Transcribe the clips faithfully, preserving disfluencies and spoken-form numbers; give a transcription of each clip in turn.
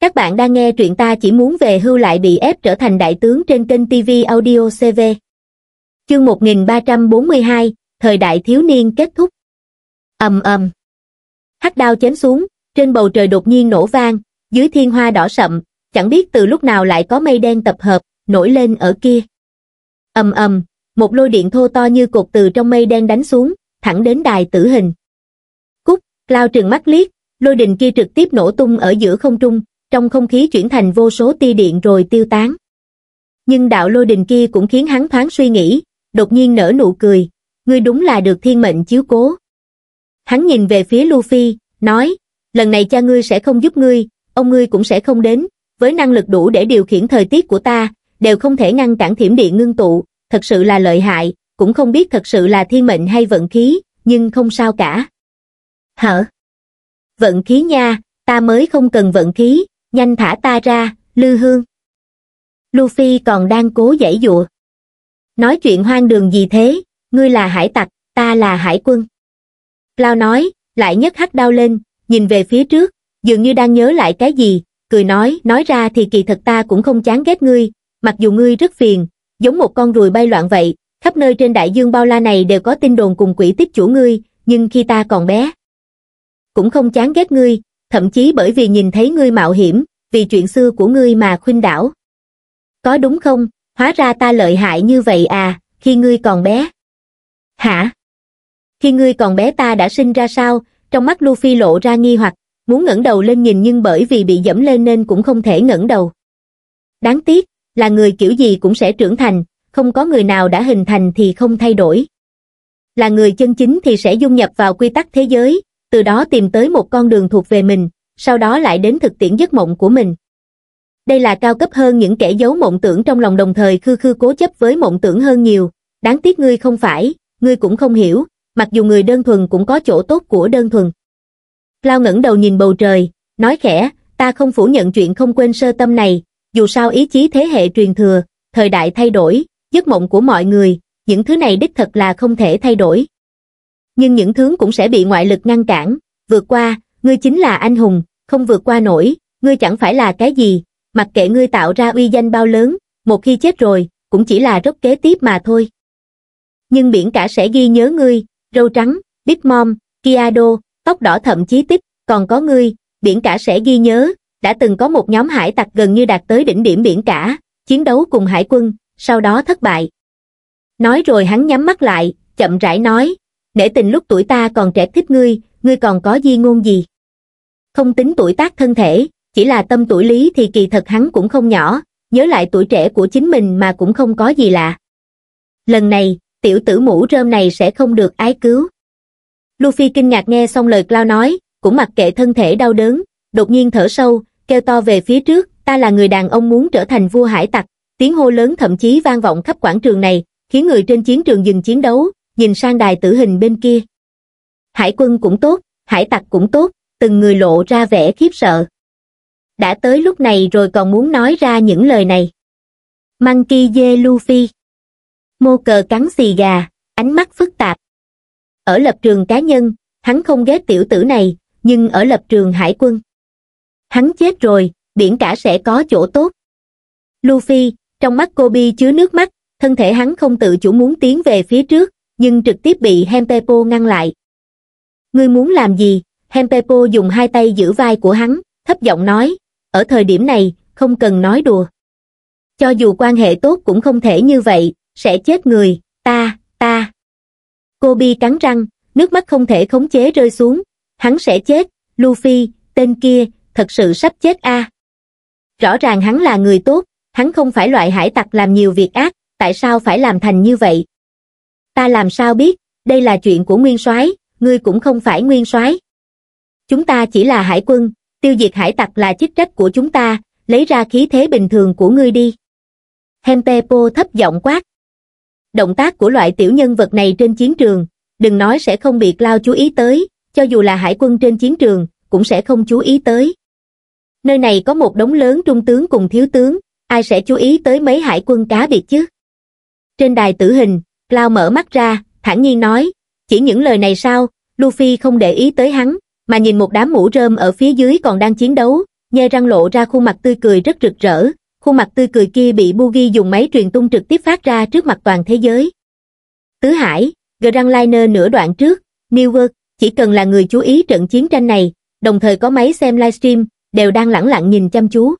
Các bạn đang nghe truyện Ta Chỉ Muốn Về Hưu Lại Bị Ép Trở Thành Đại Tướng trên kênh ti vi Audio xê vê. Chương một nghìn ba trăm bốn mươi hai, Thời Đại Thiếu Niên Kết Thúc. Ầm ầm. Hắc đao chém xuống, trên bầu trời đột nhiên nổ vang, dưới thiên hoa đỏ sậm, chẳng biết từ lúc nào lại có mây đen tập hợp, nổi lên ở kia. Ầm ầm, một lôi điện thô to như cột từ trong mây đen đánh xuống, thẳng đến đài tử hình. Cúc, lao trừng mắt liếc, lôi đình kia trực tiếp nổ tung ở giữa không trung, trong không khí chuyển thành vô số tia điện rồi tiêu tán. Nhưng đạo lôi đình kia cũng khiến hắn thoáng suy nghĩ, đột nhiên nở nụ cười, ngươi đúng là được thiên mệnh chiếu cố. Hắn nhìn về phía Luffy, nói, lần này cha ngươi sẽ không giúp ngươi, ông ngươi cũng sẽ không đến, với năng lực đủ để điều khiển thời tiết của ta, đều không thể ngăn cản thiểm điện ngưng tụ, thật sự là lợi hại, cũng không biết thật sự là thiên mệnh hay vận khí, nhưng không sao cả. Hả? Vận khí nha, ta mới không cần vận khí, nhanh thả ta ra, Lư Hương. Luffy còn đang cố giãy giụa. Nói chuyện hoang đường gì thế, ngươi là hải tặc, ta là hải quân. Lao nói, lại nhấc hắc đao lên, nhìn về phía trước, dường như đang nhớ lại cái gì, cười nói, nói ra thì kỳ thật ta cũng không chán ghét ngươi, mặc dù ngươi rất phiền, giống một con ruồi bay loạn vậy, khắp nơi trên đại dương bao la này đều có tin đồn cùng quỷ tích chủ ngươi, nhưng khi ta còn bé, cũng không chán ghét ngươi, thậm chí bởi vì nhìn thấy ngươi mạo hiểm, vì chuyện xưa của ngươi mà khuynh đảo. Có đúng không, hóa ra ta lợi hại như vậy à, khi ngươi còn bé. Hả? Khi ngươi còn bé ta đã sinh ra sao? Trong mắt Luffy lộ ra nghi hoặc, muốn ngẩng đầu lên nhìn nhưng bởi vì bị dẫm lên nên cũng không thể ngẩng đầu. Đáng tiếc, là người kiểu gì cũng sẽ trưởng thành, không có người nào đã hình thành thì không thay đổi. Là người chân chính thì sẽ dung nhập vào quy tắc thế giới, từ đó tìm tới một con đường thuộc về mình, sau đó lại đến thực tiễn giấc mộng của mình. Đây là cao cấp hơn những kẻ giấu mộng tưởng trong lòng đồng thời khư khư cố chấp với mộng tưởng hơn nhiều, đáng tiếc ngươi không phải, ngươi cũng không hiểu, mặc dù người đơn thuần cũng có chỗ tốt của đơn thuần. Lao ngẩng đầu nhìn bầu trời, nói khẽ, ta không phủ nhận chuyện không quên sơ tâm này, dù sao ý chí thế hệ truyền thừa, thời đại thay đổi, giấc mộng của mọi người, những thứ này đích thật là không thể thay đổi. Nhưng những thứ cũng sẽ bị ngoại lực ngăn cản, vượt qua, ngươi chính là anh hùng, không vượt qua nổi, ngươi chẳng phải là cái gì, mặc kệ ngươi tạo ra uy danh bao lớn, một khi chết rồi, cũng chỉ là rốc kế tiếp mà thôi. Nhưng biển cả sẽ ghi nhớ ngươi, râu trắng, Big Mom, Kiado, tóc đỏ thậm chí tích, còn có ngươi, biển cả sẽ ghi nhớ, đã từng có một nhóm hải tặc gần như đạt tới đỉnh điểm biển cả, chiến đấu cùng hải quân, sau đó thất bại. Nói rồi hắn nhắm mắt lại, chậm rãi nói, nể tình lúc tuổi ta còn trẻ thích ngươi, ngươi còn có di ngôn gì? Không tính tuổi tác thân thể, chỉ là tâm tuổi lý thì kỳ thật hắn cũng không nhỏ, nhớ lại tuổi trẻ của chính mình mà cũng không có gì lạ. Lần này, tiểu tử mũ rơm này sẽ không được ái cứu. Luffy kinh ngạc nghe xong lời Cloud nói, cũng mặc kệ thân thể đau đớn, đột nhiên thở sâu, kêu to về phía trước, ta là người đàn ông muốn trở thành vua hải tặc, tiếng hô lớn thậm chí vang vọng khắp quảng trường này, khiến người trên chiến trường dừng chiến đấu, nhìn sang đài tử hình bên kia. Hải quân cũng tốt, hải tặc cũng tốt, từng người lộ ra vẻ khiếp sợ. Đã tới lúc này rồi còn muốn nói ra những lời này. Monkey dê Luffy. Mô Cờ cắn xì gà, ánh mắt phức tạp. Ở lập trường cá nhân, hắn không ghét tiểu tử này, nhưng ở lập trường hải quân, hắn chết rồi, biển cả sẽ có chỗ tốt. Luffy, trong mắt Kobe chứa nước mắt, thân thể hắn không tự chủ muốn tiến về phía trước, nhưng trực tiếp bị Hempepo ngăn lại. Ngươi muốn làm gì? Hempepo dùng hai tay giữ vai của hắn, thấp giọng nói, ở thời điểm này, không cần nói đùa. Cho dù quan hệ tốt cũng không thể như vậy, sẽ chết người, ta, ta. Kobe cắn răng, nước mắt không thể khống chế rơi xuống, hắn sẽ chết, Luffy, tên kia, thật sự sắp chết a. À. Rõ ràng hắn là người tốt, hắn không phải loại hải tặc làm nhiều việc ác, tại sao phải làm thành như vậy? Ta làm sao biết, đây là chuyện của nguyên soái, ngươi cũng không phải nguyên soái. Chúng ta chỉ là hải quân, tiêu diệt hải tặc là chức trách của chúng ta, lấy ra khí thế bình thường của ngươi đi. Hempepo thấp giọng quát. Động tác của loại tiểu nhân vật này trên chiến trường, đừng nói sẽ không bị Cloud chú ý tới, cho dù là hải quân trên chiến trường, cũng sẽ không chú ý tới. Nơi này có một đống lớn trung tướng cùng thiếu tướng, ai sẽ chú ý tới mấy hải quân cá biệt chứ? Trên đài tử hình, Cloud mở mắt ra, thản nhiên nói, chỉ những lời này sao? Luffy không để ý tới hắn, mà nhìn một đám mũ rơm ở phía dưới còn đang chiến đấu, nhe răng lộ ra khuôn mặt tươi cười rất rực rỡ, khuôn mặt tươi cười kia bị Bugi dùng máy truyền tung trực tiếp phát ra trước mặt toàn thế giới. Tứ Hải, Grandliner nửa đoạn trước, New World, chỉ cần là người chú ý trận chiến tranh này, đồng thời có máy xem livestream, đều đang lẳng lặng nhìn chăm chú.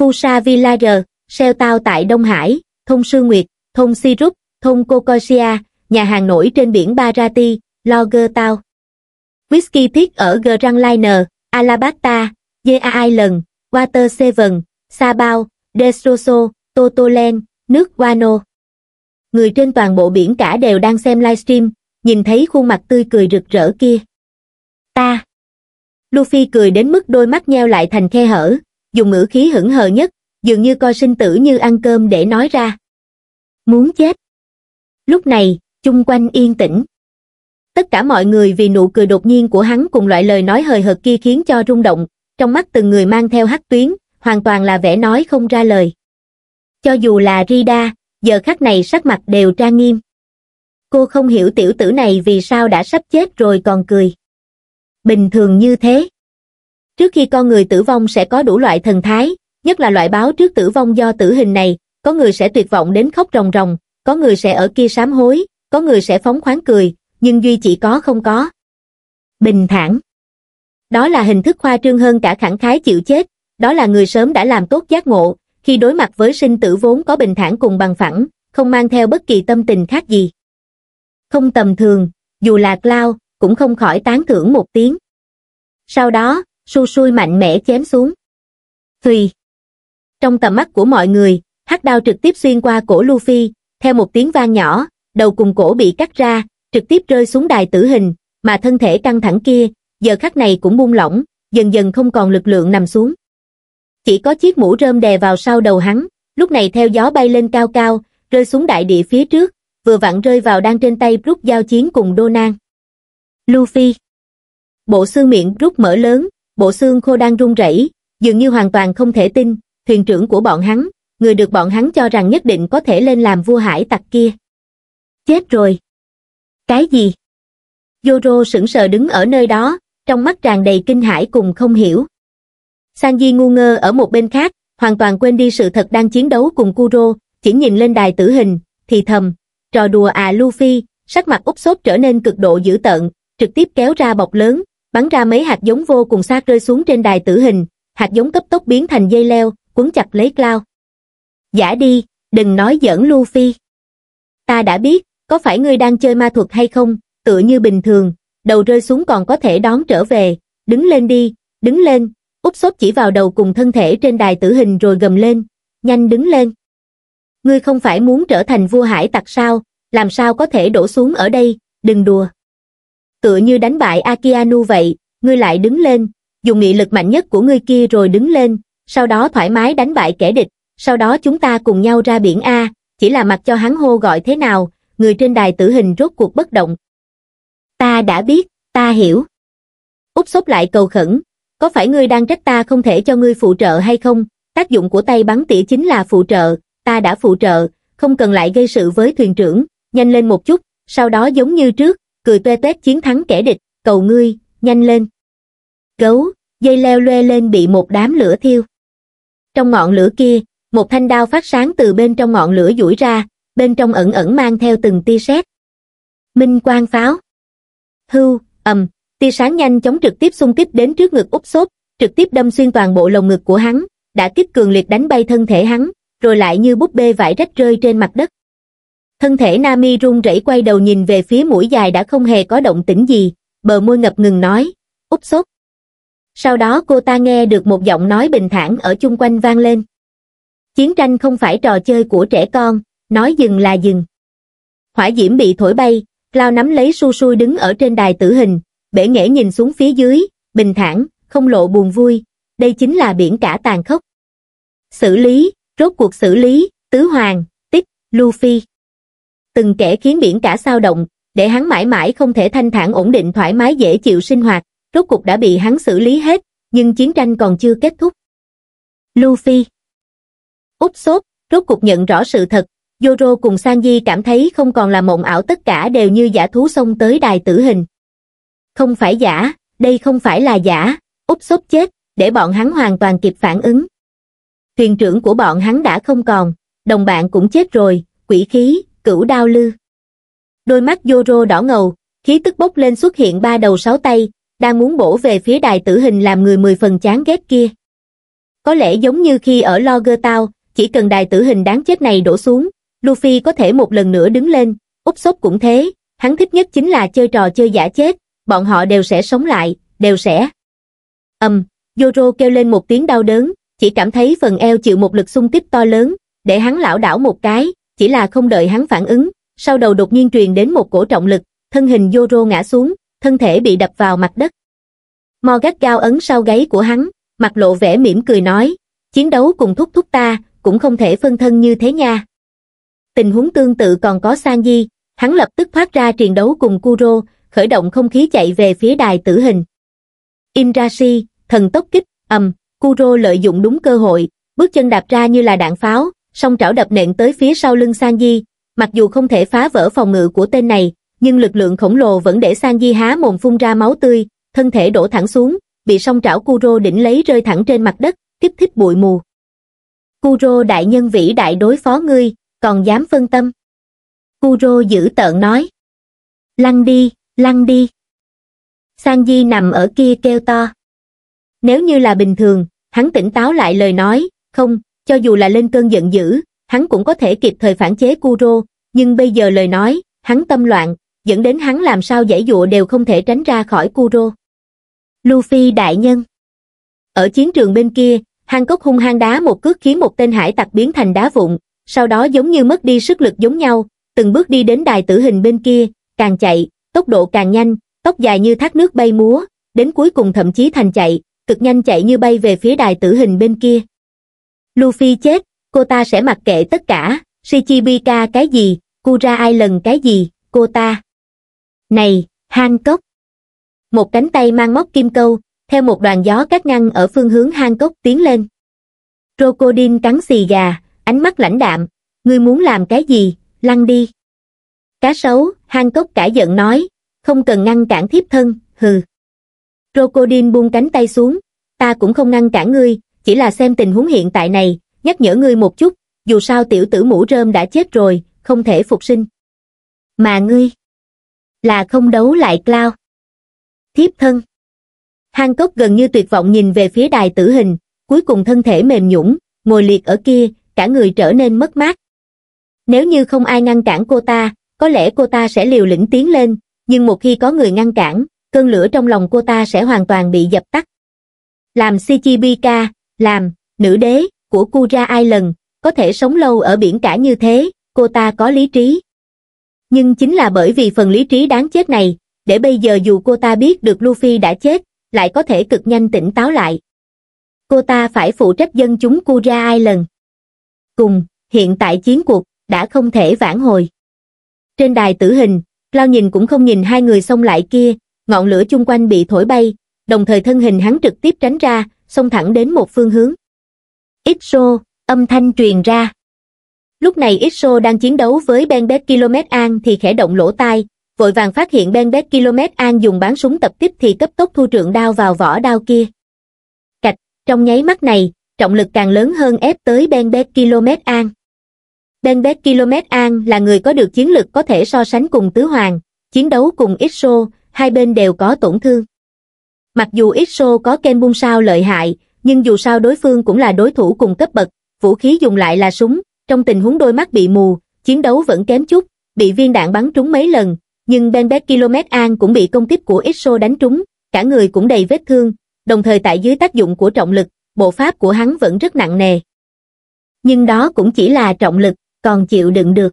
Fusa Village, Shell Tao tại Đông Hải, Thôn Sư Nguyệt, Thôn Sirup, Thôn Kokosia, nhà hàng nổi trên biển Barati, Logger Tao. Whiskey Peak ở Grandliner, Alabata, Jai Island, Water Seven, Sa Bao, Destroso, Totoland, nước Guano. Người trên toàn bộ biển cả đều đang xem livestream, nhìn thấy khuôn mặt tươi cười rực rỡ kia. Ta. Luffy cười đến mức đôi mắt nheo lại thành khe hở, dùng ngữ khí hững hờ nhất, dường như coi sinh tử như ăn cơm để nói ra. Muốn chết. Lúc này, chung quanh yên tĩnh. Tất cả mọi người vì nụ cười đột nhiên của hắn cùng loại lời nói hời hợt kia khiến cho rung động, trong mắt từng người mang theo hắc tuyến, hoàn toàn là vẻ nói không ra lời. Cho dù là Rida, giờ khắc này sắc mặt đều trang nghiêm. Cô không hiểu tiểu tử này vì sao đã sắp chết rồi còn cười. Bình thường như thế. Trước khi con người tử vong sẽ có đủ loại thần thái, nhất là loại báo trước tử vong do tử hình này, có người sẽ tuyệt vọng đến khóc ròng ròng, có người sẽ ở kia sám hối, có người sẽ phóng khoáng cười, nhưng duy chỉ có không có. Bình thản. Đó là hình thức khoa trương hơn cả khẳng khái chịu chết, đó là người sớm đã làm tốt giác ngộ, khi đối mặt với sinh tử vốn có bình thản cùng bằng phẳng, không mang theo bất kỳ tâm tình khác gì. Không tầm thường, dù là Cloud, cũng không khỏi tán thưởng một tiếng. Sau đó, su sui mạnh mẽ chém xuống. Phì. Trong tầm mắt của mọi người, hắc đao trực tiếp xuyên qua cổ Luffy, theo một tiếng vang nhỏ, đầu cùng cổ bị cắt ra, trực tiếp rơi xuống đài tử hình, mà thân thể căng thẳng kia, giờ khắc này cũng buông lỏng, dần dần không còn lực lượng nằm xuống. Chỉ có chiếc mũ rơm đè vào sau đầu hắn, lúc này theo gió bay lên cao cao, rơi xuống đại địa phía trước, vừa vặn rơi vào đang trên tay Brook giao chiến cùng Donan. Luffy. Bộ xương miệng Brook mở lớn, bộ xương khô đang run rẩy, dường như hoàn toàn không thể tin, thuyền trưởng của bọn hắn, người được bọn hắn cho rằng nhất định có thể lên làm vua hải tặc kia. Chết rồi. Cái gì? Zoro sững sờ đứng ở nơi đó, trong mắt tràn đầy kinh hãi cùng không hiểu. Sanji ngu ngơ ở một bên khác, hoàn toàn quên đi sự thật đang chiến đấu cùng Kuro, chỉ nhìn lên đài tử hình, thì thầm, trò đùa à Luffy, sắc mặt úp sốt trở nên cực độ dữ tợn, trực tiếp kéo ra bọc lớn, bắn ra mấy hạt giống vô cùng xác rơi xuống trên đài tử hình, hạt giống cấp tốc biến thành dây leo, quấn chặt lấy Cloud. Giả đi, đừng nói giỡn Luffy. Ta đã biết, có phải ngươi đang chơi ma thuật hay không, tựa như bình thường, đầu rơi xuống còn có thể đón trở về, đứng lên đi, đứng lên. Úp sốt chỉ vào đầu cùng thân thể trên đài tử hình rồi gầm lên, nhanh đứng lên. Ngươi không phải muốn trở thành vua hải tặc sao, làm sao có thể đổ xuống ở đây, đừng đùa. Tựa như đánh bại Akianu vậy, ngươi lại đứng lên, dùng nghị lực mạnh nhất của ngươi kia rồi đứng lên, sau đó thoải mái đánh bại kẻ địch, sau đó chúng ta cùng nhau ra biển A, chỉ là mặc cho hắn hô gọi thế nào, người trên đài tử hình rốt cuộc bất động. Ta đã biết, ta hiểu. Úp sốt lại cầu khẩn. Có phải ngươi đang trách ta không thể cho ngươi phụ trợ hay không? Tác dụng của tay bắn tỉa chính là phụ trợ, ta đã phụ trợ, không cần lại gây sự với thuyền trưởng, nhanh lên một chút, sau đó giống như trước, cười toe toét chiến thắng kẻ địch, cầu ngươi, nhanh lên. Gấu, dây leo loe lên bị một đám lửa thiêu. Trong ngọn lửa kia, một thanh đao phát sáng từ bên trong ngọn lửa duỗi ra, bên trong ẩn ẩn mang theo từng tia sét. Minh quang pháo. Hưu, ầm. Tia sáng nhanh chóng trực tiếp xung kích đến trước ngực úp sốt, trực tiếp đâm xuyên toàn bộ lồng ngực của hắn, đã kích cường liệt đánh bay thân thể hắn, rồi lại như búp bê vải rách rơi trên mặt đất. Thân thể Nami run rẩy quay đầu nhìn về phía mũi dài đã không hề có động tĩnh gì, bờ môi ngập ngừng nói, úp sốt. Sau đó cô ta nghe được một giọng nói bình thản ở chung quanh vang lên. Chiến tranh không phải trò chơi của trẻ con, nói dừng là dừng. Hỏa diễm bị thổi bay, Cloud nắm lấy su sui đứng ở trên đài tử hình. Bể nghệ nhìn xuống phía dưới, bình thản, không lộ buồn vui, đây chính là biển cả tàn khốc. Xử lý, rốt cuộc xử lý, tứ hoàng, tích, Luffy. Từng kẻ khiến biển cả sao động, để hắn mãi mãi không thể thanh thản ổn định thoải mái dễ chịu sinh hoạt, rốt cuộc đã bị hắn xử lý hết, nhưng chiến tranh còn chưa kết thúc. Luffy. Úp sốt, rốt cuộc nhận rõ sự thật, Zoro cùng Sanji cảm thấy không còn là mộng ảo, tất cả đều như giả thú xông tới đài tử hình. Không phải giả, đây không phải là giả, úp sốt chết, để bọn hắn hoàn toàn kịp phản ứng. Thuyền trưởng của bọn hắn đã không còn, đồng bạn cũng chết rồi, quỷ khí, cửu đao lư. Đôi mắt Zoro đỏ ngầu, khí tức bốc lên xuất hiện ba đầu sáu tay, đang muốn bổ về phía đài tử hình làm người mười phần chán ghét kia. Có lẽ giống như khi ở Loggertown, chỉ cần đài tử hình đáng chết này đổ xuống, Luffy có thể một lần nữa đứng lên, Úp Sốc cũng thế, hắn thích nhất chính là chơi trò chơi giả chết, bọn họ đều sẽ sống lại, đều sẽ. Ầm, um, Zoro kêu lên một tiếng đau đớn, chỉ cảm thấy phần eo chịu một lực xung kích to lớn, để hắn lảo đảo một cái, chỉ là không đợi hắn phản ứng, sau đầu đột nhiên truyền đến một cổ trọng lực, thân hình Zoro ngã xuống, thân thể bị đập vào mặt đất. Mò gắt gao ấn sau gáy của hắn, mặt lộ vẻ mỉm cười nói, chiến đấu cùng thúc thúc ta, cũng không thể phân thân như thế nha. Tình huống tương tự còn có Sanji, hắn lập tức thoát ra triền đấu cùng Kuro, khởi động không khí chạy về phía đài tử hình. Imarashi, thần tốc kích, ầm, Kuro lợi dụng đúng cơ hội, bước chân đạp ra như là đạn pháo, song trảo đập nện tới phía sau lưng Sanji, mặc dù không thể phá vỡ phòng ngự của tên này, nhưng lực lượng khổng lồ vẫn để Sanji há mồm phun ra máu tươi, thân thể đổ thẳng xuống, bị song trảo Kuro đỉnh lấy rơi thẳng trên mặt đất, kích thích bụi mù. Kuro đại nhân vĩ đại đối phó ngươi, còn dám phân tâm. Kuro dữ tợn nói. Lăn đi, lăn đi. Sanji nằm ở kia kêu to. Nếu như là bình thường, hắn tỉnh táo lại lời nói, không, cho dù là lên cơn giận dữ, hắn cũng có thể kịp thời phản chế Kuro, nhưng bây giờ lời nói, hắn tâm loạn, dẫn đến hắn làm sao giãy giụa đều không thể tránh ra khỏi Kuro. Luffy đại nhân. Ở chiến trường bên kia, Hancock hung hăng đá một cước khiến một tên hải tặc biến thành đá vụn, sau đó giống như mất đi sức lực giống nhau, từng bước đi đến đài tử hình bên kia, càng chạy, tốc độ càng nhanh, tóc dài như thác nước bay múa, đến cuối cùng thậm chí thành chạy, cực nhanh chạy như bay về phía đài tử hình bên kia. Luffy chết, cô ta sẽ mặc kệ tất cả, Shichibika cái gì, Kura Island cái gì, cô ta. Này, Hancock. Một cánh tay mang móc kim câu, theo một đoàn gió cắt ngăn ở phương hướng Hancock tiến lên. Crocodile cắn xì gà, ánh mắt lãnh đạm, ngươi muốn làm cái gì, lăn đi. Cá sấu, Hancock cả giận nói, không cần ngăn cản thiếp thân, hừ. Crocodile buông cánh tay xuống, ta cũng không ngăn cản ngươi, chỉ là xem tình huống hiện tại này, nhắc nhở ngươi một chút, dù sao tiểu tử mũ rơm đã chết rồi, không thể phục sinh. Mà ngươi, là không đấu lại Cloud. Thiếp thân. Hancock gần như tuyệt vọng nhìn về phía đài tử hình, cuối cùng thân thể mềm nhũn, ngồi liệt ở kia, cả người trở nên mất mát. Nếu như không ai ngăn cản cô ta, có lẽ cô ta sẽ liều lĩnh tiến lên, nhưng một khi có người ngăn cản, cơn lửa trong lòng cô ta sẽ hoàn toàn bị dập tắt. Làm Shichibika, làm nữ đế của Kura Island, có thể sống lâu ở biển cả như thế, cô ta có lý trí. Nhưng chính là bởi vì phần lý trí đáng chết này, để bây giờ dù cô ta biết được Luffy đã chết, lại có thể cực nhanh tỉnh táo lại. Cô ta phải phụ trách dân chúng Kura Island. Cùng, hiện tại chiến cuộc đã không thể vãn hồi. Trên đài tử hình, Cloud nhìn cũng không nhìn hai người xông lại kia, ngọn lửa chung quanh bị thổi bay, đồng thời thân hình hắn trực tiếp tránh ra, xông thẳng đến một phương hướng. Iso, âm thanh truyền ra. Lúc này Iso đang chiến đấu với Benbet Km An thì khẽ động lỗ tai, vội vàng phát hiện Benbet Km An dùng bán súng tập kích thì cấp tốc thu trượng đao vào vỏ đao kia. Cạch, trong nháy mắt này, trọng lực càng lớn hơn ép tới Benbet Km An. Benbet Km An là người có được chiến lực có thể so sánh cùng Tứ Hoàng, chiến đấu cùng Iso, hai bên đều có tổn thương. Mặc dù Iso có kem bung sao lợi hại, nhưng dù sao đối phương cũng là đối thủ cùng cấp bậc, vũ khí dùng lại là súng, trong tình huống đôi mắt bị mù, chiến đấu vẫn kém chút, bị viên đạn bắn trúng mấy lần, nhưng Benbet Km An cũng bị công kích của Iso đánh trúng, cả người cũng đầy vết thương, đồng thời tại dưới tác dụng của trọng lực, bộ pháp của hắn vẫn rất nặng nề. Nhưng đó cũng chỉ là trọng lực, còn chịu đựng được.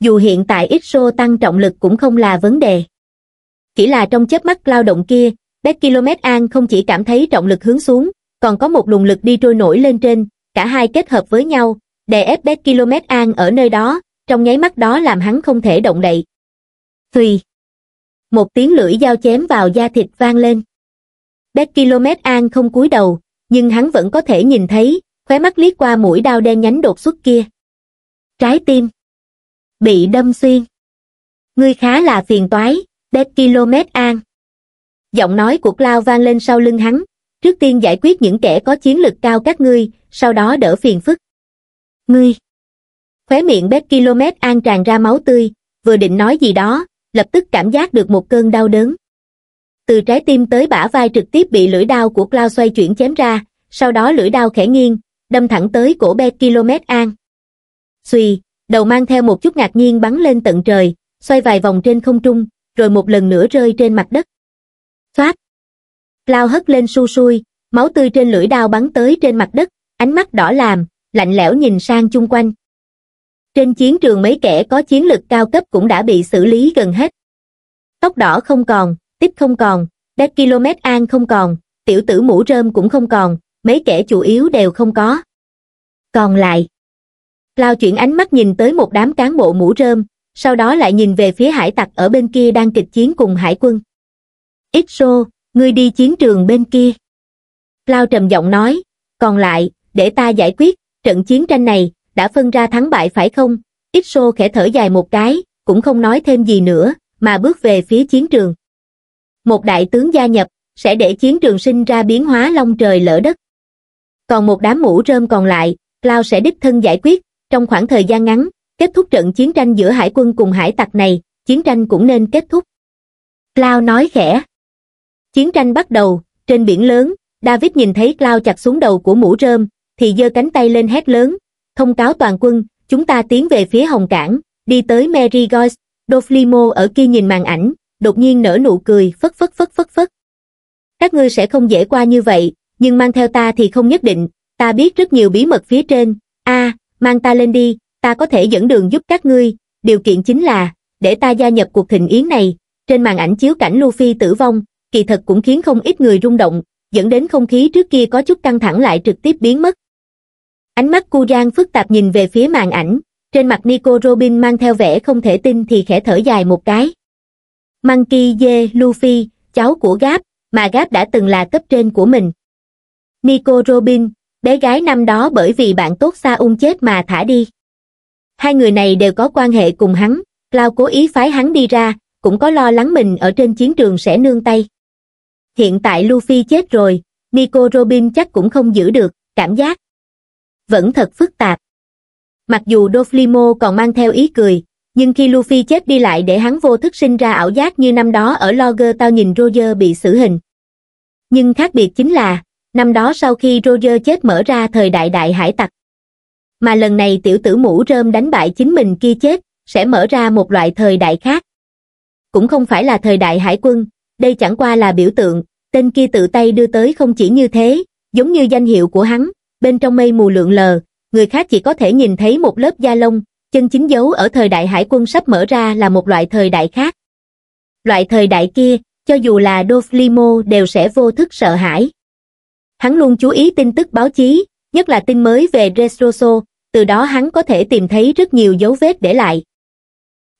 Dù hiện tại Iso tăng trọng lực cũng không là vấn đề. Chỉ là trong chớp mắt lao động kia, Benbet Km An không chỉ cảm thấy trọng lực hướng xuống, còn có một luồng lực đi trôi nổi lên trên, cả hai kết hợp với nhau, đè ép Benbet Km An ở nơi đó, trong nháy mắt đó làm hắn không thể động đậy. Thùy! Một tiếng lưỡi dao chém vào da thịt vang lên. Benbet Km An không cúi đầu, nhưng hắn vẫn có thể nhìn thấy, khóe mắt liếc qua mũi đao đen nhánh đột xuất kia. Trái tim bị đâm xuyên. Ngươi khá là phiền toái, Benbet Km An. Giọng nói của Cloud vang lên sau lưng hắn, Trước tiên giải quyết những kẻ có chiến lực cao các ngươi, sau đó đỡ phiền phức. Ngươi! Khóe miệng Bét Ki-lô-mét An tràn ra máu tươi, vừa định nói gì đó, lập tức cảm giác được một cơn đau đớn. Từ trái tim tới bả vai trực tiếp bị lưỡi đao của Cloud xoay chuyển chém ra, sau đó lưỡi đao khẽ nghiêng, đâm thẳng tới cổ Bét Ki-lô-mét An. Xùy, đầu mang theo một chút ngạc nhiên bắn lên tận trời, xoay vài vòng trên không trung, rồi một lần nữa rơi trên mặt đất. Thoát! Cloud hất lên su sui, máu tươi trên lưỡi đao bắn tới trên mặt đất, ánh mắt đỏ làm, lạnh lẽo nhìn sang chung quanh. Trên chiến trường mấy kẻ có chiến lực cao cấp cũng đã bị xử lý gần hết. Tóc đỏ không còn, Tích không còn, Bét Ki-lô-mét An không còn, tiểu tử mũ rơm cũng không còn, mấy kẻ chủ yếu đều không có. Còn lại, Cloud chuyển ánh mắt nhìn tới một đám cán bộ mũ rơm, sau đó lại nhìn về phía hải tặc ở bên kia đang kịch chiến cùng hải quân. Ixo, ngươi đi chiến trường bên kia. Cloud trầm giọng nói, còn lại, để ta giải quyết, trận chiến tranh này, đã phân ra thắng bại phải không? Ixo khẽ thở dài một cái, cũng không nói thêm gì nữa, mà bước về phía chiến trường. Một đại tướng gia nhập, sẽ để chiến trường sinh ra biến hóa long trời lở đất. Còn một đám mũ rơm còn lại, Cloud sẽ đích thân giải quyết, trong khoảng thời gian ngắn, kết thúc trận chiến tranh giữa hải quân cùng hải tặc này, chiến tranh cũng nên kết thúc. Cloud nói khẽ. Chiến tranh bắt đầu, trên biển lớn, David nhìn thấy Cloud chặt xuống đầu của mũ rơm, thì giơ cánh tay lên hét lớn, thông cáo toàn quân, chúng ta tiến về phía Hồng Cảng, đi tới Marygold. Doflimo ở kia nhìn màn ảnh, đột nhiên nở nụ cười, phất phất phất phất phất. Các ngươi sẽ không dễ qua như vậy, nhưng mang theo ta thì không nhất định, ta biết rất nhiều bí mật phía trên, a à, mang ta lên đi, ta có thể dẫn đường giúp các ngươi, điều kiện chính là, để ta gia nhập cuộc thịnh yến này. Trên màn ảnh chiếu cảnh Luffy tử vong, kỳ thật cũng khiến không ít người rung động, dẫn đến không khí trước kia có chút căng thẳng lại trực tiếp biến mất. Ánh mắt Kurang phức tạp nhìn về phía màn ảnh, trên mặt Nico Robin mang theo vẻ không thể tin thì khẽ thở dài một cái. Monkey D. Luffy, cháu của Gap, mà Gap đã từng là cấp trên của mình. Nico Robin, bé gái năm đó bởi vì bạn tốt Saum chết mà thả đi. Hai người này đều có quan hệ cùng hắn, Cloud cố ý phái hắn đi ra, cũng có lo lắng mình ở trên chiến trường sẽ nương tay. Hiện tại Luffy chết rồi, Nico Robin chắc cũng không giữ được, cảm giác vẫn thật phức tạp. Mặc dù Doflimo còn mang theo ý cười, nhưng khi Luffy chết đi lại để hắn vô thức sinh ra ảo giác như năm đó ở Logger tao nhìn Roger bị xử hình. Nhưng khác biệt chính là, năm đó sau khi Roger chết mở ra thời đại đại hải tặc. Mà lần này tiểu tử mũ rơm đánh bại chính mình kia chết, sẽ mở ra một loại thời đại khác. Cũng không phải là thời đại hải quân, đây chẳng qua là biểu tượng, tên kia tự tay đưa tới không chỉ như thế, giống như danh hiệu của hắn, bên trong mây mù lượn lờ, người khác chỉ có thể nhìn thấy một lớp da lông. Chân chính dấu ở thời đại hải quân sắp mở ra là một loại thời đại khác. Loại thời đại kia, cho dù là Doflimo đều sẽ vô thức sợ hãi. Hắn luôn chú ý tin tức báo chí, nhất là tin mới về Dressrosa, từ đó hắn có thể tìm thấy rất nhiều dấu vết để lại.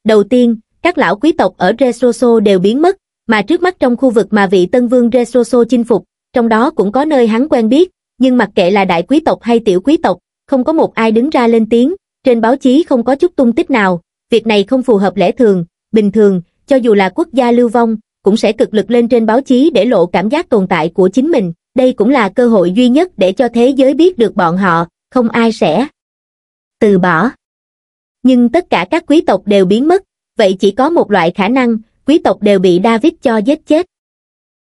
Đầu tiên, các lão quý tộc ở Dressrosa đều biến mất, mà trước mắt trong khu vực mà vị tân vương Dressrosa chinh phục, trong đó cũng có nơi hắn quen biết, nhưng mặc kệ là đại quý tộc hay tiểu quý tộc, không có một ai đứng ra lên tiếng. Trên báo chí không có chút tung tích nào, việc này không phù hợp lẽ thường, bình thường, cho dù là quốc gia lưu vong, cũng sẽ cực lực lên trên báo chí để lộ cảm giác tồn tại của chính mình, đây cũng là cơ hội duy nhất để cho thế giới biết được bọn họ, không ai sẽ từ bỏ. Nhưng tất cả các quý tộc đều biến mất, vậy chỉ có một loại khả năng, quý tộc đều bị David cho giết chết.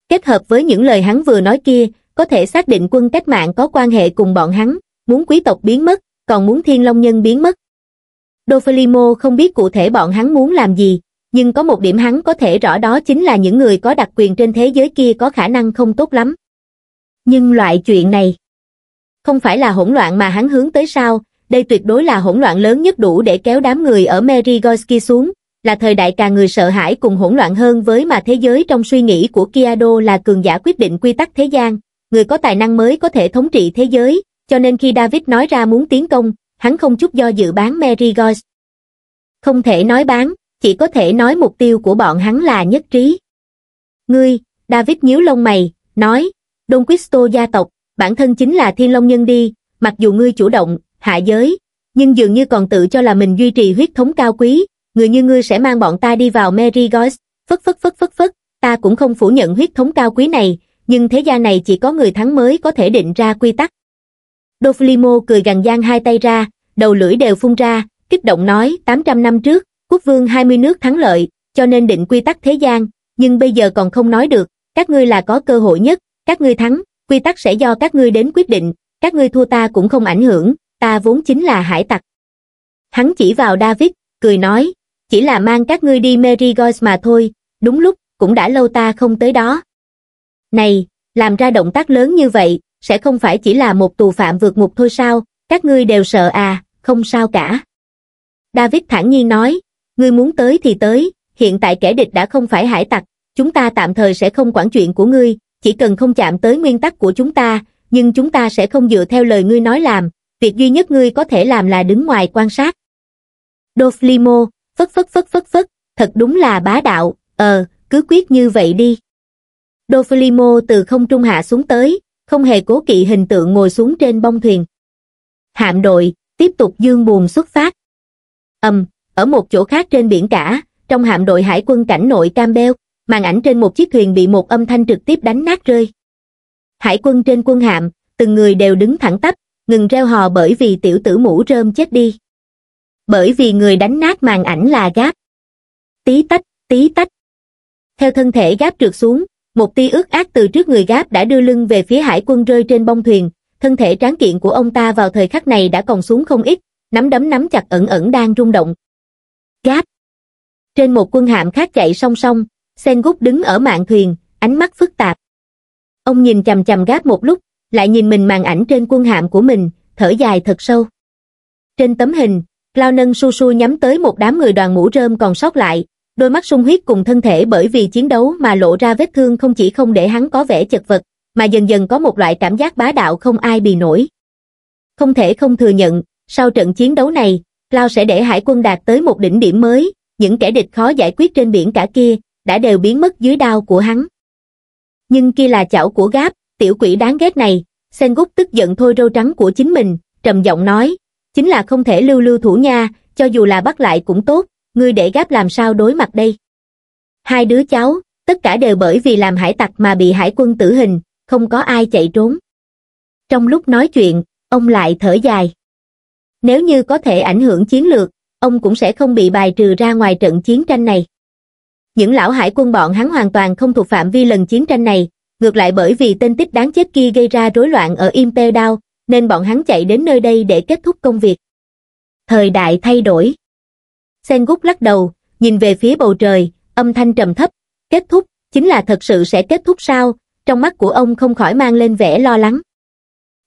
Kết hợp với những lời hắn vừa nói kia, có thể xác định quân cách mạng có quan hệ cùng bọn hắn, muốn quý tộc biến mất, còn muốn Thiên Long Nhân biến mất. Doflimo không biết cụ thể bọn hắn muốn làm gì, nhưng có một điểm hắn có thể rõ đó chính là những người có đặc quyền trên thế giới kia có khả năng không tốt lắm. Nhưng loại chuyện này không phải là hỗn loạn mà hắn hướng tới sao, đây tuyệt đối là hỗn loạn lớn nhất đủ để kéo đám người ở Merigolski xuống, là thời đại càng người sợ hãi cùng hỗn loạn hơn với mà thế giới trong suy nghĩ của Kiado là cường giả quyết định quy tắc thế gian, người có tài năng mới có thể thống trị thế giới. Cho nên khi David nói ra muốn tiến công, hắn không chút do dự bán Marygold. Không thể nói bán, chỉ có thể nói mục tiêu của bọn hắn là nhất trí. Ngươi, David nhíu lông mày, nói, Don Quisto gia tộc, bản thân chính là Thiên Long Nhân đi, mặc dù ngươi chủ động, hạ giới, nhưng dường như còn tự cho là mình duy trì huyết thống cao quý, người như ngươi sẽ mang bọn ta đi vào Marygold, phất phất phất phất phất, ta cũng không phủ nhận huyết thống cao quý này. nhưng thế gia này chỉ có người thắng mới có thể định ra quy tắc. Đoflimo cười gằn giang hai tay ra, đầu lưỡi đều phun ra, kích động nói, tám trăm năm trước, quốc vương hai mươi nước thắng lợi, cho nên định quy tắc thế gian, nhưng bây giờ còn không nói được, các ngươi là có cơ hội nhất, các ngươi thắng, quy tắc sẽ do các ngươi đến quyết định, các ngươi thua ta cũng không ảnh hưởng, ta vốn chính là hải tặc. Hắn chỉ vào David, cười nói, chỉ là mang các ngươi đi Merigold mà thôi, đúng lúc, cũng đã lâu ta không tới đó. Này, làm ra động tác lớn như vậy, sẽ không phải chỉ là một tù phạm vượt ngục thôi sao, các ngươi đều sợ à, không sao cả. David thản nhiên nói, ngươi muốn tới thì tới, hiện tại kẻ địch đã không phải hải tặc, chúng ta tạm thời sẽ không quản chuyện của ngươi, chỉ cần không chạm tới nguyên tắc của chúng ta, nhưng chúng ta sẽ không dựa theo lời ngươi nói làm, việc duy nhất ngươi có thể làm là đứng ngoài quan sát. Đoflimo, phất phất phất phất phất, thật đúng là bá đạo, ờ, cứ quyết như vậy đi. Đoflimo từ không trung hạ xuống tới, không hề cố kỵ hình tượng ngồi xuống trên bông thuyền. Hạm đội tiếp tục dương buồm xuất phát. Ầm, um, ở một chỗ khác trên biển cả, trong hạm đội hải quân cảnh nội Campbell, màn ảnh trên một chiếc thuyền bị một âm thanh trực tiếp đánh nát rơi. Hải quân trên quân hạm, từng người đều đứng thẳng tắp, ngừng reo hò bởi vì tiểu tử mũ rơm chết đi. Bởi vì người đánh nát màn ảnh là Gáp. Tí tách, tí tách. Theo thân thể Gáp trượt xuống, một tia ướt át từ trước người Gáp đã đưa lưng về phía hải quân rơi trên bông thuyền, thân thể tráng kiện của ông ta vào thời khắc này đã còng xuống không ít, nắm đấm nắm chặt ẩn ẩn đang rung động. Gáp. Trên một quân hạm khác chạy song song, Sengoku đứng ở mạn thuyền, ánh mắt phức tạp. Ông nhìn chằm chằm Gáp một lúc, lại nhìn mình màn ảnh trên quân hạm của mình, thở dài thật sâu. Trên tấm hình, Clown nâng su su nhắm tới một đám người đoàn mũ rơm còn sót lại, đôi mắt sung huyết cùng thân thể bởi vì chiến đấu mà lộ ra vết thương không chỉ không để hắn có vẻ chật vật, mà dần dần có một loại cảm giác bá đạo không ai bì nổi. Không thể không thừa nhận, sau trận chiến đấu này, Clown sẽ để hải quân đạt tới một đỉnh điểm mới, những kẻ địch khó giải quyết trên biển cả kia đã đều biến mất dưới đao của hắn. Nhưng kia là chảo của Gáp, tiểu quỷ đáng ghét này. Sengoku tức giận thôi râu trắng của chính mình, trầm giọng nói, chính là không thể lưu lưu thủ nha, cho dù là bắt lại cũng tốt, ngươi để Gáp làm sao đối mặt đây. Hai đứa cháu, tất cả đều bởi vì làm hải tặc mà bị hải quân tử hình, không có ai chạy trốn. Trong lúc nói chuyện, ông lại thở dài. Nếu như có thể ảnh hưởng chiến lược, ông cũng sẽ không bị bài trừ ra ngoài trận chiến tranh này. Những lão hải quân bọn hắn hoàn toàn không thuộc phạm vi lần chiến tranh này, ngược lại bởi vì tên tích đáng chết kia gây ra rối loạn ở Impel Down, nên bọn hắn chạy đến nơi đây để kết thúc công việc. Thời đại thay đổi. Sengoku lắc đầu, nhìn về phía bầu trời, âm thanh trầm thấp, kết thúc, chính là thật sự sẽ kết thúc sao, trong mắt của ông không khỏi mang lên vẻ lo lắng.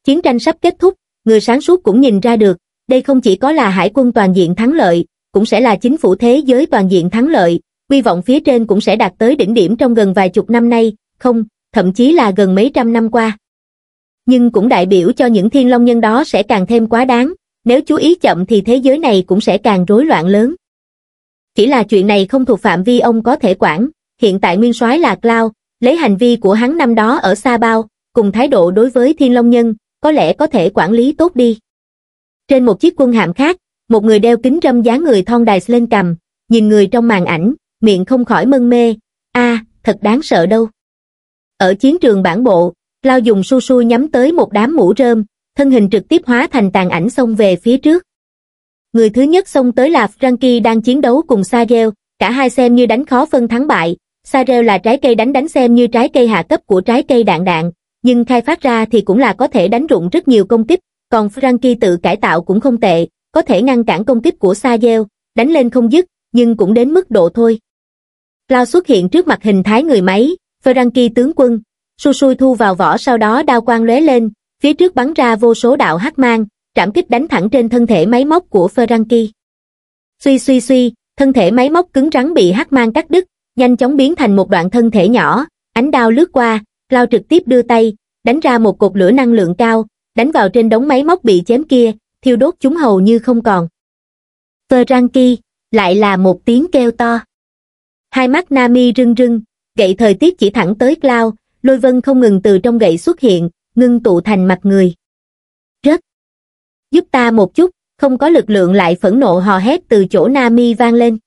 Chiến tranh sắp kết thúc, người sáng suốt cũng nhìn ra được, đây không chỉ có là hải quân toàn diện thắng lợi, cũng sẽ là chính phủ thế giới toàn diện thắng lợi, hy vọng phía trên cũng sẽ đạt tới đỉnh điểm trong gần vài chục năm nay, không, thậm chí là gần mấy trăm năm qua. Nhưng cũng đại biểu cho những thiên long nhân đó sẽ càng thêm quá đáng, nếu chú ý chậm thì thế giới này cũng sẽ càng rối loạn lớn. Chỉ là chuyện này không thuộc phạm vi ông có thể quản, hiện tại nguyên soái là Clown, lấy hành vi của hắn năm đó ở Sa Bao, cùng thái độ đối với thiên long nhân, có lẽ có thể quản lý tốt đi. Trên một chiếc quân hạm khác, một người đeo kính râm dáng người thon đài lên cằm, nhìn người trong màn ảnh, miệng không khỏi mân mê, a, à, thật đáng sợ đâu. Ở chiến trường bản bộ, Clown dùng su su nhắm tới một đám mũ rơm, thân hình trực tiếp hóa thành tàn ảnh xông về phía trước. Người thứ nhất xông tới là Frankie đang chiến đấu cùng Sarel, cả hai xem như đánh khó phân thắng bại. Sarel là trái cây đánh đánh xem như trái cây hạ cấp của trái cây đạn đạn, nhưng khai phát ra thì cũng là có thể đánh rụng rất nhiều công kích, còn Frankie tự cải tạo cũng không tệ, có thể ngăn cản công kích của Sarel, đánh lên không dứt, nhưng cũng đến mức độ thôi. Clown xuất hiện trước mặt hình thái người máy, Frankie tướng quân, su sui thu vào vỏ sau đó đao quang lóe lên, phía trước bắn ra vô số đạo hắc mang, trảm kích đánh thẳng trên thân thể máy móc của Frankie. Suy suy suy, thân thể máy móc cứng rắn bị hắc mang cắt đứt, nhanh chóng biến thành một đoạn thân thể nhỏ, ánh đao lướt qua, Clown trực tiếp đưa tay, đánh ra một cột lửa năng lượng cao, đánh vào trên đống máy móc bị chém kia, thiêu đốt chúng hầu như không còn. Frankie, lại là một tiếng kêu to. Hai mắt Nami rưng rưng, gậy thời tiết chỉ thẳng tới Clown, lôi vân không ngừng từ trong gậy xuất hiện, ngưng tụ thành mặt người. Rớt! Giúp ta một chút, không có lực lượng lại phẫn nộ hò hét từ chỗ Nami vang lên.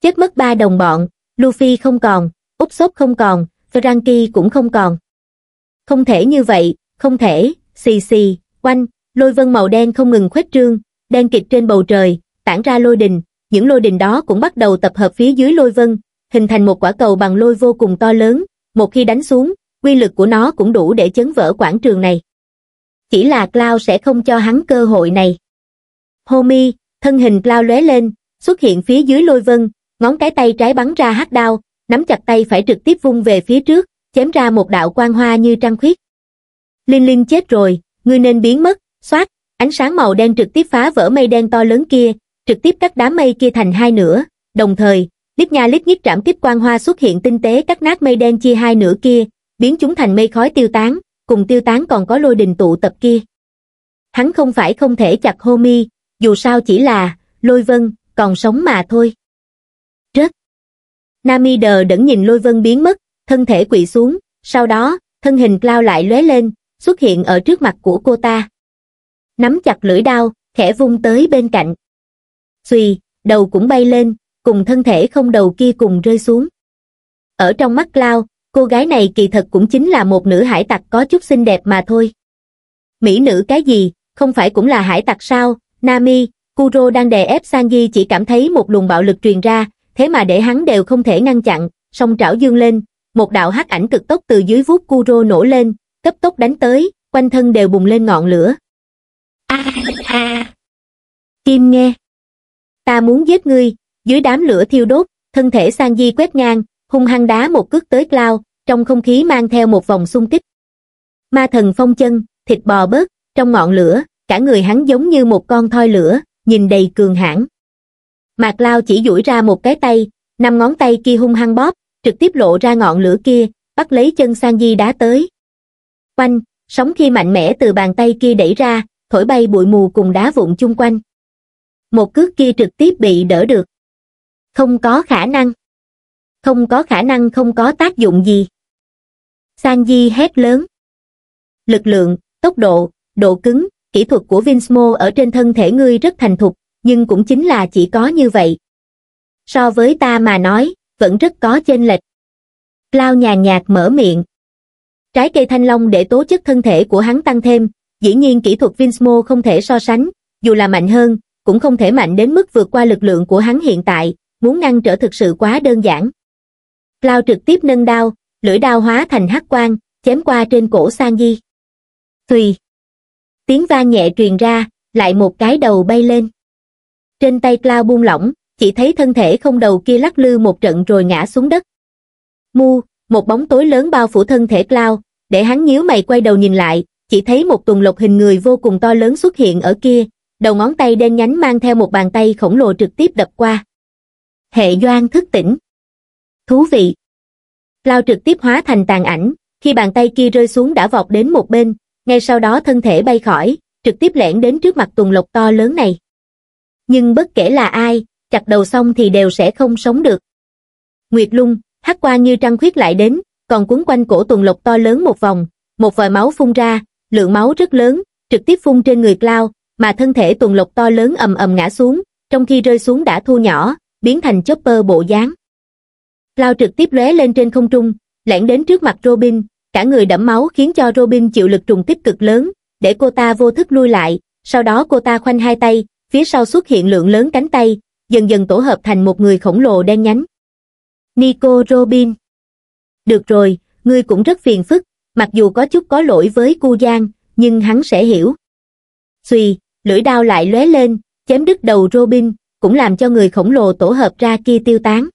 Chết mất ba đồng bọn, Luffy không còn, Usopp không còn, Frankie cũng không còn. không thể như vậy, không thể, xì xì, oanh, lôi vân màu đen không ngừng khuếch trương, đen kịt trên bầu trời, tản ra lôi đình, những lôi đình đó cũng bắt đầu tập hợp phía dưới lôi vân, hình thành một quả cầu bằng lôi vô cùng to lớn, một khi đánh xuống, quy lực của nó cũng đủ để chấn vỡ quảng trường này. Chỉ là Cloud sẽ không cho hắn cơ hội này. Homie, thân hình Cloud lóe lên, xuất hiện phía dưới lôi vân, ngón cái tay trái bắn ra hắc đao, nắm chặt tay phải trực tiếp vung về phía trước, chém ra một đạo quang hoa như trăng khuyết. Linh Linh chết rồi, ngươi nên biến mất, xoát, ánh sáng màu đen trực tiếp phá vỡ mây đen to lớn kia, trực tiếp cắt đám mây kia thành hai nửa, đồng thời, lít nha lít nhít trảm tiếp quang hoa xuất hiện tinh tế cắt nát mây đen chia hai nửa kia, biến chúng thành mây khói tiêu tán, cùng tiêu tán còn có lôi đình tụ tập kia. Hắn không phải không thể chặt Homie, dù sao chỉ là lôi vân, còn sống mà thôi. Rớt. Nami đờ đẫn nhìn lôi vân biến mất, thân thể quỵ xuống, sau đó, thân hình Cloud lại lóe lên, xuất hiện ở trước mặt của cô ta. Nắm chặt lưỡi đao, khẽ vung tới bên cạnh. Xùy, đầu cũng bay lên, cùng thân thể không đầu kia cùng rơi xuống. Ở trong mắt Cloud, cô gái này kỳ thật cũng chính là một nữ hải tặc có chút xinh đẹp mà thôi. Mỹ nữ cái gì, không phải cũng là hải tặc sao, Nami, Kuro đang đè ép Sanji chỉ cảm thấy một luồng bạo lực truyền ra, thế mà để hắn đều không thể ngăn chặn, song trảo dương lên, một đạo hắc ảnh cực tốc từ dưới vuốt Kuro nổ lên, cấp tốc đánh tới, quanh thân đều bùng lên ngọn lửa. A a. Kim nghe. Ta muốn giết ngươi, dưới đám lửa thiêu đốt, thân thể Sanji quét ngang, hung hăng đá một cước tới Cloud, trong không khí mang theo một vòng xung kích. Ma thần phong chân, thịt bò bớt, trong ngọn lửa, cả người hắn giống như một con thoi lửa, nhìn đầy cường hãn. Mà Cloud chỉ duỗi ra một cái tay, năm ngón tay kia hung hăng bóp, trực tiếp lộ ra ngọn lửa kia, bắt lấy chân Sanji đá tới. Quanh, sóng khi mạnh mẽ từ bàn tay kia đẩy ra, thổi bay bụi mù cùng đá vụn chung quanh. Một cước kia trực tiếp bị đỡ được. Không có khả năng. Không có khả năng không có tác dụng gì. Sanji hét lớn. Lực lượng, tốc độ, độ cứng, kỹ thuật của Vinsmo ở trên thân thể ngươi rất thành thục, nhưng cũng chính là chỉ có như vậy. So với ta mà nói, vẫn rất có chênh lệch. Cloud nhàn nhạt mở miệng. Trái cây thanh long để tố chất thân thể của hắn tăng thêm, dĩ nhiên kỹ thuật Vinsmo không thể so sánh, dù là mạnh hơn, cũng không thể mạnh đến mức vượt qua lực lượng của hắn hiện tại, muốn ngăn trở thực sự quá đơn giản. Cloud trực tiếp nâng đao, lưỡi đao hóa thành hắc quang, chém qua trên cổ Sanji. Thùy. Tiếng vang nhẹ truyền ra, lại một cái đầu bay lên. Trên tay Cloud buông lỏng, chỉ thấy thân thể không đầu kia lắc lư một trận rồi ngã xuống đất. Mu, một bóng tối lớn bao phủ thân thể Cloud, để hắn nhíu mày quay đầu nhìn lại, chỉ thấy một tuần lộc hình người vô cùng to lớn xuất hiện ở kia, đầu ngón tay đen nhánh mang theo một bàn tay khổng lồ trực tiếp đập qua. Hệ Doan thức tỉnh. Thú vị. Cloud trực tiếp hóa thành tàn ảnh, khi bàn tay kia rơi xuống đã vọt đến một bên, ngay sau đó thân thể bay khỏi, trực tiếp lẻn đến trước mặt tuần lộc to lớn này. Nhưng bất kể là ai, chặt đầu xong thì đều sẽ không sống được. Nguyệt Lung, hắc quang như trăng khuyết lại đến, còn quấn quanh cổ tuần lộc to lớn một vòng, một vòi máu phun ra, lượng máu rất lớn, trực tiếp phun trên người Cloud, mà thân thể tuần lộc to lớn ầm ầm ngã xuống, trong khi rơi xuống đã thu nhỏ, biến thành Chopper bộ dáng. Cloud trực tiếp lóe lên trên không trung, lẻn đến trước mặt Robin, cả người đẫm máu khiến cho Robin chịu lực trùng kích cực lớn, để cô ta vô thức lui lại, sau đó cô ta khoanh hai tay, phía sau xuất hiện lượng lớn cánh tay, dần dần tổ hợp thành một người khổng lồ đen nhánh. Nico Robin. Được rồi, ngươi cũng rất phiền phức, mặc dù có chút có lỗi với Cu Giang, nhưng hắn sẽ hiểu. Xùy, lưỡi đao lại lóe lên, chém đứt đầu Robin, cũng làm cho người khổng lồ tổ hợp ra kia tiêu tán.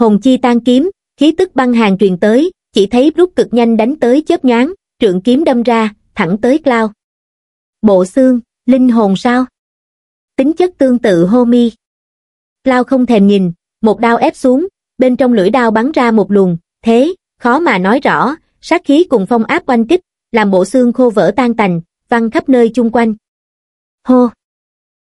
Hồn chi tan kiếm, khí tức băng hàng truyền tới, chỉ thấy rút cực nhanh đánh tới chớp nhoáng, trượng kiếm đâm ra, thẳng tới Cloud. Bộ xương, linh hồn sao? Tính chất tương tự Homie. Cloud không thèm nhìn, một đao ép xuống, bên trong lưỡi đao bắn ra một luồng, thế, khó mà nói rõ, sát khí cùng phong áp oanh kích, làm bộ xương khô vỡ tan tành, văng khắp nơi chung quanh. Hô!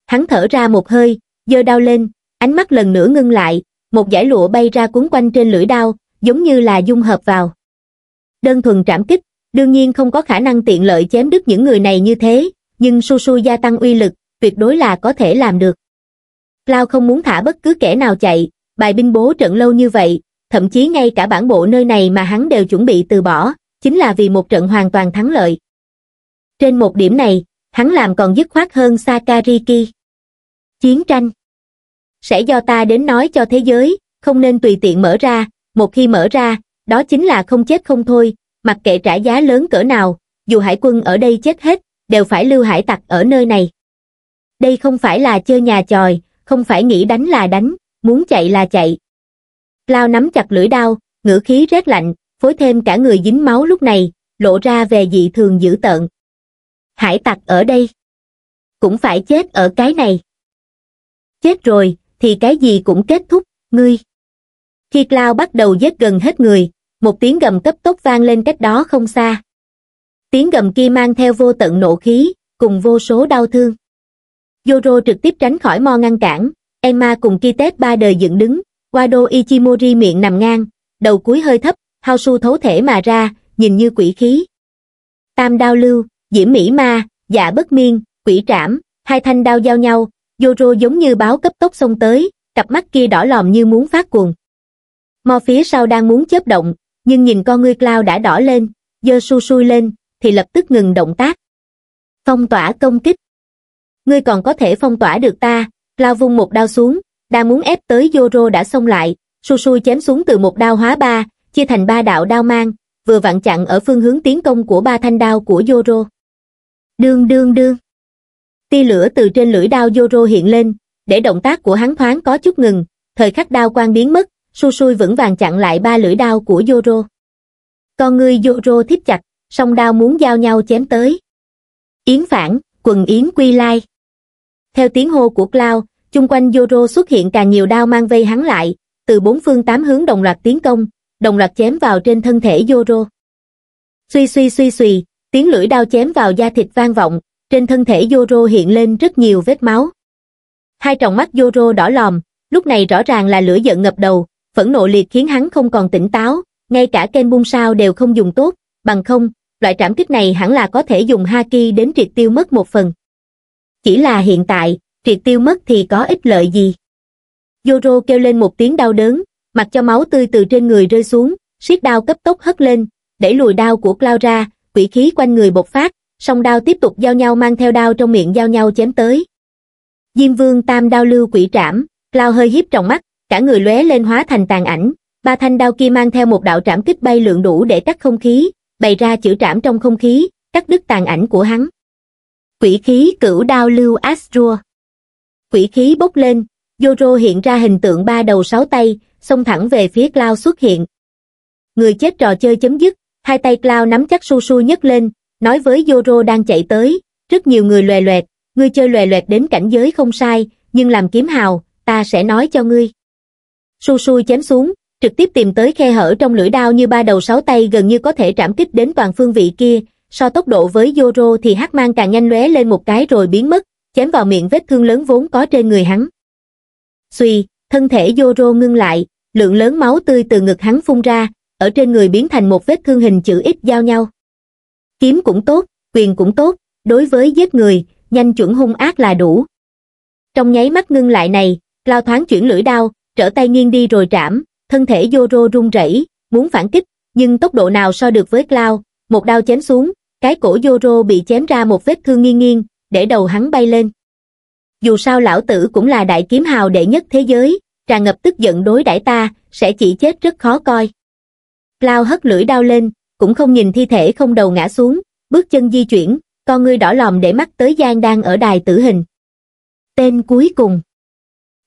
Hắn thở ra một hơi, giơ đao lên, ánh mắt lần nữa ngưng lại, một dải lụa bay ra cuốn quanh trên lưỡi đao, giống như là dung hợp vào. Đơn thuần trảm kích, đương nhiên không có khả năng tiện lợi chém đứt những người này như thế, nhưng su su gia tăng uy lực, tuyệt đối là có thể làm được. Cloud không muốn thả bất cứ kẻ nào chạy, bài binh bố trận lâu như vậy, thậm chí ngay cả bản bộ nơi này mà hắn đều chuẩn bị từ bỏ, chính là vì một trận hoàn toàn thắng lợi. Trên một điểm này, hắn làm còn dứt khoát hơn Sakariki. Chiến tranh sẽ do ta đến nói cho thế giới, không nên tùy tiện mở ra, một khi mở ra, đó chính là không chết không thôi, mặc kệ trả giá lớn cỡ nào, dù hải quân ở đây chết hết, đều phải lưu hải tặc ở nơi này. Đây không phải là chơi nhà chòi, không phải nghĩ đánh là đánh, muốn chạy là chạy. Lao nắm chặt lưỡi đao, ngữ khí rét lạnh, phối thêm cả người dính máu lúc này, lộ ra về dị thường dữ tợn. Hải tặc ở đây cũng phải chết ở cái này. Chết rồi, thì cái gì cũng kết thúc, ngươi. Khi Cloud bắt đầu giết gần hết người, một tiếng gầm cấp tốc vang lên cách đó không xa. Tiếng gầm kia mang theo vô tận nộ khí, cùng vô số đau thương. Zoro trực tiếp tránh khỏi mo ngăn cản, Emma cùng Kitet ba đời dựng đứng, Wado Ichimori miệng nằm ngang, đầu cúi hơi thấp, Haosu thấu thể mà ra, nhìn như quỷ khí. Tam đao lưu, diễm mỹ ma, dạ bất miên, quỷ trảm, hai thanh đao giao nhau, Zoro giống như báo cấp tốc xông tới, cặp mắt kia đỏ lòm như muốn phát cuồng. Mo phía sau đang muốn chớp động, nhưng nhìn con ngươi Cloud đã đỏ lên, giơ su sui lên, thì lập tức ngừng động tác. Phong tỏa công kích. Ngươi còn có thể phong tỏa được ta, Cloud vung một đao xuống, đang muốn ép tới Zoro đã xông lại, su sui chém xuống từ một đao hóa ba, chia thành ba đạo đao mang, vừa vặn chặn ở phương hướng tiến công của ba thanh đao của Zoro. Đương đương đương. Tia lửa từ trên lưỡi đao Zoro hiện lên, để động tác của hắn thoáng có chút ngừng, thời khắc đao quang biến mất, su sui vững vàng chặn lại ba lưỡi đao của Zoro. Con ngươi Zoro thít chặt, song đao muốn giao nhau chém tới. Yến phản, quần yến quy lai. Theo tiếng hô của Cloud, chung quanh Zoro xuất hiện càng nhiều đao mang vây hắn lại, từ bốn phương tám hướng đồng loạt tiến công, đồng loạt chém vào trên thân thể Zoro. Xuy suy suy suy, tiếng lưỡi đao chém vào da thịt vang vọng, trên thân thể Zoro hiện lên rất nhiều vết máu. Hai tròng mắt Zoro đỏ lòm, lúc này rõ ràng là lửa giận ngập đầu, phẫn nộ liệt khiến hắn không còn tỉnh táo, ngay cả ken bung sao đều không dùng tốt, bằng không, loại trảm kích này hẳn là có thể dùng haki đến triệt tiêu mất một phần. Chỉ là hiện tại, triệt tiêu mất thì có ích lợi gì? Zoro kêu lên một tiếng đau đớn, mặc cho máu tươi từ trên người rơi xuống, siết đao cấp tốc hất lên, để lùi đao của Cloud ra, quỷ khí quanh người bộc phát, song đao tiếp tục giao nhau mang theo đao trong miệng giao nhau chém tới. Diêm vương tam đao lưu quỷ trảm, Cloud hơi híp trong mắt, cả người lóe lên hóa thành tàn ảnh, ba thanh đao kia mang theo một đạo trảm kích bay lượn đủ để cắt không khí, bày ra chữ trảm trong không khí, cắt đứt tàn ảnh của hắn. Quỷ khí cửu đao lưu Asrua. Quỷ khí bốc lên, Zoro hiện ra hình tượng ba đầu sáu tay, xông thẳng về phía Cloud xuất hiện. Người chết trò chơi chấm dứt, hai tay Cloud nắm chắc su su nhấc lên, nói với Zoro đang chạy tới, rất nhiều người lòe loẹt, ngươi chơi lòe loẹt đến cảnh giới không sai, nhưng làm kiếm hào, ta sẽ nói cho ngươi. Su sui chém xuống, trực tiếp tìm tới khe hở trong lưỡi đao như ba đầu sáu tay gần như có thể trảm kích đến toàn phương vị kia, so tốc độ với Zoro thì hắc mang càng nhanh lóe lên một cái rồi biến mất, chém vào miệng vết thương lớn vốn có trên người hắn. Xuy, thân thể Zoro ngưng lại, lượng lớn máu tươi từ ngực hắn phun ra, ở trên người biến thành một vết thương hình chữ X giao nhau. Kiếm cũng tốt, quyền cũng tốt, đối với giết người, nhanh chuẩn hung ác là đủ. Trong nháy mắt ngưng lại này, Cloud thoáng chuyển lưỡi đao, trở tay nghiêng đi rồi trảm, thân thể Zoro run rẩy, muốn phản kích, nhưng tốc độ nào so được với Cloud, một đao chém xuống, cái cổ Zoro bị chém ra một vết thương nghiêng nghiêng, để đầu hắn bay lên. Dù sao lão tử cũng là đại kiếm hào đệ nhất thế giới, tràn ngập tức giận đối đãi ta, sẽ chỉ chết rất khó coi. Cloud hất lưỡi đao lên, cũng không nhìn thi thể không đầu ngã xuống, bước chân di chuyển, con ngươi đỏ lòm để mắt tới Giang đang ở đài tử hình. Tên cuối cùng.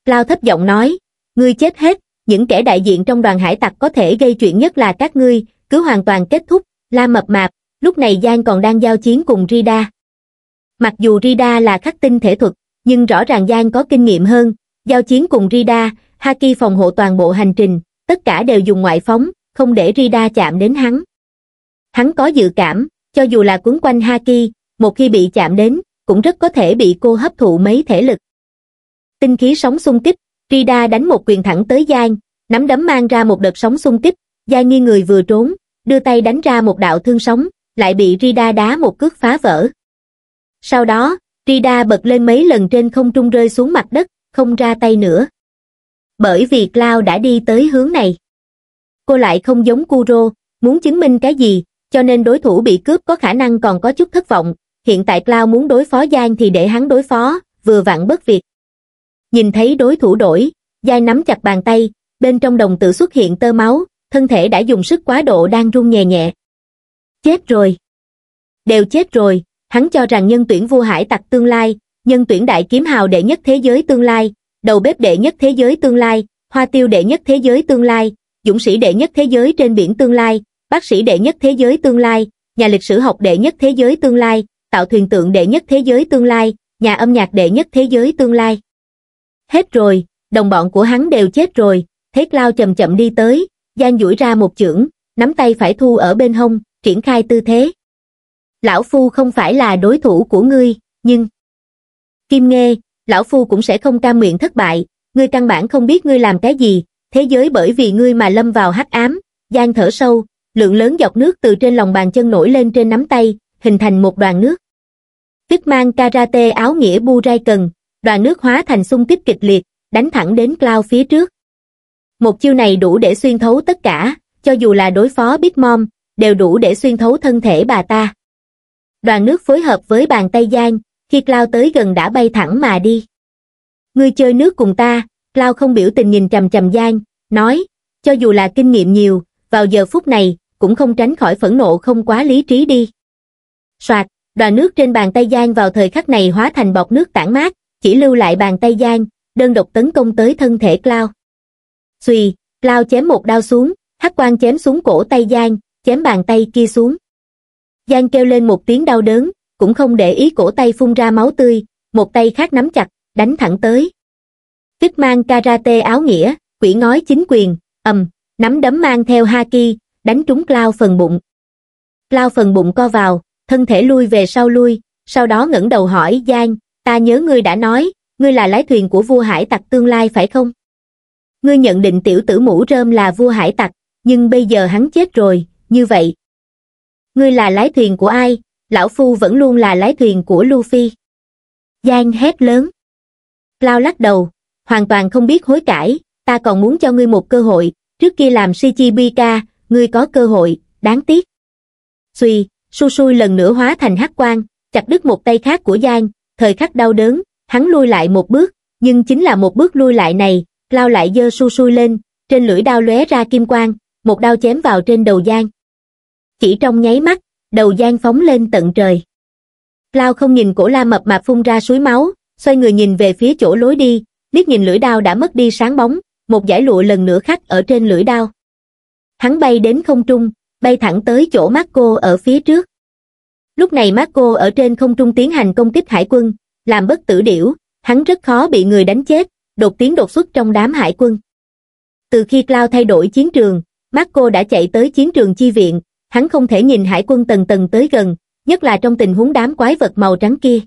Cloud thấp giọng nói. Ngươi chết hết, những kẻ đại diện trong đoàn hải tặc có thể gây chuyện nhất là các ngươi, cứ hoàn toàn kết thúc, la mập mạp, lúc này Giang còn đang giao chiến cùng Rida. Mặc dù Rida là khắc tinh thể thuật, nhưng rõ ràng Giang có kinh nghiệm hơn, giao chiến cùng Rida, haki phòng hộ toàn bộ hành trình, tất cả đều dùng ngoại phóng, không để Rida chạm đến hắn. Hắn có dự cảm, cho dù là quấn quanh haki, một khi bị chạm đến, cũng rất có thể bị cô hấp thụ mấy thể lực. Tinh khí sóng xung kích, Rida đánh một quyền thẳng tới Giang, nắm đấm mang ra một đợt sóng xung kích, Giang nghiêng người vừa trốn, đưa tay đánh ra một đạo thương sóng, lại bị Rida đá một cước phá vỡ. Sau đó, Rida bật lên mấy lần trên không trung rơi xuống mặt đất, không ra tay nữa. Bởi vì Cloud đã đi tới hướng này. Cô lại không giống Kuro, muốn chứng minh cái gì, cho nên đối thủ bị cướp có khả năng còn có chút thất vọng. Hiện tại Cloud muốn đối phó Giang thì để hắn đối phó, vừa vặn bất việc. Nhìn thấy đối thủ đổi, Giang nắm chặt bàn tay, bên trong đồng tử xuất hiện tơ máu, thân thể đã dùng sức quá độ đang run nhẹ nhẹ. Chết rồi. Đều chết rồi, hắn cho rằng nhân tuyển vua hải tặc tương lai, nhân tuyển đại kiếm hào đệ nhất thế giới tương lai, đầu bếp đệ nhất thế giới tương lai, hoa tiêu đệ nhất thế giới tương lai, dũng sĩ đệ nhất thế giới trên biển tương lai, bác sĩ đệ nhất thế giới tương lai, nhà lịch sử học đệ nhất thế giới tương lai, tạo thuyền tượng đệ nhất thế giới tương lai, nhà âm nhạc đệ nhất thế giới tương lai. Hết rồi, đồng bọn của hắn đều chết rồi. Thế Cloud chậm chậm đi tới, Giang duỗi ra một chưởng, nắm tay phải thu ở bên hông, triển khai tư thế. Lão Phu không phải là đối thủ của ngươi, nhưng... Kim Nghê, Lão Phu cũng sẽ không cam nguyện thất bại, ngươi căn bản không biết ngươi làm cái gì, thế giới bởi vì ngươi mà lâm vào hắc ám. Giang thở sâu, lượng lớn giọt nước từ trên lòng bàn chân nổi lên trên nắm tay, hình thành một đoàn nước. Kích mang karate áo nghĩa bu rai cần, đoàn nước hóa thành xung kích kịch liệt, đánh thẳng đến Cloud phía trước. Một chiêu này đủ để xuyên thấu tất cả, cho dù là đối phó Big Mom, đều đủ để xuyên thấu thân thể bà ta. Đoàn nước phối hợp với bàn tay Giang, khi Cloud tới gần đã bay thẳng mà đi. Ngươi chơi nước cùng ta, Cloud không biểu tình nhìn chằm chằm Giang, nói, cho dù là kinh nghiệm nhiều, vào giờ phút này, cũng không tránh khỏi phẫn nộ không quá lý trí đi. Soạt, đoàn nước trên bàn tay Giang vào thời khắc này hóa thành bọt nước tản mát, chỉ lưu lại bàn tay Giang, đơn độc tấn công tới thân thể Cloud. Xuy, Cloud chém một đao xuống, hắc quang chém xuống cổ tay Giang, chém bàn tay kia xuống. Giang kêu lên một tiếng đau đớn, cũng không để ý cổ tay phun ra máu tươi, một tay khác nắm chặt, đánh thẳng tới. Kích mang karate áo nghĩa, quỷ ngói chính quyền, ầm, nắm đấm mang theo haki, đánh trúng Cloud phần bụng. Cloud phần bụng co vào, thân thể lui về sau lui, sau đó ngẩng đầu hỏi Giang, ta nhớ ngươi đã nói, ngươi là lái thuyền của vua hải tặc tương lai phải không? Ngươi nhận định tiểu tử mũ rơm là vua hải tặc, nhưng bây giờ hắn chết rồi, như vậy. Ngươi là lái thuyền của ai? Lão Phu vẫn luôn là lái thuyền của Luffy. Giang hét lớn. Cloud lắc đầu, hoàn toàn không biết hối cải, ta còn muốn cho ngươi một cơ hội, trước kia làm Shichibika, ngươi có cơ hội, đáng tiếc. Xuy, Su Sui lần nữa hóa thành hắc quang, chặt đứt một tay khác của Giang, thời khắc đau đớn, hắn lui lại một bước, nhưng chính là một bước lui lại này, Cloud lại giơ Su Sui lên, trên lưỡi đao lóe ra kim quang, một đao chém vào trên đầu Giang. Chỉ trong nháy mắt, đầu Giang phóng lên tận trời. Cloud không nhìn cổ la mập mạp phun ra suối máu, xoay người nhìn về phía chỗ lối đi, liếc nhìn lưỡi đao đã mất đi sáng bóng, một dải lụa lần nữa khắc ở trên lưỡi đao. Hắn bay đến không trung, bay thẳng tới chỗ Marco ở phía trước. Lúc này Marco ở trên không trung tiến hành công kích hải quân, làm bất tử điểu, hắn rất khó bị người đánh chết, đột tiến đột xuất trong đám hải quân. Từ khi Cloud thay đổi chiến trường, Marco đã chạy tới chiến trường chi viện, hắn không thể nhìn hải quân tầng tầng tới gần, nhất là trong tình huống đám quái vật màu trắng kia.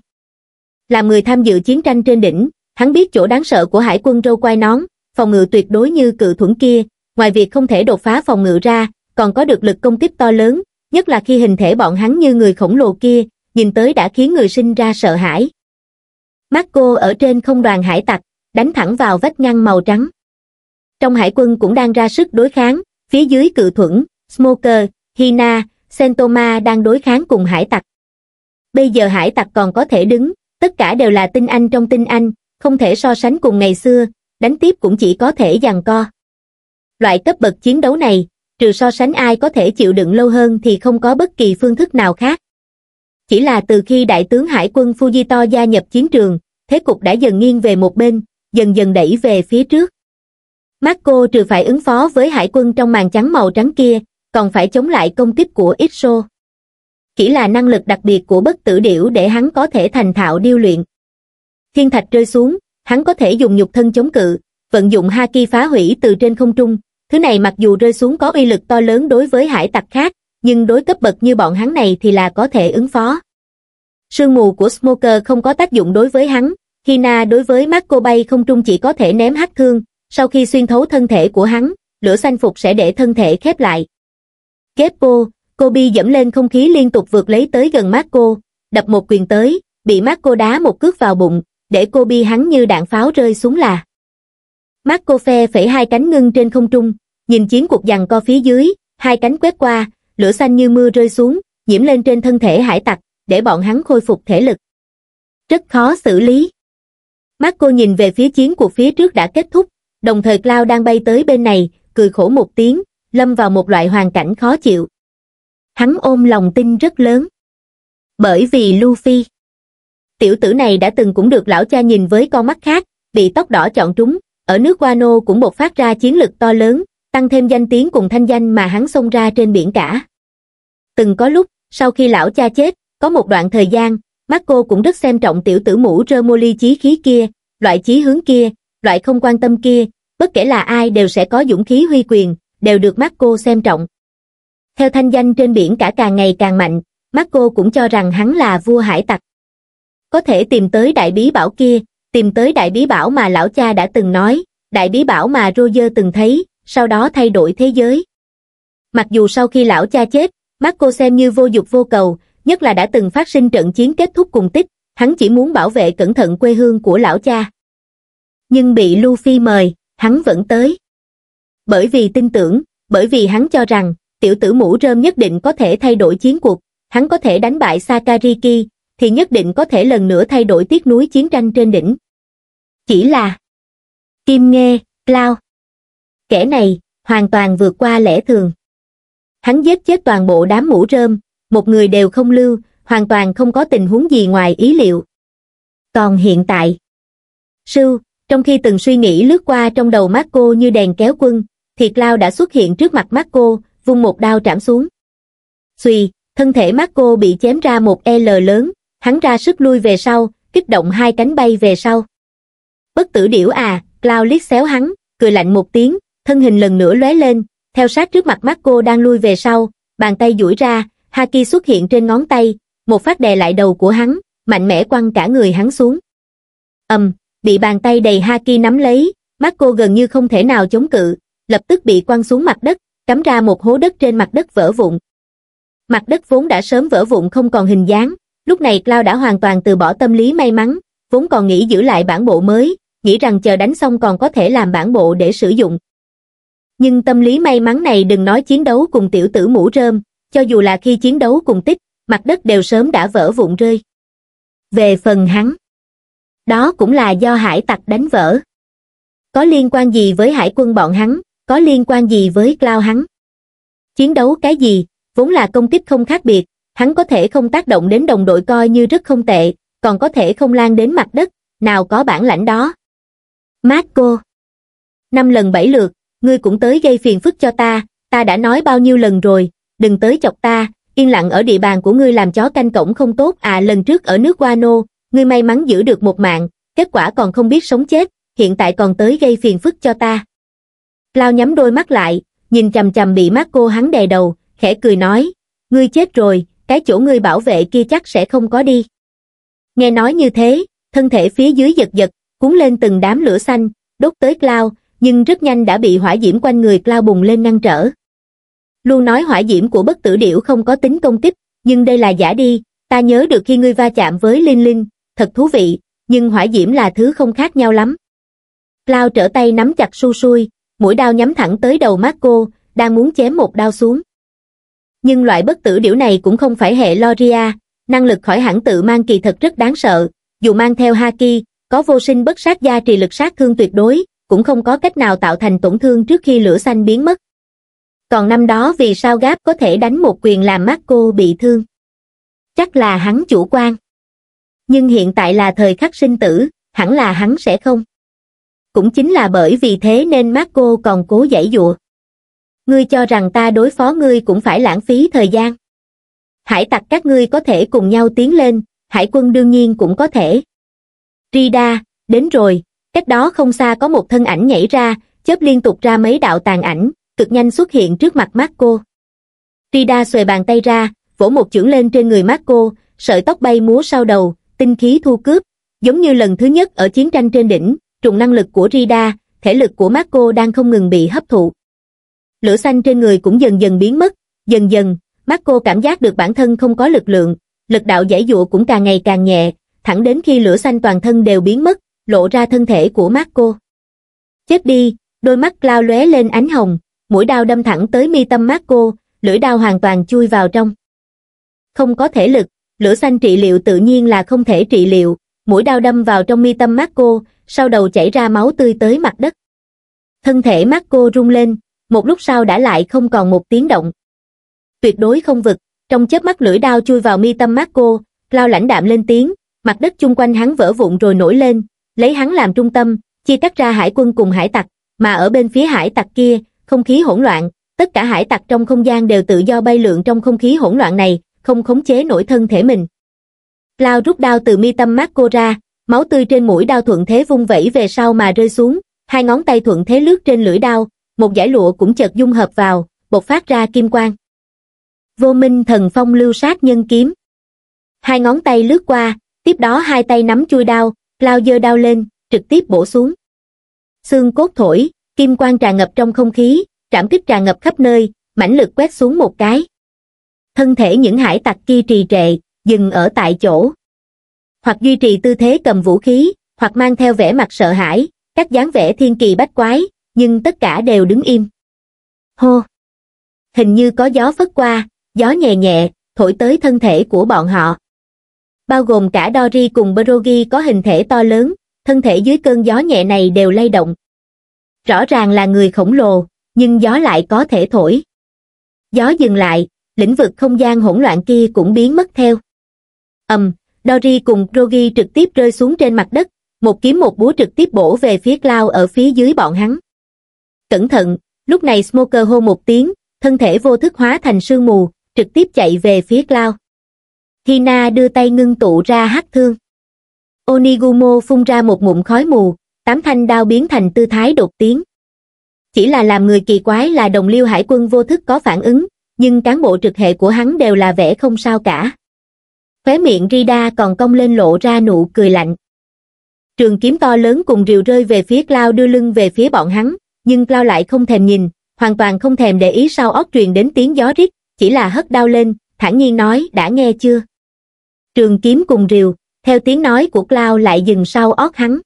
Làm người tham dự chiến tranh trên đỉnh, hắn biết chỗ đáng sợ của hải quân râu quai nón, phòng ngự tuyệt đối như cự thuẫn kia, ngoài việc không thể đột phá phòng ngự ra, còn có được lực công kích to lớn, nhất là khi hình thể bọn hắn như người khổng lồ kia, nhìn tới đã khiến người sinh ra sợ hãi. Marco ở trên không đoàn hải tặc, đánh thẳng vào vách ngăn màu trắng. Trong hải quân cũng đang ra sức đối kháng, phía dưới cự thuẫn, Smoker, Hina, Sentoma đang đối kháng cùng hải tặc. Bây giờ hải tặc còn có thể đứng, tất cả đều là tinh anh trong tinh anh, không thể so sánh cùng ngày xưa, đánh tiếp cũng chỉ có thể giằng co. Loại cấp bậc chiến đấu này, trừ so sánh ai có thể chịu đựng lâu hơn thì không có bất kỳ phương thức nào khác. Chỉ là từ khi đại tướng hải quân Fujito gia nhập chiến trường, thế cục đã dần nghiêng về một bên, dần dần đẩy về phía trước. Marco trừ phải ứng phó với hải quân trong màn trắng màu trắng kia, còn phải chống lại công kích của Iso. Chỉ là năng lực đặc biệt của bất tử điểu để hắn có thể thành thạo điêu luyện. Thiên thạch rơi xuống, hắn có thể dùng nhục thân chống cự, vận dụng haki phá hủy từ trên không trung. Thứ này mặc dù rơi xuống có uy lực to lớn đối với hải tặc khác, nhưng đối cấp bậc như bọn hắn này thì là có thể ứng phó. Sương mù của Smoker không có tác dụng đối với hắn, Hina đối với Marco bay không trung chỉ có thể ném hắc thương, sau khi xuyên thấu thân thể của hắn, lửa xanh phục sẽ để thân thể khép lại. Keppo, Kobe dẫm lên không khí liên tục vượt lấy tới gần Marco, đập một quyền tới, bị Marco đá một cước vào bụng, để Kobe hắn như đạn pháo rơi xuống là. Marco phe phẩy hai cánh ngưng trên không trung, nhìn chiến cuộc giằng co phía dưới, hai cánh quét qua, lửa xanh như mưa rơi xuống, nhiễm lên trên thân thể hải tặc, để bọn hắn khôi phục thể lực. Rất khó xử lý. Marco nhìn về phía chiến cuộc phía trước đã kết thúc, đồng thời Cloud đang bay tới bên này, cười khổ một tiếng, lâm vào một loại hoàn cảnh khó chịu. Hắn ôm lòng tin rất lớn. Bởi vì Luffy, tiểu tử này đã từng cũng được lão cha nhìn với con mắt khác, bị tóc đỏ chọn trúng, ở nước Wano cũng bộc phát ra chiến lực to lớn, tăng thêm danh tiếng cùng thanh danh mà hắn xông ra trên biển cả. Từng có lúc, sau khi lão cha chết, có một đoạn thời gian, Marco cũng rất xem trọng tiểu tử mũ Remoli chí khí kia, loại chí hướng kia, loại không quan tâm kia, bất kể là ai đều sẽ có dũng khí huy quyền, đều được Marco xem trọng. Theo thanh danh trên biển cả càng ngày càng mạnh, Marco cũng cho rằng hắn là vua hải tặc. Có thể tìm tới đại bí bảo kia, tìm tới đại bí bảo mà lão cha đã từng nói, đại bí bảo mà Roger từng thấy, sau đó thay đổi thế giới. Mặc dù sau khi lão cha chết, Marco xem như vô dục vô cầu, nhất là đã từng phát sinh trận chiến kết thúc cùng tích, hắn chỉ muốn bảo vệ cẩn thận quê hương của lão cha. Nhưng bị Luffy mời, hắn vẫn tới. Bởi vì tin tưởng, bởi vì hắn cho rằng, tiểu tử mũ rơm nhất định có thể thay đổi chiến cuộc, hắn có thể đánh bại Sakariki, thì nhất định có thể lần nữa thay đổi tiếc núi chiến tranh trên đỉnh. Chỉ là Kim Nghe, Cloud. Kẻ này, hoàn toàn vượt qua lẽ thường. Hắn giết chết toàn bộ đám mũ rơm, một người đều không lưu, hoàn toàn không có tình huống gì ngoài ý liệu. Còn hiện tại, Sưu, trong khi từng suy nghĩ lướt qua trong đầu Marco như đèn kéo quân, thì Cloud đã xuất hiện trước mặt Marco, vung một đao trảm xuống. Xuy, thân thể Marco bị chém ra một L lớn, hắn ra sức lui về sau, kích động hai cánh bay về sau. Bất tử điểu à, Cloud liếc xéo hắn, cười lạnh một tiếng, thân hình lần nữa lóe lên, theo sát trước mặt Marco đang lui về sau, bàn tay duỗi ra, Haki xuất hiện trên ngón tay, một phát đè lại đầu của hắn, mạnh mẽ quăng cả người hắn xuống. Ầm, um, bị bàn tay đầy Haki nắm lấy, Marco gần như không thể nào chống cự, lập tức bị quăng xuống mặt đất, cắm ra một hố đất trên mặt đất vỡ vụn. Mặt đất vốn đã sớm vỡ vụn không còn hình dáng, lúc này Cloud đã hoàn toàn từ bỏ tâm lý may mắn, vốn còn nghĩ giữ lại bản bộ mới, nghĩ rằng chờ đánh xong còn có thể làm bản bộ để sử dụng. Nhưng tâm lý may mắn này đừng nói chiến đấu cùng tiểu tử mũ rơm, cho dù là khi chiến đấu cùng tích, mặt đất đều sớm đã vỡ vụn rơi. Về phần hắn, đó cũng là do hải tặc đánh vỡ. Có liên quan gì với hải quân bọn hắn, có liên quan gì với Cloud hắn? Chiến đấu cái gì, vốn là công kích không khác biệt, hắn có thể không tác động đến đồng đội coi như rất không tệ, còn có thể không lan đến mặt đất, nào có bản lãnh đó. Marco, năm lần bảy lượt, ngươi cũng tới gây phiền phức cho ta, ta đã nói bao nhiêu lần rồi, đừng tới chọc ta, yên lặng ở địa bàn của ngươi làm chó canh cổng không tốt à. Lần trước ở nước Wano, ngươi may mắn giữ được một mạng, kết quả còn không biết sống chết, hiện tại còn tới gây phiền phức cho ta. Cloud nhắm đôi mắt lại, nhìn chằm chằm bị Marco hắn đè đầu, khẽ cười nói, ngươi chết rồi, cái chỗ ngươi bảo vệ kia chắc sẽ không có đi. Nghe nói như thế, thân thể phía dưới giật giật, cuốn lên từng đám lửa xanh, đốt tới Cloud, nhưng rất nhanh đã bị hỏa diễm quanh người Cloud bùng lên ngăn trở. Luôn nói hỏa diễm của bất tử điểu không có tính công kích, nhưng đây là giả đi, ta nhớ được khi ngươi va chạm với Linh Linh, thật thú vị, nhưng hỏa diễm là thứ không khác nhau lắm. Cloud trở tay nắm chặt su sui, mũi đao nhắm thẳng tới đầu Marco, đang muốn chém một đao xuống. Nhưng loại bất tử điểu này cũng không phải hệ Loria, năng lực khỏi hẳn tự mang kỳ thật rất đáng sợ, dù mang theo Haki, có vô sinh bất sát gia trì lực sát thương tuyệt đối, cũng không có cách nào tạo thành tổn thương trước khi lửa xanh biến mất. Còn năm đó vì sao Gáp có thể đánh một quyền làm Marco bị thương? Chắc là hắn chủ quan. Nhưng hiện tại là thời khắc sinh tử, hẳn là hắn sẽ không. Cũng chính là bởi vì thế nên Marco còn cố giãy giụa. Ngươi cho rằng ta đối phó ngươi cũng phải lãng phí thời gian. Hải tặc các ngươi có thể cùng nhau tiến lên, hải quân đương nhiên cũng có thể. Rida, đến rồi, cách đó không xa có một thân ảnh nhảy ra, chớp liên tục ra mấy đạo tàn ảnh, cực nhanh xuất hiện trước mặt Marco. Rida xuề bàn tay ra, vỗ một chưởng lên trên người Marco, sợi tóc bay múa sau đầu, tinh khí thu cướp, giống như lần thứ nhất ở chiến tranh trên đỉnh, trùng năng lực của Rida, thể lực của Marco đang không ngừng bị hấp thụ. Lửa xanh trên người cũng dần dần biến mất, dần dần, Marco cảm giác được bản thân không có lực lượng, lực đạo giải dụa cũng càng ngày càng nhẹ, thẳng đến khi lửa xanh toàn thân đều biến mất, lộ ra thân thể của Marco. Chết đi, đôi mắt Cloud lóe lên ánh hồng, mũi đao đâm thẳng tới mi tâm Marco, lưỡi đao hoàn toàn chui vào trong. Không có thể lực, lửa xanh trị liệu tự nhiên là không thể trị liệu, mũi đao đâm vào trong mi tâm Marco, sau đầu chảy ra máu tươi tới mặt đất. Thân thể Marco rung lên, một lúc sau đã lại không còn một tiếng động. Tuyệt đối không vực, trong chớp mắt lưỡi đao chui vào mi tâm Marco, lao lãnh đạm lên tiếng, mặt đất chung quanh hắn vỡ vụn rồi nổi lên, lấy hắn làm trung tâm, chia cắt ra hải quân cùng hải tặc, mà ở bên phía hải tặc kia, không khí hỗn loạn, tất cả hải tặc trong không gian đều tự do bay lượn trong không khí hỗn loạn này, không khống chế nổi thân thể mình. Lao rút đao từ mi tâm Marco ra, máu tươi trên mũi đao thuận thế vung vẩy về sau mà rơi xuống, hai ngón tay thuận thế lướt trên lưỡi đao, một dải lụa cũng chợt dung hợp vào, bộc phát ra kim quang. Vô Minh Thần Phong Lưu Sát Nhân Kiếm. Hai ngón tay lướt qua, tiếp đó hai tay nắm chuôi đao, Lao giơ đao lên, trực tiếp bổ xuống. Xương cốt thổi, kim quang tràn ngập trong không khí, trảm kích tràn ngập khắp nơi, mãnh lực quét xuống một cái. Thân thể những hải tặc kia trì trệ, dừng ở tại chỗ. Hoặc duy trì tư thế cầm vũ khí, hoặc mang theo vẻ mặt sợ hãi, các dáng vẻ thiên kỳ bách quái, nhưng tất cả đều đứng im. Hô! Hình như có gió phất qua, gió nhẹ nhẹ, thổi tới thân thể của bọn họ. Bao gồm cả Dory cùng Brogy có hình thể to lớn, thân thể dưới cơn gió nhẹ này đều lay động. Rõ ràng là người khổng lồ, nhưng gió lại có thể thổi. Gió dừng lại, lĩnh vực không gian hỗn loạn kia cũng biến mất theo. Ầm, um, Dory cùng Brogy trực tiếp rơi xuống trên mặt đất, một kiếm một búa trực tiếp bổ về phía Cloud ở phía dưới bọn hắn. Cẩn thận, lúc này Smoker hô một tiếng, thân thể vô thức hóa thành sương mù, trực tiếp chạy về phía Cloud. Hina đưa tay ngưng tụ ra hắc thương. Onigumo phun ra một ngụm khói mù, tám thanh đao biến thành tư thái đột tiến. Chỉ là làm người kỳ quái là đồng liêu hải quân vô thức có phản ứng, nhưng cán bộ trực hệ của hắn đều là vẻ không sao cả. Khóe miệng Rida còn cong lên lộ ra nụ cười lạnh. Trường kiếm to lớn cùng rìu rơi về phía Cloud đưa lưng về phía bọn hắn, nhưng Cloud lại không thèm nhìn, hoàn toàn không thèm để ý sau óc truyền đến tiếng gió rít, chỉ là hất đao lên, thản nhiên nói đã nghe chưa. Trường kiếm cùng rìu, theo tiếng nói của Cloud lại dừng sau óc hắn.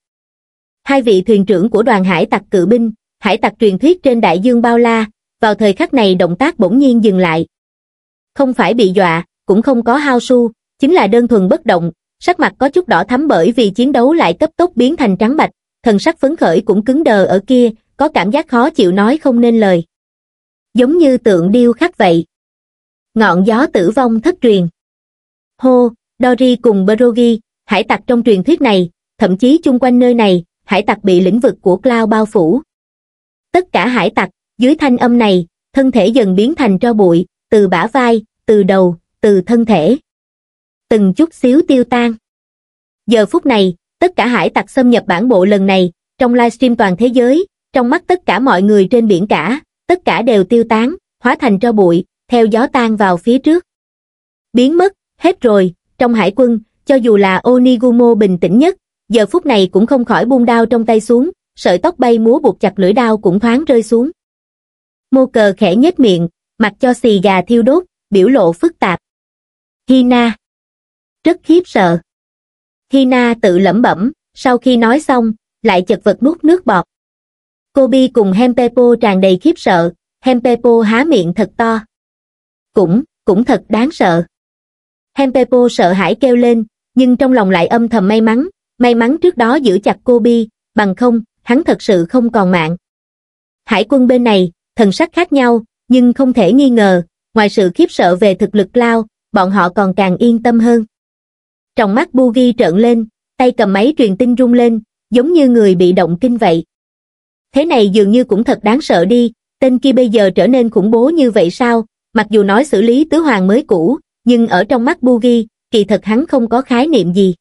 Hai vị thuyền trưởng của đoàn hải tặc cự binh, hải tặc truyền thuyết trên đại dương bao la, vào thời khắc này động tác bỗng nhiên dừng lại. Không phải bị dọa, cũng không có hao su, chính là đơn thuần bất động, sắc mặt có chút đỏ thắm bởi vì chiến đấu lại cấp tốc biến thành trắng bạch, thần sắc phấn khởi cũng cứng đờ ở kia, có cảm giác khó chịu nói không nên lời. Giống như tượng điêu khắc vậy. Ngọn gió tử vong thất truyền. Hô, Dory cùng Brogy, hải tặc trong truyền thuyết này, thậm chí chung quanh nơi này, hải tặc bị lĩnh vực của Cloud bao phủ. Tất cả hải tặc, dưới thanh âm này, thân thể dần biến thành tro bụi, từ bả vai, từ đầu, từ thân thể. Từng chút xíu tiêu tan. Giờ phút này, tất cả hải tặc xâm nhập bản bộ lần này, trong livestream toàn thế giới, trong mắt tất cả mọi người trên biển cả, tất cả đều tiêu tán, hóa thành tro bụi, theo gió tan vào phía trước. Biến mất, hết rồi, trong hải quân, cho dù là Onigumo bình tĩnh nhất, giờ phút này cũng không khỏi buông đao trong tay xuống, sợi tóc bay múa buộc chặt lưỡi đao cũng thoáng rơi xuống. Mô Cờ khẽ nhếch miệng, mặc cho xì gà thiêu đốt, biểu lộ phức tạp. Hina. Rất khiếp sợ. Hina tự lẩm bẩm, sau khi nói xong, lại chật vật nuốt nước bọt. Kobe cùng Hempepo tràn đầy khiếp sợ, Hempepo há miệng thật to. Cũng, cũng thật đáng sợ. Hempepo sợ hãi kêu lên, nhưng trong lòng lại âm thầm may mắn, may mắn trước đó giữ chặt Kobe, bằng không, hắn thật sự không còn mạng. Hải quân bên này, thần sắc khác nhau, nhưng không thể nghi ngờ, ngoài sự khiếp sợ về thực lực Cloud, bọn họ còn càng yên tâm hơn. Trong mắt Bugi trợn lên, tay cầm máy truyền tin rung lên, giống như người bị động kinh vậy. Thế này dường như cũng thật đáng sợ đi, tên kia bây giờ trở nên khủng bố như vậy sao, mặc dù nói xử lý tứ hoàng mới cũ, nhưng ở trong mắt Bugi, kỳ thật hắn không có khái niệm gì.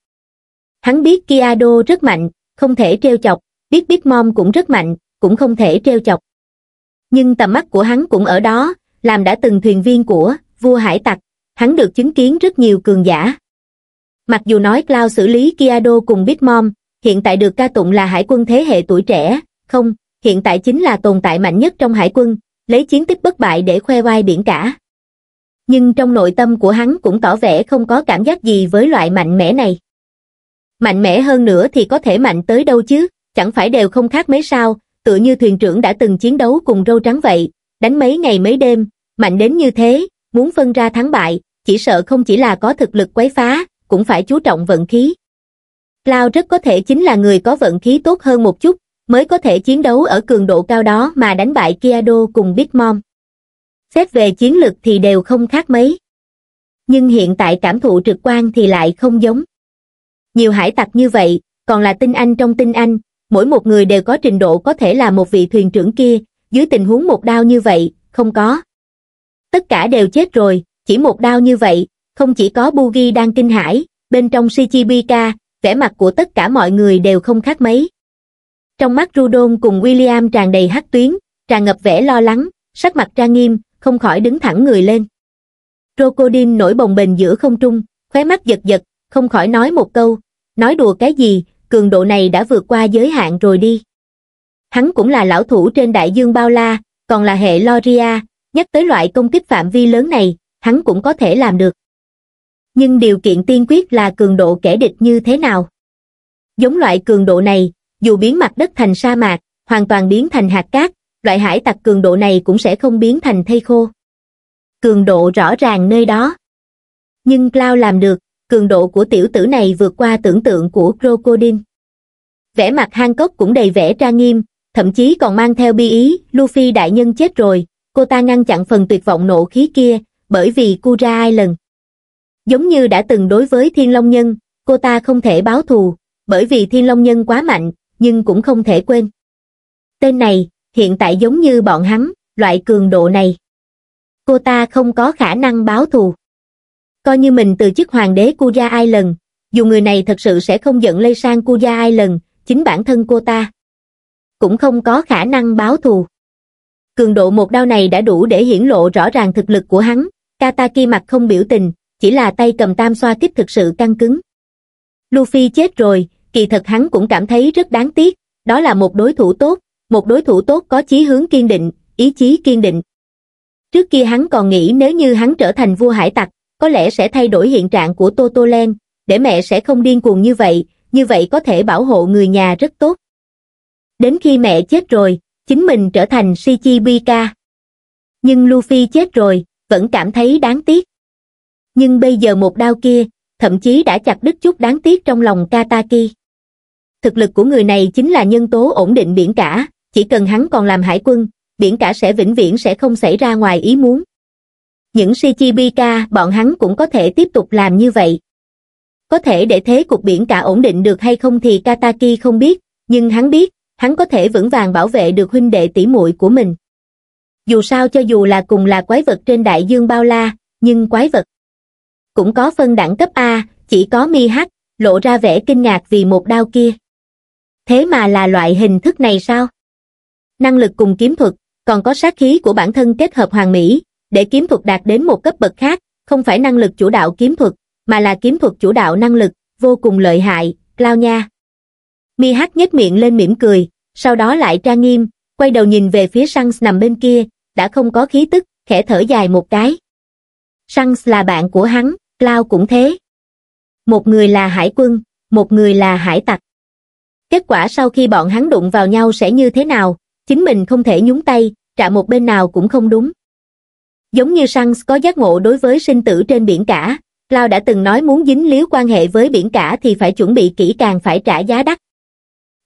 Hắn biết Kiado rất mạnh, không thể trêu chọc, biết Big Mom cũng rất mạnh, cũng không thể trêu chọc. Nhưng tầm mắt của hắn cũng ở đó, làm đã từng thuyền viên của vua hải tặc, hắn được chứng kiến rất nhiều cường giả. Mặc dù nói Cloud xử lý Kiado cùng Big Mom, hiện tại được ca tụng là hải quân thế hệ tuổi trẻ, không, hiện tại chính là tồn tại mạnh nhất trong hải quân, lấy chiến tích bất bại để khoe oai biển cả. Nhưng trong nội tâm của hắn cũng tỏ vẻ không có cảm giác gì với loại mạnh mẽ này. Mạnh mẽ hơn nữa thì có thể mạnh tới đâu chứ, chẳng phải đều không khác mấy sao, tựa như thuyền trưởng đã từng chiến đấu cùng râu trắng vậy, đánh mấy ngày mấy đêm, Mạnh đến như thế, muốn phân ra thắng bại, chỉ sợ không chỉ là có thực lực quấy phá, cũng phải chú trọng vận khí. Cloud rất có thể chính là người có vận khí tốt hơn một chút, mới có thể chiến đấu ở cường độ cao đó mà đánh bại Kiado cùng Big Mom. Xét về chiến lực thì đều không khác mấy. Nhưng hiện tại cảm thụ trực quan thì lại không giống. Nhiều hải tặc như vậy, còn là tinh anh trong tinh anh, mỗi một người đều có trình độ có thể là một vị thuyền trưởng kia, dưới tình huống một đao như vậy, không có. Tất cả đều chết rồi, chỉ một đao như vậy, không chỉ có Bugi đang kinh hãi, bên trong Shichibika, vẻ mặt của tất cả mọi người đều không khác mấy. Trong mắt Rudon cùng William tràn đầy hắc tuyến, tràn ngập vẻ lo lắng, sắc mặt trang nghiêm, không khỏi đứng thẳng người lên. Crocodile nổi bồng bềnh giữa không trung, khóe mắt giật giật, không khỏi nói một câu, nói đùa cái gì, cường độ này đã vượt qua giới hạn rồi đi. Hắn cũng là lão thủ trên đại dương bao la, còn là hệ Loria, nhắc tới loại công kích phạm vi lớn này, hắn cũng có thể làm được. Nhưng điều kiện tiên quyết là cường độ kẻ địch như thế nào. Giống loại cường độ này, dù biến mặt đất thành sa mạc, hoàn toàn biến thành hạt cát, loại hải tặc cường độ này cũng sẽ không biến thành thây khô. Cường độ rõ ràng nơi đó. Nhưng Cloud làm được, cường độ của tiểu tử này vượt qua tưởng tượng của Crocodile. Vẻ mặt Hancock cũng đầy vẻ trang nghiêm, thậm chí còn mang theo bi ý, Luffy đại nhân chết rồi, cô ta ngăn chặn phần tuyệt vọng nộ khí kia, bởi vì Kura Island. Giống như đã từng đối với Thiên Long Nhân, cô ta không thể báo thù, bởi vì Thiên Long Nhân quá mạnh, nhưng cũng không thể quên. Tên này, hiện tại giống như bọn hắn, loại cường độ này. Cô ta không có khả năng báo thù. Coi như mình từ chức hoàng đế Kura Island, dù người này thật sự sẽ không giận lây sang Kura Island, chính bản thân cô ta cũng không có khả năng báo thù. Cường độ một đao này đã đủ để hiển lộ rõ ràng thực lực của hắn. Kataki mặt không biểu tình, chỉ là tay cầm tam xoa kích thực sự căng cứng. Luffy chết rồi, kỳ thật hắn cũng cảm thấy rất đáng tiếc, đó là một đối thủ tốt, một đối thủ tốt có chí hướng kiên định, ý chí kiên định. Trước kia hắn còn nghĩ nếu như hắn trở thành vua hải tặc, có lẽ sẽ thay đổi hiện trạng của Totoland, để mẹ sẽ không điên cuồng như vậy, như vậy có thể bảo hộ người nhà rất tốt. Đến khi mẹ chết rồi, chính mình trở thành Shichibika. Nhưng Luffy chết rồi, vẫn cảm thấy đáng tiếc. Nhưng bây giờ một đao kia, thậm chí đã chặt đứt chút đáng tiếc trong lòng Kataki. Thực lực của người này chính là nhân tố ổn định biển cả, chỉ cần hắn còn làm hải quân, biển cả sẽ vĩnh viễn sẽ không xảy ra ngoài ý muốn. Những Shichibika bọn hắn cũng có thể tiếp tục làm như vậy. Có thể để thế cục biển cả ổn định được hay không thì Kataki không biết, nhưng hắn biết, hắn có thể vững vàng bảo vệ được huynh đệ tỷ muội của mình. Dù sao cho dù là cùng là quái vật trên đại dương bao la, nhưng quái vật cũng có phân đẳng cấp A, chỉ có Mi H, lộ ra vẻ kinh ngạc vì một đao kia. Thế mà là loại hình thức này sao? Năng lực cùng kiếm thuật, còn có sát khí của bản thân kết hợp hoàn mỹ, để kiếm thuật đạt đến một cấp bậc khác, không phải năng lực chủ đạo kiếm thuật, mà là kiếm thuật chủ đạo năng lực, vô cùng lợi hại, Cloud nha. Mi H nhếch miệng lên mỉm cười, sau đó lại trang nghiêm, quay đầu nhìn về phía Shanks nằm bên kia, đã không có khí tức, khẽ thở dài một cái. Shanks là bạn của hắn, Cloud cũng thế. Một người là hải quân, một người là hải tặc. Kết quả sau khi bọn hắn đụng vào nhau sẽ như thế nào, chính mình không thể nhúng tay, chạm một bên nào cũng không đúng. Giống như Shanks có giác ngộ đối với sinh tử trên biển cả, Cloud đã từng nói muốn dính líu quan hệ với biển cả thì phải chuẩn bị kỹ càng, phải trả giá đắt.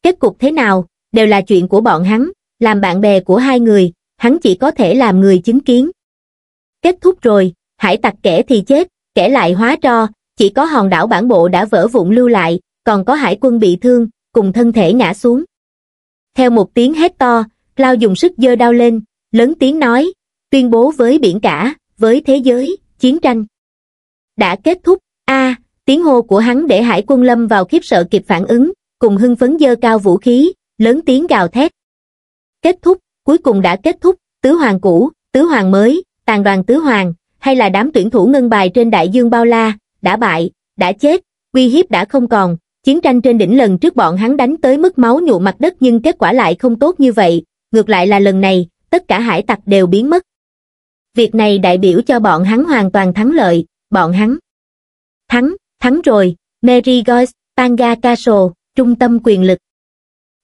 Kết cục thế nào, đều là chuyện của bọn hắn, làm bạn bè của hai người, hắn chỉ có thể làm người chứng kiến. Kết thúc rồi, hải tặc kẻ thì chết, kẻ lại hóa tro, chỉ có hòn đảo bản bộ đã vỡ vụn lưu lại, còn có hải quân bị thương, cùng thân thể ngã xuống. Theo một tiếng hét to, Cloud dùng sức giơ đao lên, lớn tiếng nói, tuyên bố với biển cả, với thế giới, chiến tranh đã kết thúc. A, à, tiếng hô của hắn để hải quân lâm vào khiếp sợ kịp phản ứng, cùng hưng phấn giơ cao vũ khí, lớn tiếng gào thét. Kết thúc, cuối cùng đã kết thúc, tứ hoàng cũ, tứ hoàng mới, tàn đoàn tứ hoàng, hay là đám tuyển thủ ngân bài trên đại dương bao la, đã bại, đã chết, uy hiếp đã không còn, chiến tranh trên đỉnh lần trước bọn hắn đánh tới mức máu nhuộm mặt đất nhưng kết quả lại không tốt như vậy, ngược lại là lần này, tất cả hải tặc đều biến mất. Việc này đại biểu cho bọn hắn hoàn toàn thắng lợi, bọn hắn thắng, thắng rồi, Marigold, Tanga Castle, trung tâm quyền lực.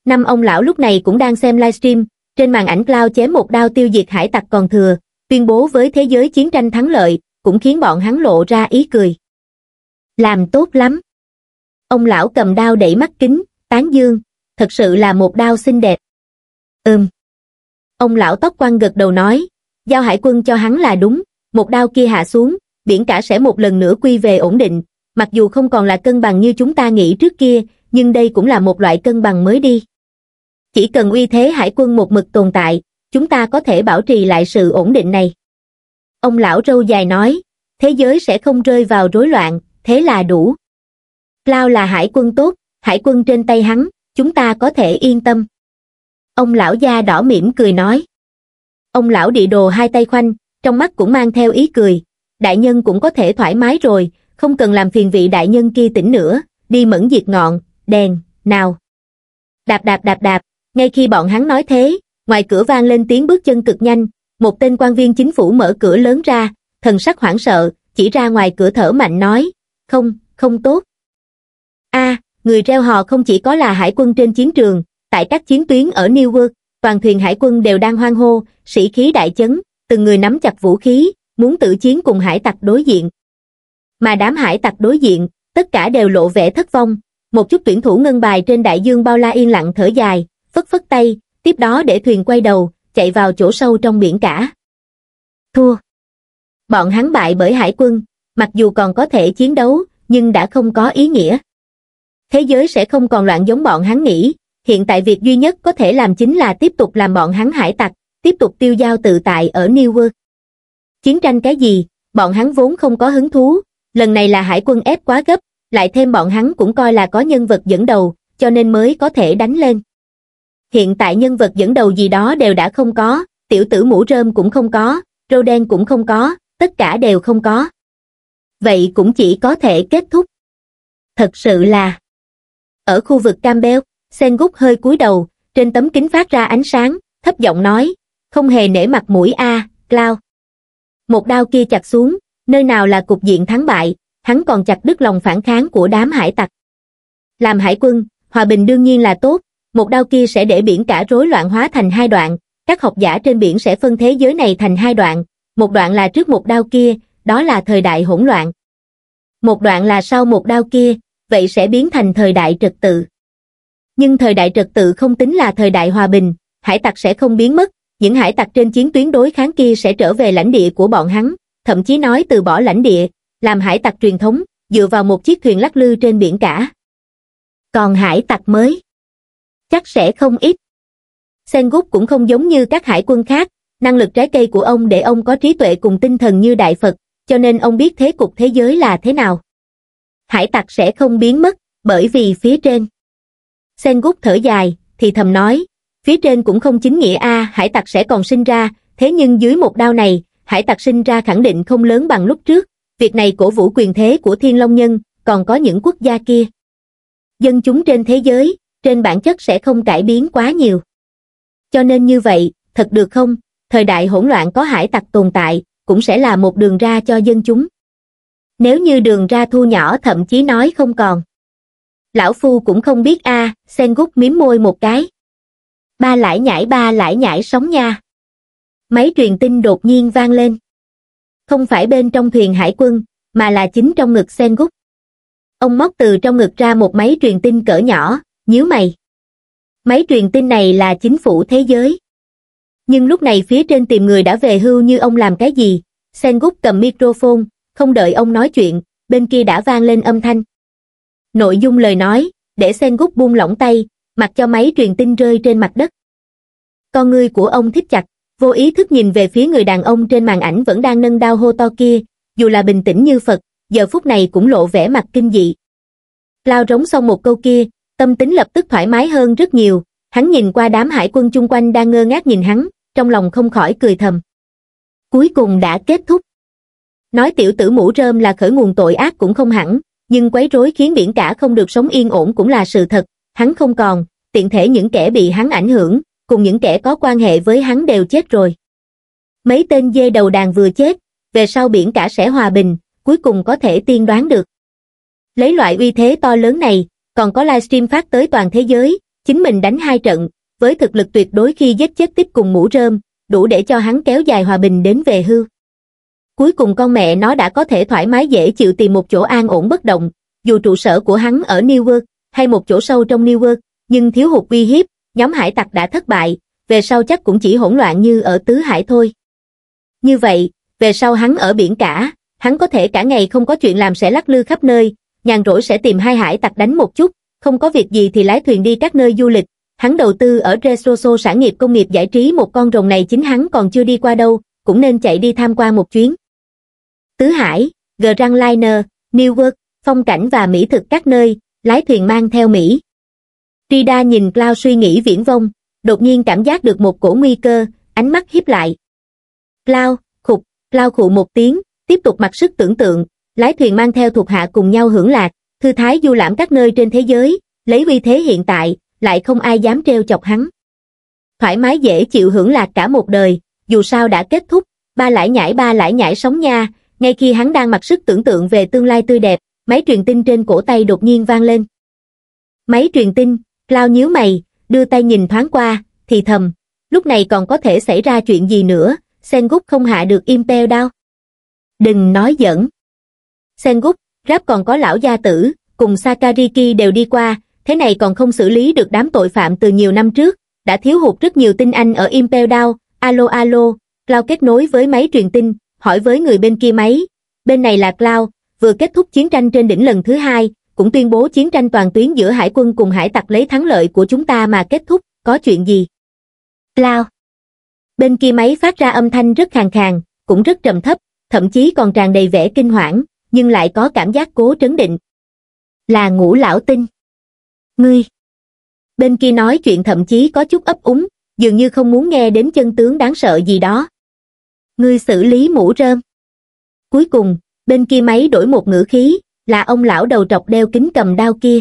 Năm ông lão lúc này cũng đang xem livestream, trên màn ảnh Cloud chém một đao tiêu diệt hải tặc còn thừa, tuyên bố với thế giới chiến tranh thắng lợi, cũng khiến bọn hắn lộ ra ý cười. Làm tốt lắm. Ông lão cầm đao đẩy mắt kính, tán dương, thật sự là một đao xinh đẹp. Ừm. Ông lão tóc quăn gật đầu nói, giao hải quân cho hắn là đúng, một đao kia hạ xuống, biển cả sẽ một lần nữa quy về ổn định, mặc dù không còn là cân bằng như chúng ta nghĩ trước kia, nhưng đây cũng là một loại cân bằng mới đi. Chỉ cần uy thế hải quân một mực tồn tại, chúng ta có thể bảo trì lại sự ổn định này. Ông lão râu dài nói, thế giới sẽ không rơi vào rối loạn, thế là đủ. Cloud là hải quân tốt, hải quân trên tay hắn, chúng ta có thể yên tâm. Ông lão da đỏ mỉm cười nói. Ông lão địa đồ hai tay khoanh, trong mắt cũng mang theo ý cười. Đại nhân cũng có thể thoải mái rồi, không cần làm phiền vị đại nhân kia tỉnh nữa, đi mẫn diệt ngọn, đèn, nào. Đạp đạp đạp đạp, ngay khi bọn hắn nói thế, ngoài cửa vang lên tiếng bước chân cực nhanh, một tên quan viên chính phủ mở cửa lớn ra, thần sắc hoảng sợ, chỉ ra ngoài cửa thở mạnh nói, không, không tốt. A, à, người reo hò không chỉ có là hải quân trên chiến trường, tại các chiến tuyến ở Newark, toàn thuyền hải quân đều đang hoan hô, sĩ khí đại chấn, từng người nắm chặt vũ khí, muốn tử chiến cùng hải tặc đối diện. Mà đám hải tặc đối diện, tất cả đều lộ vẻ thất vong, một chút tuyển thủ ngân bài trên đại dương bao la yên lặng thở dài, phất phất tay, tiếp đó để thuyền quay đầu, chạy vào chỗ sâu trong biển cả. Thua. Bọn hắn bại bởi hải quân, mặc dù còn có thể chiến đấu, nhưng đã không có ý nghĩa. Thế giới sẽ không còn loạn giống bọn hắn nghĩ, hiện tại việc duy nhất có thể làm chính là tiếp tục làm bọn hắn hải tặc, tiếp tục tiêu dao tự tại ở Newark. Chiến tranh cái gì, bọn hắn vốn không có hứng thú, lần này là hải quân ép quá gấp, lại thêm bọn hắn cũng coi là có nhân vật dẫn đầu, cho nên mới có thể đánh lên. Hiện tại nhân vật dẫn đầu gì đó đều đã không có, tiểu tử mũ rơm cũng không có, râu đen cũng không có, tất cả đều không có. Vậy cũng chỉ có thể kết thúc. Thật sự là... Ở khu vực Campbell, Sengoku hơi cúi đầu, trên tấm kính phát ra ánh sáng, thấp giọng nói, không hề nể mặt mũi a, Cloud. Một đao kia chặt xuống, nơi nào là cục diện thắng bại, hắn còn chặt đứt lòng phản kháng của đám hải tặc. Làm hải quân, hòa bình đương nhiên là tốt, một đao kia sẽ để biển cả rối loạn hóa thành hai đoạn, các học giả trên biển sẽ phân thế giới này thành hai đoạn, một đoạn là trước một đao kia, đó là thời đại hỗn loạn. Một đoạn là sau một đao kia, vậy sẽ biến thành thời đại trật tự. Nhưng thời đại trật tự không tính là thời đại hòa bình, hải tặc sẽ không biến mất, những hải tặc trên chiến tuyến đối kháng kia sẽ trở về lãnh địa của bọn hắn, thậm chí nói từ bỏ lãnh địa, làm hải tặc truyền thống, dựa vào một chiếc thuyền lắc lư trên biển cả. Còn hải tặc mới, chắc sẽ không ít. Sengoku cũng không giống như các hải quân khác, năng lực trái cây của ông để ông có trí tuệ cùng tinh thần như Đại Phật, cho nên ông biết thế cục thế giới là thế nào. Hải tặc sẽ không biến mất, bởi vì phía trên. Sengoku thở dài, thì thầm nói, phía trên cũng không chính nghĩa a, hải tặc sẽ còn sinh ra, thế nhưng dưới một đao này, hải tặc sinh ra khẳng định không lớn bằng lúc trước, việc này cổ vũ quyền thế của Thiên Long Nhân, còn có những quốc gia kia. Dân chúng trên thế giới, trên bản chất sẽ không cải biến quá nhiều. Cho nên như vậy, thật được không, thời đại hỗn loạn có hải tặc tồn tại, cũng sẽ là một đường ra cho dân chúng. Nếu như đường ra thu nhỏ thậm chí nói không còn. Lão Phu cũng không biết a, à, Sengoku mím môi một cái. Ba lải nhải ba lải nhải sóng nha. Máy truyền tin đột nhiên vang lên. Không phải bên trong thuyền hải quân, mà là chính trong ngực Sengoku. Ông móc từ trong ngực ra một máy truyền tin cỡ nhỏ, nhíu mày. Máy truyền tin này là chính phủ thế giới. Nhưng lúc này phía trên tìm người đã về hưu như ông làm cái gì? Sengoku cầm microphone, không đợi ông nói chuyện, bên kia đã vang lên âm thanh. Nội dung lời nói, để Sengoku buông lỏng tay, mặc cho máy truyền tin rơi trên mặt đất. Con ngươi của ông thít chặt, vô ý thức nhìn về phía người đàn ông trên màn ảnh vẫn đang nâng đao hô to kia, dù là bình tĩnh như Phật, giờ phút này cũng lộ vẻ mặt kinh dị. Lao rống xong một câu kia, tâm tính lập tức thoải mái hơn rất nhiều, hắn nhìn qua đám hải quân chung quanh đang ngơ ngác nhìn hắn, trong lòng không khỏi cười thầm. Cuối cùng đã kết thúc. Nói tiểu tử mũ rơm là khởi nguồn tội ác cũng không hẳn, nhưng quấy rối khiến biển cả không được sống yên ổn cũng là sự thật, hắn không còn, tiện thể những kẻ bị hắn ảnh hưởng, cùng những kẻ có quan hệ với hắn đều chết rồi. Mấy tên dê đầu đàn vừa chết, về sau biển cả sẽ hòa bình, cuối cùng có thể tiên đoán được. Lấy loại uy thế to lớn này, còn có livestream phát tới toàn thế giới, chính mình đánh hai trận, với thực lực tuyệt đối khi giết chết tiếp cùng mũ rơm, đủ để cho hắn kéo dài hòa bình đến về hưu. Cuối cùng con mẹ nó đã có thể thoải mái dễ chịu tìm một chỗ an ổn bất động, dù trụ sở của hắn ở Newark hay một chỗ sâu trong Newark, nhưng thiếu hụt uy hiếp, nhóm hải tặc đã thất bại, về sau chắc cũng chỉ hỗn loạn như ở Tứ Hải thôi. Như vậy, về sau hắn ở biển cả, hắn có thể cả ngày không có chuyện làm sẽ lắc lư khắp nơi, nhàn rỗi sẽ tìm hai hải tặc đánh một chút, không có việc gì thì lái thuyền đi các nơi du lịch. Hắn đầu tư ở Resources sản nghiệp công nghiệp giải trí, một con rồng này chính hắn còn chưa đi qua đâu, cũng nên chạy đi tham qua một chuyến. Tứ Hải, Grand Liner, Newark, phong cảnh và mỹ thực các nơi, lái thuyền mang theo Mỹ. Rida nhìn Cloud suy nghĩ viễn vông, đột nhiên cảm giác được một cổ nguy cơ, ánh mắt hiếp lại. Cloud, khục, Cloud khụ một tiếng, tiếp tục mặc sức tưởng tượng, lái thuyền mang theo thuộc hạ cùng nhau hưởng lạc, thư thái du lãm các nơi trên thế giới, lấy uy thế hiện tại, lại không ai dám trêu chọc hắn. Thoải mái dễ chịu hưởng lạc cả một đời, dù sao đã kết thúc, ba lải nhải ba lải nhải sóng nha. Ngay khi hắn đang mặc sức tưởng tượng về tương lai tươi đẹp, máy truyền tin trên cổ tay đột nhiên vang lên. Máy truyền tin, Cloud nhíu mày, đưa tay nhìn thoáng qua, thì thầm, lúc này còn có thể xảy ra chuyện gì nữa, Sengoku không hạ được Impel Down. Đừng nói giỡn. Sengoku, Rap còn có lão gia tử, cùng Sakariki đều đi qua, thế này còn không xử lý được đám tội phạm từ nhiều năm trước, đã thiếu hụt rất nhiều tin anh ở Impel Down. Alo alo, Cloud kết nối với máy truyền tin, hỏi với người bên kia máy, bên này là Cloud, vừa kết thúc chiến tranh trên đỉnh lần thứ hai, cũng tuyên bố chiến tranh toàn tuyến giữa hải quân cùng hải tặc lấy thắng lợi của chúng ta mà kết thúc, có chuyện gì? Cloud. Bên kia máy phát ra âm thanh rất khàn khàn, cũng rất trầm thấp, thậm chí còn tràn đầy vẻ kinh hoảng, nhưng lại có cảm giác cố trấn định. Là Ngũ lão tinh. Ngươi. Bên kia nói chuyện thậm chí có chút ấp úng, dường như không muốn nghe đến chân tướng đáng sợ gì đó. Ngươi xử lý mũ rơm. Cuối cùng, bên kia máy đổi một ngữ khí, là ông lão đầu trọc đeo kính cầm đao kia.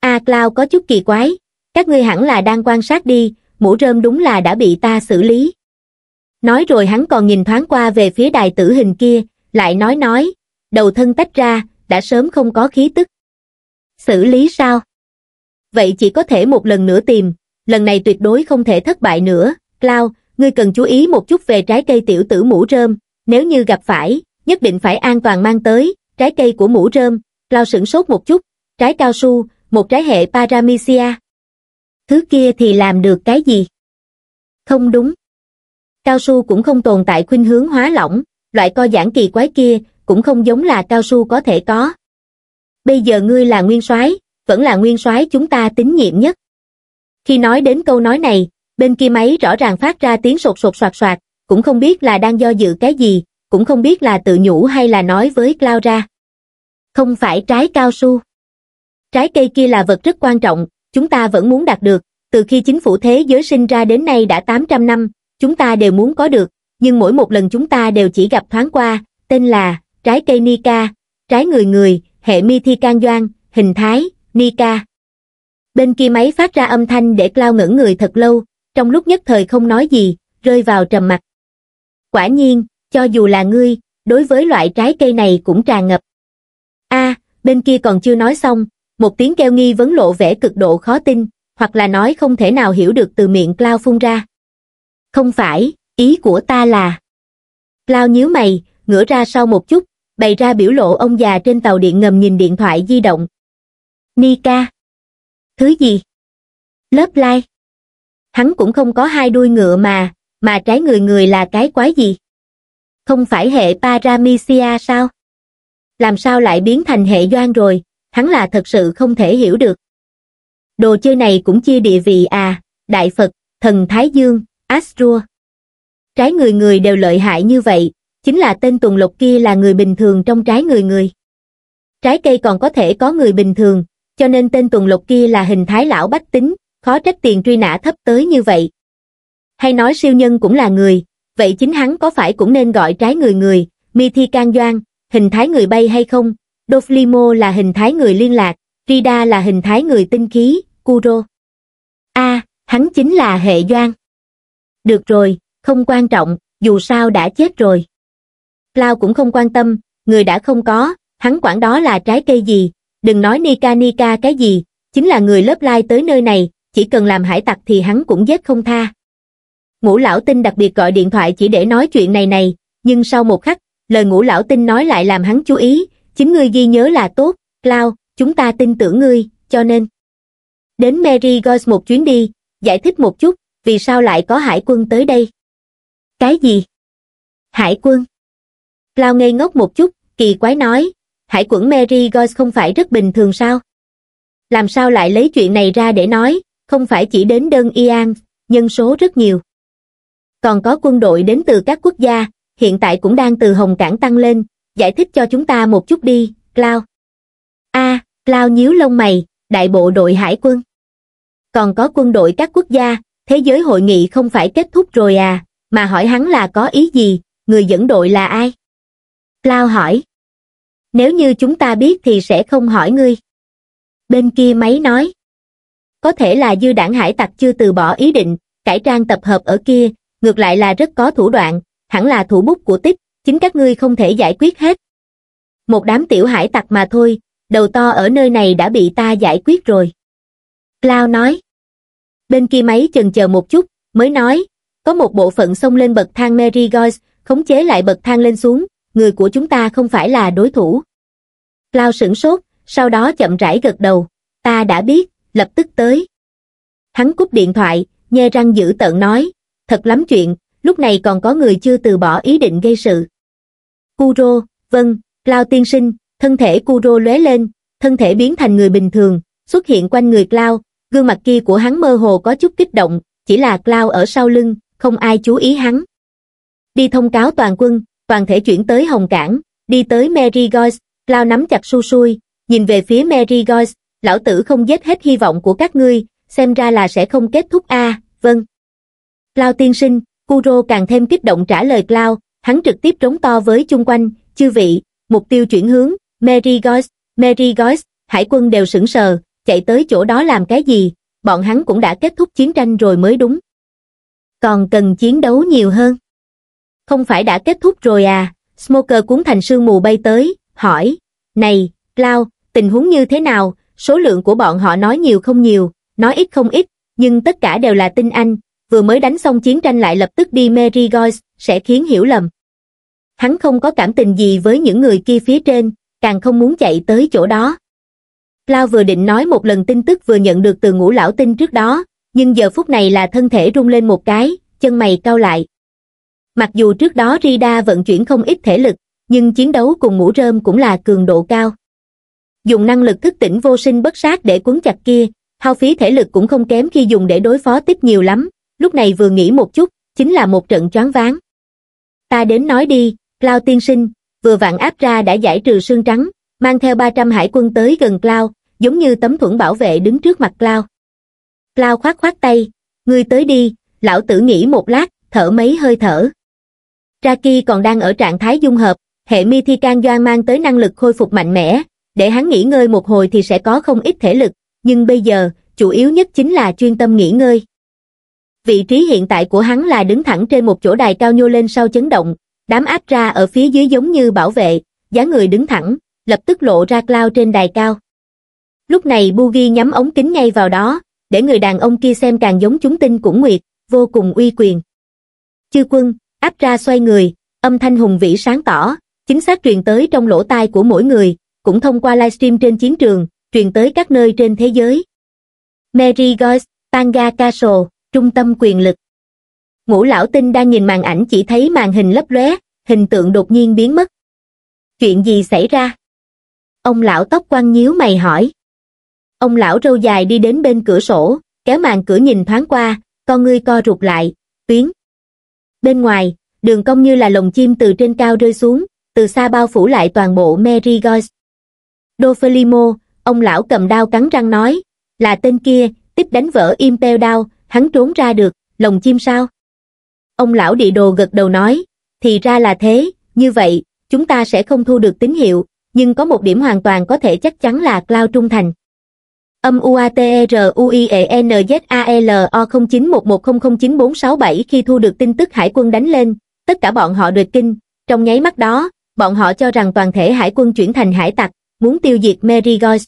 À, Cloud có chút kỳ quái, các ngươi hẳn là đang quan sát đi, mũ rơm đúng là đã bị ta xử lý. Nói rồi hắn còn nhìn thoáng qua về phía đài tử hình kia, lại nói nói, đầu thân tách ra, đã sớm không có khí tức. Xử lý sao? Vậy chỉ có thể một lần nữa tìm, lần này tuyệt đối không thể thất bại nữa, Cloud. Ngươi cần chú ý một chút về trái cây tiểu tử mũ rơm, nếu như gặp phải, nhất định phải an toàn mang tới, trái cây của mũ rơm, Cloud sửng sốt một chút, trái cao su, một trái hệ Paramycia. Thứ kia thì làm được cái gì? Không đúng. Cao su cũng không tồn tại khuynh hướng hóa lỏng, loại co giãn kỳ quái kia, cũng không giống là cao su có thể có. Bây giờ ngươi là nguyên soái, vẫn là nguyên soái chúng ta tín nhiệm nhất. Khi nói đến câu nói này, bên kia máy rõ ràng phát ra tiếng sột sột soạt soạt, cũng không biết là đang do dự cái gì, cũng không biết là tự nhủ hay là nói với Cloud ra. Không phải trái cao su. Trái cây kia là vật rất quan trọng, chúng ta vẫn muốn đạt được, từ khi chính phủ thế giới sinh ra đến nay đã tám trăm năm, chúng ta đều muốn có được, nhưng mỗi một lần chúng ta đều chỉ gặp thoáng qua, tên là trái cây Nika, trái người người, hệ Mithikandoan, hình thái, Nika. Bên kia máy phát ra âm thanh để Cloud ngẩn người thật lâu, trong lúc nhất thời không nói gì, rơi vào trầm mặc. Quả nhiên, cho dù là ngươi, đối với loại trái cây này cũng tràn ngập. A, à, bên kia còn chưa nói xong, một tiếng kêu nghi vấn lộ vẻ cực độ khó tin, hoặc là nói không thể nào hiểu được từ miệng Cloud phun ra. Không phải, ý của ta là... Cloud nhíu mày, ngửa ra sau một chút, bày ra biểu lộ ông già trên tàu điện ngầm nhìn điện thoại di động. Nika. Thứ gì? Lớp lai. Hắn cũng không có hai đuôi ngựa mà, mà trái người người là cái quái gì? Không phải hệ Paramycia sao? Làm sao lại biến thành hệ Doan rồi, hắn là thật sự không thể hiểu được. Đồ chơi này cũng chia địa vị à, Đại Phật, Thần Thái Dương, Asrua. Trái người người đều lợi hại như vậy, chính là tên Tùng Lộc kia là người bình thường trong trái người người. Trái cây còn có thể có người bình thường, cho nên tên Tùng Lộc kia là hình thái lão bách tính. Khó trách tiền truy nã thấp tới như vậy. Hay nói siêu nhân cũng là người, vậy chính hắn có phải cũng nên gọi trái người người, Mithikandoan, hình thái người bay hay không? Doflimo là hình thái người liên lạc, Rida là hình thái người tinh khí, Kuro. A, à, hắn chính là hệ Doan. Được rồi, không quan trọng, dù sao đã chết rồi. Cloud cũng không quan tâm, người đã không có, hắn quản đó là trái cây gì, đừng nói Nika Nika cái gì, chính là người lớp lai tới nơi này. Chỉ cần làm hải tặc thì hắn cũng giết không tha. Ngũ Lão Tinh đặc biệt gọi điện thoại chỉ để nói chuyện này này, nhưng sau một khắc, lời Ngũ Lão Tinh nói lại làm hắn chú ý, chính ngươi ghi nhớ là tốt, Cloud, chúng ta tin tưởng ngươi, cho nên. Đến Marigold một chuyến đi, giải thích một chút, vì sao lại có hải quân tới đây. Cái gì? Hải quân? Cloud ngây ngốc một chút, kỳ quái nói, hải quẩn Marigold không phải rất bình thường sao? Làm sao lại lấy chuyện này ra để nói, không phải chỉ đến đơn Ian, nhân số rất nhiều. Còn có quân đội đến từ các quốc gia, hiện tại cũng đang từ Hồng Cảng tăng lên, giải thích cho chúng ta một chút đi, Cloud. A, à, Cloud nhíu lông mày, đại bộ đội hải quân. Còn có quân đội các quốc gia, thế giới hội nghị không phải kết thúc rồi à, mà hỏi hắn là có ý gì, người dẫn đội là ai? Cloud hỏi. Nếu như chúng ta biết thì sẽ không hỏi ngươi. Bên kia máy nói. Có thể là dư đảng hải tặc chưa từ bỏ ý định, cải trang tập hợp ở kia, ngược lại là rất có thủ đoạn, hẳn là thủ bút của Tích, chính các ngươi không thể giải quyết hết. Một đám tiểu hải tặc mà thôi, đầu to ở nơi này đã bị ta giải quyết rồi. Cloud nói. Bên kia máy chần chờ một chút, mới nói, có một bộ phận xông lên bậc thang Marigold, khống chế lại bậc thang lên xuống, người của chúng ta không phải là đối thủ. Cloud sửng sốt, sau đó chậm rãi gật đầu, ta đã biết, lập tức tới. Hắn cúp điện thoại, nhe răng dữ tợn nói, thật lắm chuyện, lúc này còn có người chưa từ bỏ ý định gây sự. Kuro, vâng, Cloud tiên sinh, thân thể Kuro lóe lên, thân thể biến thành người bình thường, xuất hiện quanh người Cloud, gương mặt kia của hắn mơ hồ có chút kích động, chỉ là Cloud ở sau lưng, không ai chú ý hắn. Đi thông cáo toàn quân, toàn thể chuyển tới Hồng Cảng, đi tới Marigold, Cloud nắm chặt su sui, nhìn về phía Marigold, lão tử không giết hết hy vọng của các ngươi, xem ra là sẽ không kết thúc a, à, vâng. Cloud tiên sinh, Kuro càng thêm kích động trả lời Cloud, hắn trực tiếp trống to với chung quanh, chư vị, mục tiêu chuyển hướng, Marigold, Marigold, hải quân đều sững sờ, chạy tới chỗ đó làm cái gì, bọn hắn cũng đã kết thúc chiến tranh rồi mới đúng. Còn cần chiến đấu nhiều hơn. Không phải đã kết thúc rồi à, Smoker cuốn thành sương mù bay tới, hỏi, này, Cloud, tình huống như thế nào, số lượng của bọn họ nói nhiều không nhiều, nói ít không ít, nhưng tất cả đều là tinh anh. Vừa mới đánh xong chiến tranh lại lập tức đi Marigold, sẽ khiến hiểu lầm. Hắn không có cảm tình gì với những người kia phía trên, càng không muốn chạy tới chỗ đó. Cloud vừa định nói một lần tin tức vừa nhận được từ Ngũ Lão Tinh trước đó, nhưng giờ phút này là thân thể rung lên một cái, chân mày cau lại. Mặc dù trước đó Rida vận chuyển không ít thể lực, nhưng chiến đấu cùng mũ rơm cũng là cường độ cao. Dùng năng lực thức tỉnh vô sinh bất sát để quấn chặt kia, hao phí thể lực cũng không kém khi dùng để đối phó Tích nhiều lắm. Lúc này vừa nghĩ một chút, chính là một trận choáng váng. Ta đến nói đi, Cloud tiên sinh, vừa vặn áp ra đã giải trừ sương trắng, mang theo ba trăm hải quân tới gần Cloud, giống như tấm thuẫn bảo vệ đứng trước mặt Cloud. Cloud khoát khoát tay, ngươi tới đi, lão tử nghĩ một lát, thở mấy hơi thở. Raki còn đang ở trạng thái dung hợp, hệ Mythican Doan mang tới năng lực khôi phục mạnh mẽ, để hắn nghỉ ngơi một hồi thì sẽ có không ít thể lực, nhưng bây giờ, chủ yếu nhất chính là chuyên tâm nghỉ ngơi. Vị trí hiện tại của hắn là đứng thẳng trên một chỗ đài cao nhô lên sau chấn động, đám áp ra ở phía dưới giống như bảo vệ, dáng người đứng thẳng, lập tức lộ ra Cloud trên đài cao. Lúc này Bugi nhắm ống kính ngay vào đó, để người đàn ông kia xem càng giống chúng tinh cũng nguyệt, vô cùng uy quyền. Chư quân, áp ra xoay người, âm thanh hùng vĩ sáng tỏ, chính xác truyền tới trong lỗ tai của mỗi người, cũng thông qua livestream trên chiến trường, truyền tới các nơi trên thế giới. Marigold, Tanga Castle, trung tâm quyền lực. Ngũ Lão Tinh đang nhìn màn ảnh chỉ thấy màn hình lấp lóe, hình tượng đột nhiên biến mất. Chuyện gì xảy ra? Ông lão tóc quăn nhíu mày hỏi. Ông lão râu dài đi đến bên cửa sổ, kéo màn cửa nhìn thoáng qua, con ngươi co rụt lại, tuyến. Bên ngoài, đường cong như là lồng chim từ trên cao rơi xuống, từ xa bao phủ lại toàn bộ Marigold. Dofelimo, ông lão cầm đao cắn răng nói, là tên kia, tiếp đánh vỡ Impel Down. Hắn trốn ra được, lồng chim sao? Ông lão địa đồ gật đầu nói, thì ra là thế, như vậy, chúng ta sẽ không thu được tín hiệu, nhưng có một điểm hoàn toàn có thể chắc chắn là Cloud trung thành. Âm U A T E R U I E N Z A L O không chín một một không không chín bốn sáu bảy khi thu được tin tức hải quân đánh lên, tất cả bọn họ đột kinh, trong nháy mắt đó, bọn họ cho rằng toàn thể hải quân chuyển thành hải tặc, muốn tiêu diệt Marigold.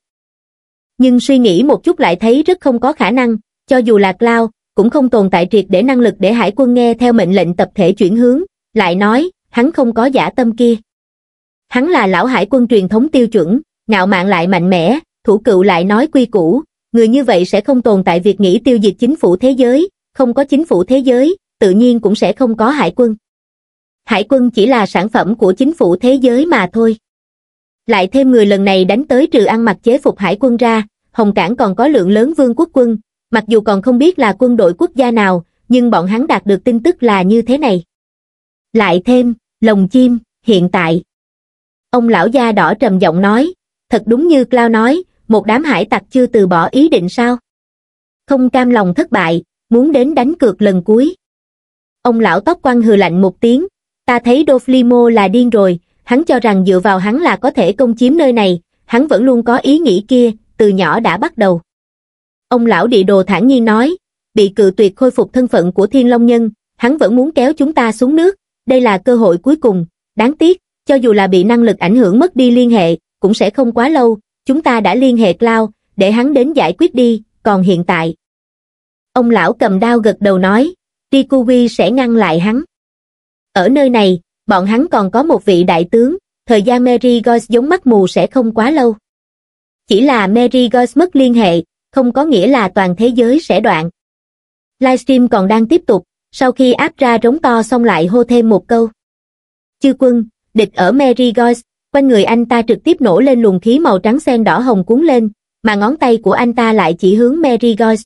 Nhưng suy nghĩ một chút lại thấy rất không có khả năng. Cho dù là Cloud, cũng không tồn tại triệt để năng lực để hải quân nghe theo mệnh lệnh tập thể chuyển hướng, lại nói, hắn không có giả tâm kia. Hắn là lão hải quân truyền thống tiêu chuẩn, ngạo mạn lại mạnh mẽ, thủ cựu lại nói quy củ, người như vậy sẽ không tồn tại việc nghĩ tiêu diệt chính phủ thế giới, không có chính phủ thế giới, tự nhiên cũng sẽ không có hải quân. Hải quân chỉ là sản phẩm của chính phủ thế giới mà thôi. Lại thêm người lần này đánh tới trừ ăn mặc chế phục hải quân ra, Hồng Cảng còn có lượng lớn vương quốc quân, mặc dù còn không biết là quân đội quốc gia nào, nhưng bọn hắn đạt được tin tức là như thế này. Lại thêm, lồng chim, hiện tại. Ông lão da đỏ trầm giọng nói, thật đúng như Cloud nói, một đám hải tặc chưa từ bỏ ý định sao? Không cam lòng thất bại, muốn đến đánh cược lần cuối. Ông lão tóc quăn hừ lạnh một tiếng, ta thấy Doflimo là điên rồi, hắn cho rằng dựa vào hắn là có thể công chiếm nơi này, hắn vẫn luôn có ý nghĩ kia, từ nhỏ đã bắt đầu. Ông lão địa đồ thản nhiên nói, bị cự tuyệt khôi phục thân phận của Thiên Long Nhân, hắn vẫn muốn kéo chúng ta xuống nước, đây là cơ hội cuối cùng, đáng tiếc, cho dù là bị năng lực ảnh hưởng mất đi liên hệ, cũng sẽ không quá lâu, chúng ta đã liên hệ Cloud, để hắn đến giải quyết đi, còn hiện tại. Ông lão cầm đao gật đầu nói, Rikuwi sẽ ngăn lại hắn. Ở nơi này, bọn hắn còn có một vị đại tướng, thời gian Merigold giống mắt mù sẽ không quá lâu. Chỉ là Merigold mất liên hệ, không có nghĩa là toàn thế giới sẽ đoạn. Livestream còn đang tiếp tục, sau khi áp ra rống to xong lại hô thêm một câu. Chư quân, địch ở Merigold, quanh người anh ta trực tiếp nổ lên luồng khí màu trắng xen đỏ hồng cuốn lên, mà ngón tay của anh ta lại chỉ hướng Merigold.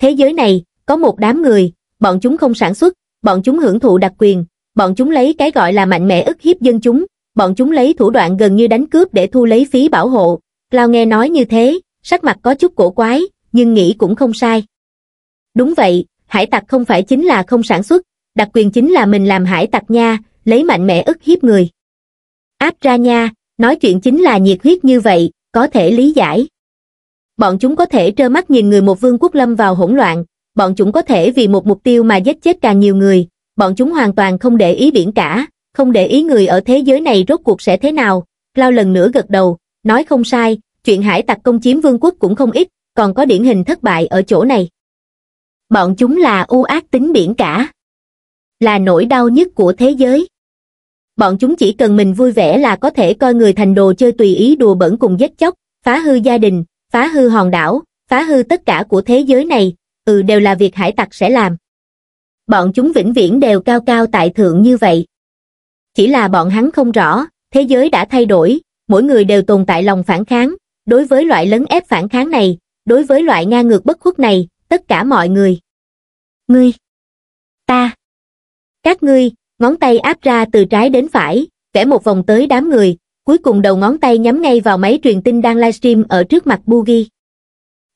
Thế giới này, có một đám người, bọn chúng không sản xuất, bọn chúng hưởng thụ đặc quyền, bọn chúng lấy cái gọi là mạnh mẽ ức hiếp dân chúng, bọn chúng lấy thủ đoạn gần như đánh cướp để thu lấy phí bảo hộ. Cloud nghe nói như thế, sắc mặt có chút cổ quái, nhưng nghĩ cũng không sai. Đúng vậy, hải tặc không phải chính là không sản xuất, đặc quyền chính là mình làm hải tặc nha, lấy mạnh mẽ ức hiếp người. Áp ra nha, nói chuyện chính là nhiệt huyết như vậy, có thể lý giải. Bọn chúng có thể trơ mắt nhìn người một vương quốc lâm vào hỗn loạn, bọn chúng có thể vì một mục tiêu mà giết chết càng nhiều người, bọn chúng hoàn toàn không để ý biển cả, không để ý người ở thế giới này rốt cuộc sẽ thế nào. Cloud lần nữa gật đầu, nói không sai, chuyện hải tặc công chiếm vương quốc cũng không ít, còn có điển hình thất bại ở chỗ này. Bọn chúng là u ác tính biển cả, là nỗi đau nhất của thế giới. Bọn chúng chỉ cần mình vui vẻ là có thể coi người thành đồ chơi tùy ý đùa bẩn cùng giết chóc, phá hư gia đình, phá hư hòn đảo, phá hư tất cả của thế giới này, ừ đều là việc hải tặc sẽ làm. Bọn chúng vĩnh viễn đều cao cao tại thượng như vậy. Chỉ là bọn hắn không rõ, thế giới đã thay đổi, mỗi người đều tồn tại lòng phản kháng, đối với loại lấn ép phản kháng này, đối với loại ngang ngược bất khuất này, tất cả mọi người. Ngươi, ta, các ngươi, ngón tay áp ra từ trái đến phải, vẽ một vòng tới đám người, cuối cùng đầu ngón tay nhắm ngay vào máy truyền tin đang livestream ở trước mặt Bugi.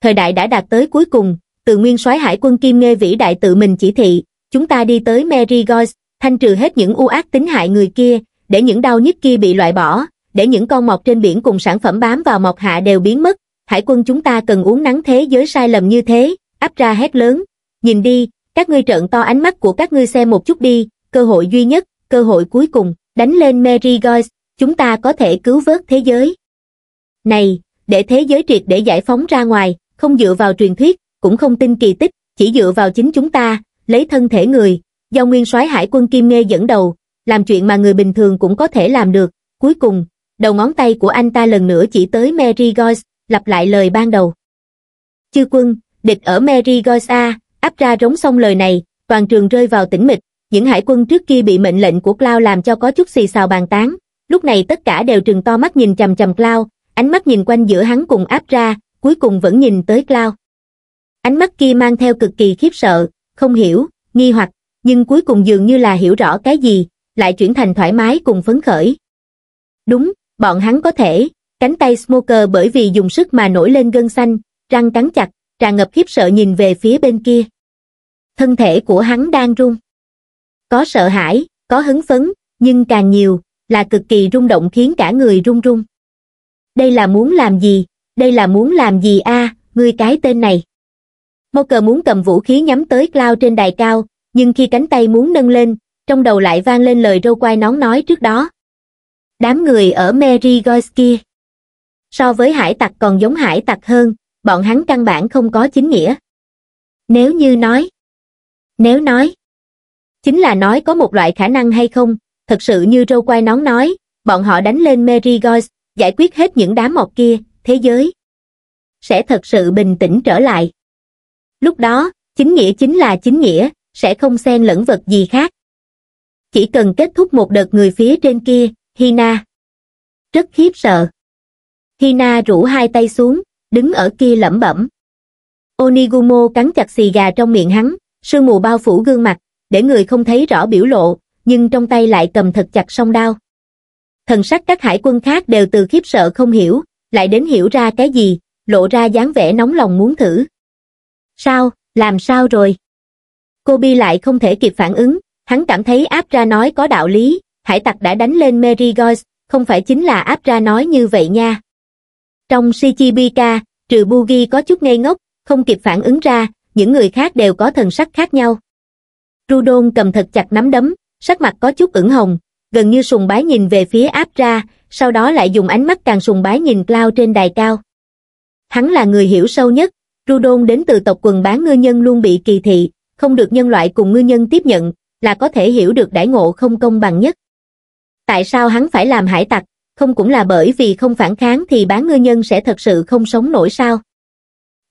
Thời đại đã đạt tới cuối cùng, từ nguyên soái hải quân Kim Nghê vĩ đại tự mình chỉ thị, chúng ta đi tới Merigold, thanh trừ hết những u ác tính hại người kia, để những đau nhức kia bị loại bỏ, để những con mọt trên biển cùng sản phẩm bám vào mọt hạ đều biến mất. Hải quân chúng ta cần uống nắng thế giới sai lầm như thế, áp ra hét lớn. Nhìn đi, các ngươi trợn to ánh mắt của các ngươi xem một chút đi, cơ hội duy nhất, cơ hội cuối cùng, đánh lên Merigold, chúng ta có thể cứu vớt thế giới. Này, để thế giới triệt để giải phóng ra ngoài, không dựa vào truyền thuyết, cũng không tin kỳ tích, chỉ dựa vào chính chúng ta, lấy thân thể người, do nguyên soái hải quân Kim Nghê dẫn đầu, làm chuyện mà người bình thường cũng có thể làm được. Cuối cùng, đầu ngón tay của anh ta lần nữa chỉ tới Merigold, lặp lại lời ban đầu. Chư quân, địch ở Merigold a, áp ra rống xong lời này, toàn trường rơi vào tĩnh mịch, những hải quân trước kia bị mệnh lệnh của Cloud làm cho có chút xì xào bàn tán, lúc này tất cả đều trừng to mắt nhìn chằm chằm Cloud, ánh mắt nhìn quanh giữa hắn cùng áp ra, cuối cùng vẫn nhìn tới Cloud. Ánh mắt kia mang theo cực kỳ khiếp sợ, không hiểu, nghi hoặc, nhưng cuối cùng dường như là hiểu rõ cái gì, lại chuyển thành thoải mái cùng phấn khởi. Đúng, bọn hắn có thể, cánh tay Smoker bởi vì dùng sức mà nổi lên gân xanh, răng cắn chặt, tràn ngập khiếp sợ nhìn về phía bên kia. Thân thể của hắn đang rung. Có sợ hãi, có hứng phấn, nhưng càng nhiều, là cực kỳ rung động khiến cả người run run. Đây là muốn làm gì? Đây là muốn làm gì a? À, ngươi cái tên này. Smoker muốn cầm vũ khí nhắm tới Cloud trên đài cao, nhưng khi cánh tay muốn nâng lên, trong đầu lại vang lên lời râu quai nón nói trước đó. Đám người ở Merigold kia. So với hải tặc còn giống hải tặc hơn, bọn hắn căn bản không có chính nghĩa. Nếu như nói. Nếu nói. Chính là nói có một loại khả năng hay không, thật sự như râu quai nón nói, bọn họ đánh lên Merigold, giải quyết hết những đám mọc kia, thế giới sẽ thật sự bình tĩnh trở lại. Lúc đó, chính nghĩa chính là chính nghĩa, sẽ không xen lẫn vật gì khác. Chỉ cần kết thúc một đợt người phía trên kia, Hina rất khiếp sợ. Hina rũ hai tay xuống, đứng ở kia lẩm bẩm. Onigumo cắn chặt xì gà trong miệng hắn, sương mù bao phủ gương mặt, để người không thấy rõ biểu lộ, nhưng trong tay lại cầm thật chặt song đao. Thần sắc các hải quân khác đều từ khiếp sợ không hiểu, lại đến hiểu ra cái gì, lộ ra dáng vẻ nóng lòng muốn thử. Sao, làm sao rồi? Kobe lại không thể kịp phản ứng, hắn cảm thấy Abra nói có đạo lý, hải tặc đã đánh lên Merigold, không phải chính là Abra nói như vậy nha. Trong Shichibika, trừ Bugi có chút ngây ngốc, không kịp phản ứng ra, những người khác đều có thần sắc khác nhau. Rudon cầm thật chặt nắm đấm, sắc mặt có chút ửng hồng, gần như sùng bái nhìn về phía Abra, sau đó lại dùng ánh mắt càng sùng bái nhìn Cloud trên đài cao. Hắn là người hiểu sâu nhất, Rudon đến từ tộc quần bán ngư nhân luôn bị kỳ thị, không được nhân loại cùng ngư nhân tiếp nhận, là có thể hiểu được đãi ngộ không công bằng nhất. Tại sao hắn phải làm hải tặc, không cũng là bởi vì không phản kháng thì bán ngư nhân sẽ thật sự không sống nổi sao?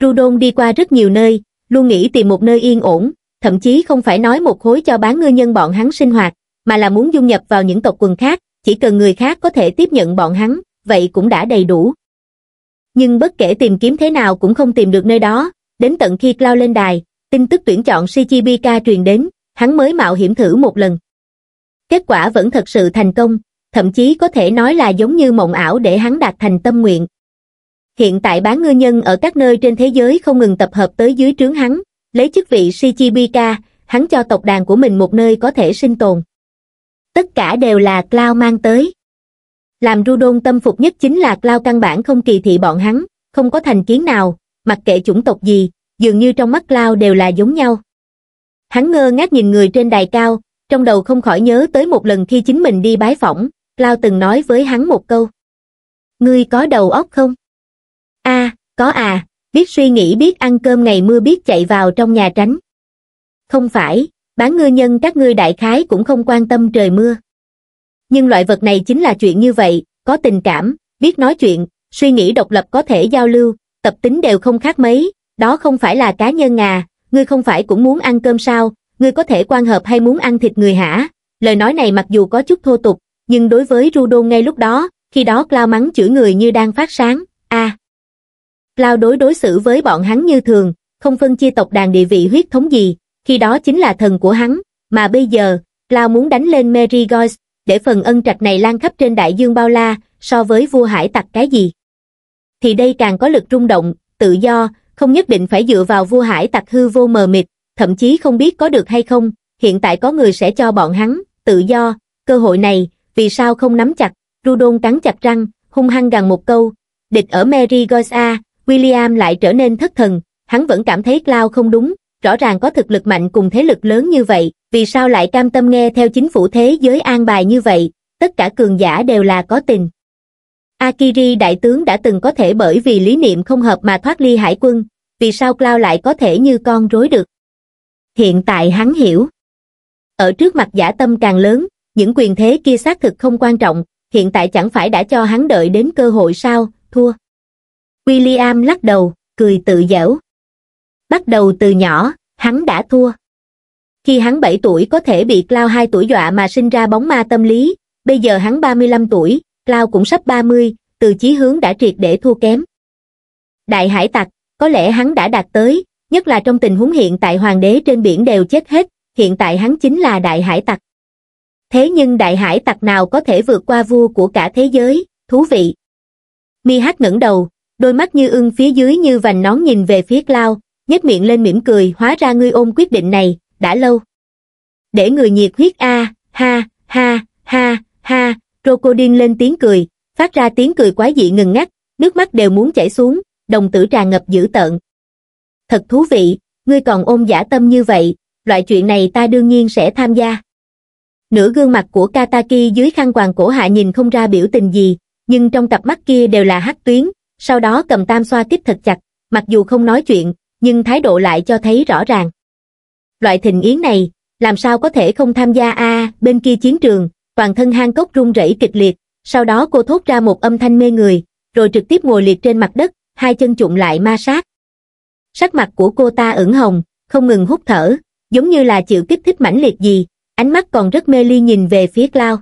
Rudon đi qua rất nhiều nơi, luôn nghĩ tìm một nơi yên ổn, thậm chí không phải nói một khối cho bán ngư nhân bọn hắn sinh hoạt, mà là muốn dung nhập vào những tộc quần khác, chỉ cần người khác có thể tiếp nhận bọn hắn, vậy cũng đã đầy đủ. Nhưng bất kể tìm kiếm thế nào cũng không tìm được nơi đó, đến tận khi Cloud lên đài, tin tức tuyển chọn Shichibika truyền đến, hắn mới mạo hiểm thử một lần. Kết quả vẫn thật sự thành công, thậm chí có thể nói là giống như mộng ảo để hắn đạt thành tâm nguyện. Hiện tại bán ngư nhân ở các nơi trên thế giới không ngừng tập hợp tới dưới trướng hắn, lấy chức vị Shichibika, hắn cho tộc đàn của mình một nơi có thể sinh tồn. Tất cả đều là Cloud mang tới. Làm Rudon tâm phục nhất chính là Cloud căn bản không kỳ thị bọn hắn, không có thành kiến nào, mặc kệ chủng tộc gì, dường như trong mắt Cloud đều là giống nhau. Hắn ngơ ngác nhìn người trên đài cao, trong đầu không khỏi nhớ tới một lần khi chính mình đi bái phỏng, Cloud từng nói với hắn một câu. Ngươi có đầu óc không? A, à, có à, biết suy nghĩ biết ăn cơm ngày mưa biết chạy vào trong nhà tránh. Không phải, bán ngư nhân các ngươi đại khái cũng không quan tâm trời mưa. Nhưng loại vật này chính là chuyện như vậy, có tình cảm, biết nói chuyện, suy nghĩ độc lập có thể giao lưu, tập tính đều không khác mấy, đó không phải là cá nhân à, ngươi không phải cũng muốn ăn cơm sao, ngươi có thể quan hợp hay muốn ăn thịt người hả? Lời nói này mặc dù có chút thô tục, nhưng đối với Rudon ngay lúc đó, khi đó Cloud mắng chửi người như đang phát sáng, a. À, Cloud đối đối xử với bọn hắn như thường, không phân chia tộc đàn địa vị huyết thống gì, khi đó chính là thần của hắn, mà bây giờ, Cloud muốn đánh lên Merigold, để phần ân trạch này lan khắp trên đại dương bao la, so với vua hải tặc cái gì. Thì đây càng có lực rung động, tự do, không nhất định phải dựa vào vua hải tặc hư vô mờ mịt, thậm chí không biết có được hay không, hiện tại có người sẽ cho bọn hắn tự do, cơ hội này, vì sao không nắm chặt? Rudon cắn chặt răng, hung hăng gằn một câu, địch ở Merigold a. William lại trở nên thất thần, hắn vẫn cảm thấy Cloud không đúng, rõ ràng có thực lực mạnh cùng thế lực lớn như vậy, vì sao lại cam tâm nghe theo chính phủ thế giới an bài như vậy, tất cả cường giả đều là có tình. Akiri đại tướng đã từng có thể bởi vì lý niệm không hợp mà thoát ly hải quân, vì sao Cloud lại có thể như con rối được. Hiện tại hắn hiểu. Ở trước mặt giả tâm càng lớn, những quyền thế kia xác thực không quan trọng, hiện tại chẳng phải đã cho hắn đợi đến cơ hội sao, thua. William lắc đầu, cười tự giễu. Bắt đầu từ nhỏ, hắn đã thua. Khi hắn bảy tuổi có thể bị Cloud hai tuổi dọa mà sinh ra bóng ma tâm lý, bây giờ hắn ba mươi lăm tuổi, Cloud cũng sắp ba mươi, từ chí hướng đã triệt để thua kém. Đại hải tặc, có lẽ hắn đã đạt tới, nhất là trong tình huống hiện tại hoàng đế trên biển đều chết hết, hiện tại hắn chính là đại hải tặc. Thế nhưng đại hải tặc nào có thể vượt qua vua của cả thế giới, thú vị. Mihak ngẩng đầu, đôi mắt như ưng phía dưới như vành nón nhìn về phía Cloud, nhếch miệng lên mỉm cười, hóa ra ngươi ôm quyết định này, đã lâu. Để người nhiệt huyết a, à, ha, ha, ha, ha, Crocodile lên tiếng cười, phát ra tiếng cười quái dị ngừng ngắt, nước mắt đều muốn chảy xuống, đồng tử tràn ngập dữ tợn. Thật thú vị, ngươi còn ôm giả tâm như vậy, loại chuyện này ta đương nhiên sẽ tham gia. Nửa gương mặt của Kataki dưới khăn quàng cổ hạ nhìn không ra biểu tình gì, nhưng trong cặp mắt kia đều là hắc tuyến, sau đó cầm tam xoa tiếp thật chặt, mặc dù không nói chuyện, nhưng thái độ lại cho thấy rõ ràng. Loại thịnh yến này, làm sao có thể không tham gia a à, bên kia chiến trường, toàn thân Hang Cốc run rẩy kịch liệt, sau đó cô thốt ra một âm thanh mê người, rồi trực tiếp ngồi liệt trên mặt đất, hai chân chụm lại ma sát. Sắc mặt của cô ta ửng hồng, không ngừng hút thở, giống như là chịu kích thích mãnh liệt gì, ánh mắt còn rất mê ly nhìn về phía Cloud.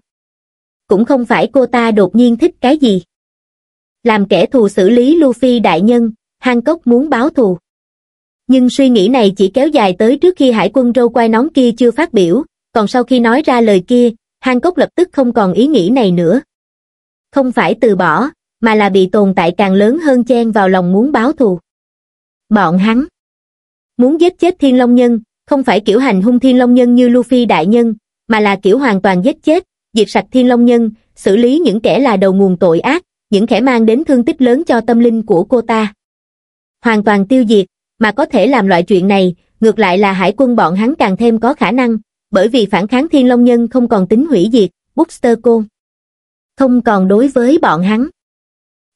Cũng không phải cô ta đột nhiên thích cái gì. Làm kẻ thù xử lý Luffy đại nhân, Hang Cốc muốn báo thù. Nhưng suy nghĩ này chỉ kéo dài tới trước khi hải quân râu quai nón kia chưa phát biểu, còn sau khi nói ra lời kia, Hang Cốc lập tức không còn ý nghĩ này nữa. Không phải từ bỏ, mà là bị tồn tại càng lớn hơn chen vào lòng muốn báo thù. Bọn hắn muốn giết chết Thiên Long Nhân, không phải kiểu hành hung Thiên Long Nhân như Luffy đại nhân, mà là kiểu hoàn toàn giết chết, diệt sạch Thiên Long Nhân, xử lý những kẻ là đầu nguồn tội ác, những kẻ mang đến thương tích lớn cho tâm linh của cô ta. Hoàn toàn tiêu diệt, mà có thể làm loại chuyện này, ngược lại là hải quân bọn hắn càng thêm có khả năng, bởi vì phản kháng Thiên Long Nhân không còn tính hủy diệt, Buster Cole không còn đối với bọn hắn.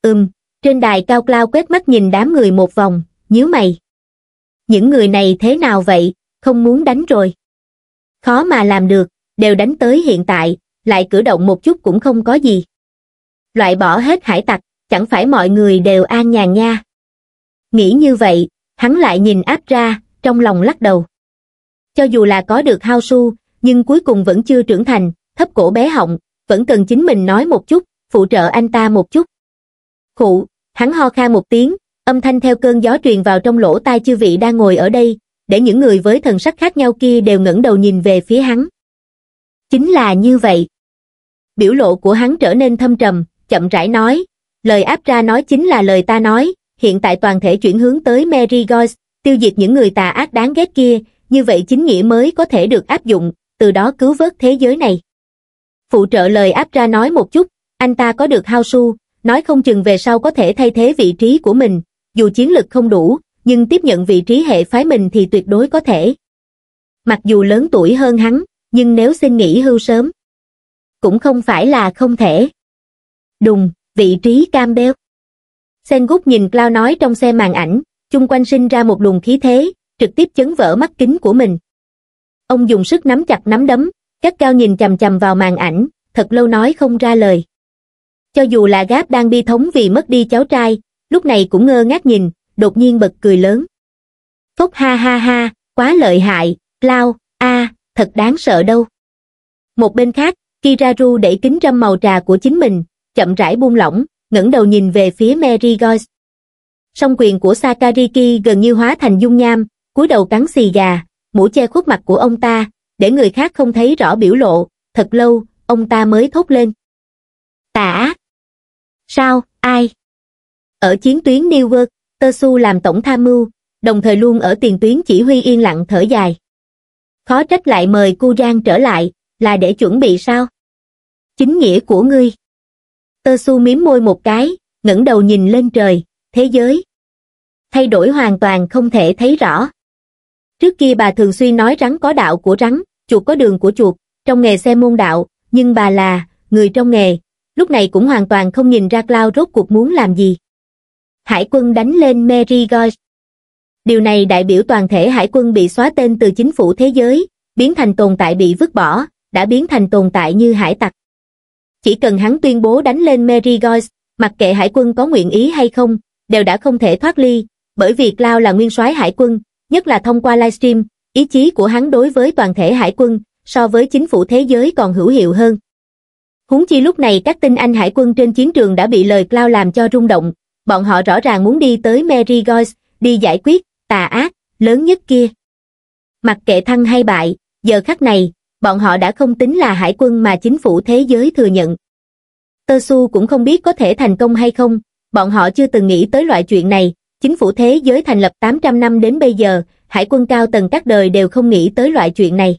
Ừm, trên đài cao Cloud quét mắt nhìn đám người một vòng, nhíu mày. Những người này thế nào vậy, không muốn đánh rồi. Khó mà làm được, đều đánh tới hiện tại, lại cử động một chút cũng không có gì. Loại bỏ hết hải tặc, chẳng phải mọi người đều an nhàn nha. Nghĩ như vậy, hắn lại nhìn áp ra, trong lòng lắc đầu. Cho dù là có được hao su, nhưng cuối cùng vẫn chưa trưởng thành, thấp cổ bé họng, vẫn cần chính mình nói một chút, phụ trợ anh ta một chút. Khụ, hắn ho khan một tiếng, âm thanh theo cơn gió truyền vào trong lỗ tai chư vị đang ngồi ở đây, để những người với thần sắc khác nhau kia đều ngẩng đầu nhìn về phía hắn. Chính là như vậy. Biểu lộ của hắn trở nên thâm trầm, chậm rãi nói, lời áp ra nói chính là lời ta nói, hiện tại toàn thể chuyển hướng tới Mary Goyce, tiêu diệt những người tà ác đáng ghét kia, như vậy chính nghĩa mới có thể được áp dụng, từ đó cứu vớt thế giới này. Phụ trợ lời áp ra nói một chút, anh ta có được hao su, nói không chừng về sau có thể thay thế vị trí của mình, dù chiến lực không đủ, nhưng tiếp nhận vị trí hệ phái mình thì tuyệt đối có thể. Mặc dù lớn tuổi hơn hắn, nhưng nếu xin nghỉ hưu sớm, cũng không phải là không thể. Đùng, vị trí Campbell. Sengoku nhìn Cloud nói trong xe màn ảnh, chung quanh sinh ra một luồng khí thế, trực tiếp chấn vỡ mắt kính của mình. Ông dùng sức nắm chặt nắm đấm, gắt gao nhìn chằm chằm vào màn ảnh, thật lâu nói không ra lời. Cho dù là Gáp đang bi thống vì mất đi cháu trai, lúc này cũng ngơ ngác nhìn, đột nhiên bật cười lớn. Phốc ha ha ha, quá lợi hại, Cloud, a, à, thật đáng sợ đâu. Một bên khác, Kiraru đẩy kính râm màu trà của chính mình, chậm rãi buông lỏng, ngẩng đầu nhìn về phía Mary Goyce. Song quyền của Sakariki gần như hóa thành dung nham, cúi đầu cắn xì gà, mũ che khuất mặt của ông ta, để người khác không thấy rõ biểu lộ, thật lâu, ông ta mới thốt lên. Tà ác. Sao, ai? Ở chiến tuyến New World, Tetsu làm tổng tham mưu, đồng thời luôn ở tiền tuyến chỉ huy yên lặng thở dài. Khó trách lại mời Kurang trở lại, là để chuẩn bị sao? Chính nghĩa của ngươi. Tetsu mím môi một cái, ngẩng đầu nhìn lên trời, thế giới thay đổi hoàn toàn không thể thấy rõ. Trước kia bà thường xuyên nói rắn có đạo của rắn, chuột có đường của chuột, trong nghề xe môn đạo, nhưng bà là người trong nghề, lúc này cũng hoàn toàn không nhìn ra Cloud rốt cuộc muốn làm gì. Hải quân đánh lên Mary Goyce. Điều này đại biểu toàn thể hải quân bị xóa tên từ chính phủ thế giới, biến thành tồn tại bị vứt bỏ, đã biến thành tồn tại như hải tặc. Chỉ cần hắn tuyên bố đánh lên Mary Goyce, mặc kệ hải quân có nguyện ý hay không, đều đã không thể thoát ly, bởi vì Cloud là nguyên soái hải quân, nhất là thông qua livestream, ý chí của hắn đối với toàn thể hải quân, so với chính phủ thế giới còn hữu hiệu hơn. Huống chi lúc này các tinh anh hải quân trên chiến trường đã bị lời Cloud làm cho rung động, bọn họ rõ ràng muốn đi tới Mary Goyce, đi giải quyết tà ác lớn nhất kia. Mặc kệ thăng hay bại, giờ khắc này, bọn họ đã không tính là hải quân mà chính phủ thế giới thừa nhận. Tetsu cũng không biết có thể thành công hay không, bọn họ chưa từng nghĩ tới loại chuyện này, chính phủ thế giới thành lập tám trăm năm đến bây giờ, hải quân cao tầng các đời đều không nghĩ tới loại chuyện này.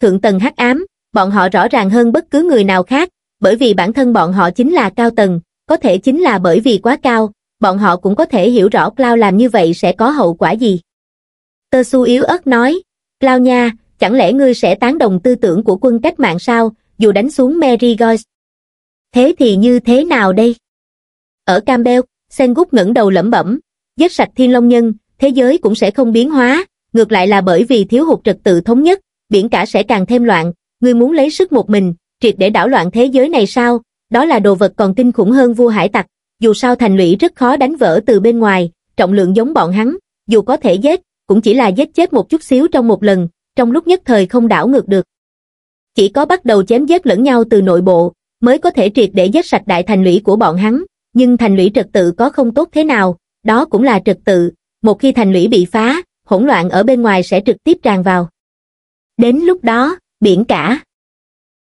Thượng tầng hắc ám, bọn họ rõ ràng hơn bất cứ người nào khác, bởi vì bản thân bọn họ chính là cao tầng, có thể chính là bởi vì quá cao, bọn họ cũng có thể hiểu rõ Cloud làm như vậy sẽ có hậu quả gì. Tetsu yếu ớt nói, Cloud nha, chẳng lẽ ngươi sẽ tán đồng tư tưởng của quân cách mạng sao, dù đánh xuống Mary Goyce? Thế thì như thế nào đây? Ở Campbell, Sengoku ngẩng đầu lẩm bẩm, giết sạch Thiên Long Nhân, thế giới cũng sẽ không biến hóa, ngược lại là bởi vì thiếu hụt trật tự thống nhất, biển cả sẽ càng thêm loạn. Ngươi muốn lấy sức một mình, triệt để đảo loạn thế giới này sao? Đó là đồ vật còn kinh khủng hơn vua hải tặc, dù sao thành lũy rất khó đánh vỡ từ bên ngoài, trọng lượng giống bọn hắn, dù có thể giết, cũng chỉ là giết chết một chút xíu trong một lần, trong lúc nhất thời không đảo ngược được. Chỉ có bắt đầu chém giết lẫn nhau từ nội bộ, mới có thể triệt để giết sạch đại thành lũy của bọn hắn, nhưng thành lũy trật tự có không tốt thế nào, đó cũng là trật tự, một khi thành lũy bị phá, hỗn loạn ở bên ngoài sẽ trực tiếp tràn vào. Đến lúc đó, biển cả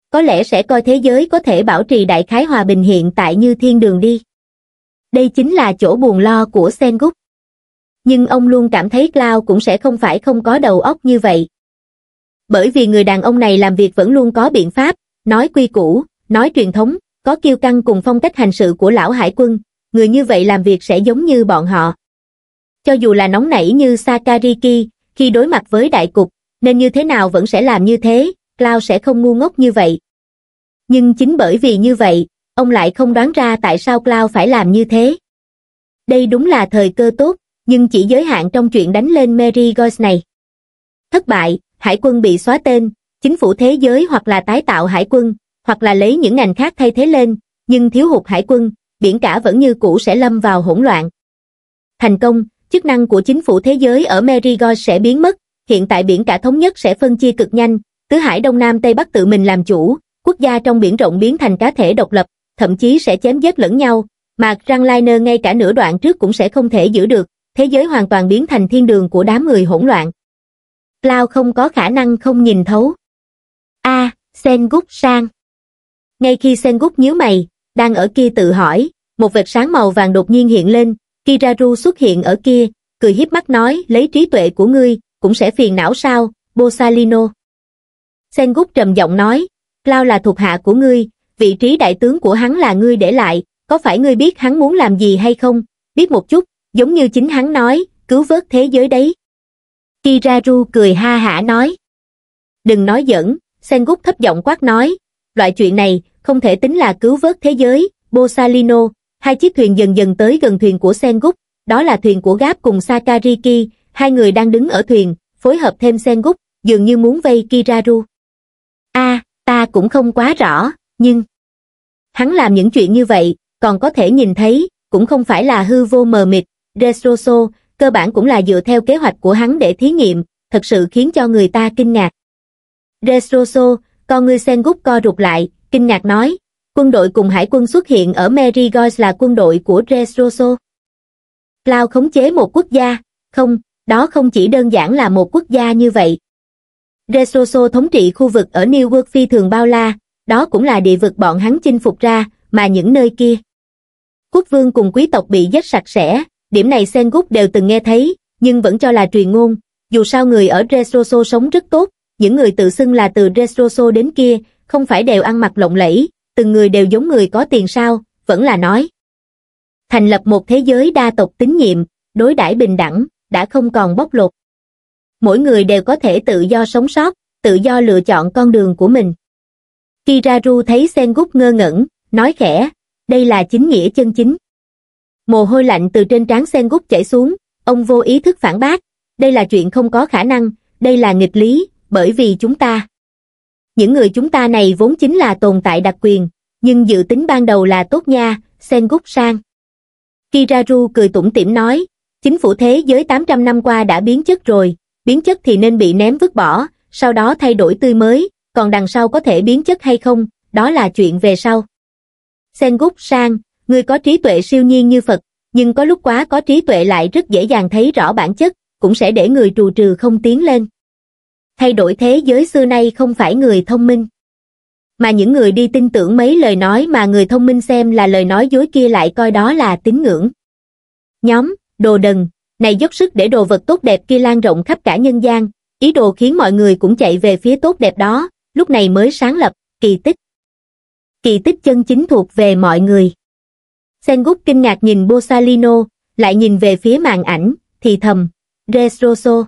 có lẽ sẽ coi thế giới có thể bảo trì đại khái hòa bình hiện tại như thiên đường đi. Đây chính là chỗ buồn lo của Sengoku. Nhưng ông luôn cảm thấy Cloud cũng sẽ không phải không có đầu óc như vậy. Bởi vì người đàn ông này làm việc vẫn luôn có biện pháp, nói quy củ, nói truyền thống, có kiêu căng cùng phong cách hành sự của lão hải quân, người như vậy làm việc sẽ giống như bọn họ. Cho dù là nóng nảy như Sakariki, khi đối mặt với đại cục, nên như thế nào vẫn sẽ làm như thế, Cloud sẽ không ngu ngốc như vậy. Nhưng chính bởi vì như vậy, ông lại không đoán ra tại sao Cloud phải làm như thế. Đây đúng là thời cơ tốt, nhưng chỉ giới hạn trong chuyện đánh lên Merigold này. Thất bại, hải quân bị xóa tên, chính phủ thế giới hoặc là tái tạo hải quân, hoặc là lấy những ngành khác thay thế lên, nhưng thiếu hụt hải quân, biển cả vẫn như cũ sẽ lâm vào hỗn loạn. Thành công, chức năng của chính phủ thế giới ở Merigold sẽ biến mất, hiện tại biển cả thống nhất sẽ phân chia cực nhanh, tứ hải đông nam tây bắc tự mình làm chủ, quốc gia trong biển rộng biến thành cá thể độc lập, thậm chí sẽ chém giết lẫn nhau, mà Granliner ngay cả nửa đoạn trước cũng sẽ không thể giữ được, thế giới hoàn toàn biến thành thiên đường của đám người hỗn loạn. Cloud không có khả năng không nhìn thấu. A, à, Sengoku sang. Ngay khi Sengoku nhíu mày, đang ở kia tự hỏi, một vệt sáng màu vàng đột nhiên hiện lên, Kiraru xuất hiện ở kia, cười híp mắt nói, lấy trí tuệ của ngươi, cũng sẽ phiền não sao, Borsalino. Sengoku trầm giọng nói, Cloud là thuộc hạ của ngươi, vị trí đại tướng của hắn là ngươi để lại, có phải ngươi biết hắn muốn làm gì hay không? Biết một chút, giống như chính hắn nói, cứu vớt thế giới đấy. Kiraru cười ha hả nói. Đừng nói giỡn, Sengoku thấp giọng quát nói, loại chuyện này không thể tính là cứu vớt thế giới, Borsalino. Hai chiếc thuyền dần dần tới gần thuyền của Sengoku, đó là thuyền của Gáp cùng Sakariki, hai người đang đứng ở thuyền, phối hợp thêm Sengoku, dường như muốn vây Kiraru. A, à, ta cũng không quá rõ, nhưng hắn làm những chuyện như vậy, còn có thể nhìn thấy, cũng không phải là hư vô mờ mịt, Destroso, cơ bản cũng là dựa theo kế hoạch của hắn để thí nghiệm, thật sự khiến cho người ta kinh ngạc. Destroso, con ngươi Sengoku co rụt lại, kinh ngạc nói, quân đội cùng hải quân xuất hiện ở Merigold là quân đội của Destroso. Cloud khống chế một quốc gia, không, đó không chỉ đơn giản là một quốc gia như vậy. Destroso thống trị khu vực ở New World phi thường bao la, đó cũng là địa vực bọn hắn chinh phục ra, mà những nơi kia, quốc vương cùng quý tộc bị giết sạch sẽ, điểm này Sengoku đều từng nghe thấy, nhưng vẫn cho là truyền ngôn, dù sao người ở Destroso sống rất tốt, những người tự xưng là từ Destroso đến kia, không phải đều ăn mặc lộng lẫy, từng người đều giống người có tiền sao, vẫn là nói. Thành lập một thế giới đa tộc tín nhiệm, đối đãi bình đẳng, đã không còn bóc lột. Mỗi người đều có thể tự do sống sót, tự do lựa chọn con đường của mình. Kiraru thấy Sengoku ngơ ngẩn, nói khẽ, đây là chính nghĩa chân chính. Mồ hôi lạnh từ trên trán Sengoku chảy xuống, ông vô ý thức phản bác, đây là chuyện không có khả năng, đây là nghịch lý, bởi vì chúng ta. Những người chúng ta này vốn chính là tồn tại đặc quyền, nhưng dự tính ban đầu là tốt nha, Sengoku sang. Kiraru cười tủm tỉm nói, chính phủ thế giới tám trăm năm qua đã biến chất rồi, biến chất thì nên bị ném vứt bỏ, sau đó thay đổi tươi mới, còn đằng sau có thể biến chất hay không, đó là chuyện về sau. Sengoku sang, ngươi có trí tuệ siêu nhiên như Phật, nhưng có lúc quá có trí tuệ lại rất dễ dàng thấy rõ bản chất, cũng sẽ để người trù trừ không tiến lên. Thay đổi thế giới xưa nay không phải người thông minh, mà những người đi tin tưởng mấy lời nói mà người thông minh xem là lời nói dối kia lại coi đó là tín ngưỡng. Nhóm, đồ đần, này dốc sức để đồ vật tốt đẹp kia lan rộng khắp cả nhân gian, ý đồ khiến mọi người cũng chạy về phía tốt đẹp đó, lúc này mới sáng lập, kỳ tích. Kỳ tích chân chính thuộc về mọi người. Sengoku kinh ngạc nhìn Borsalino, lại nhìn về phía màn ảnh, thì thầm, Destroso.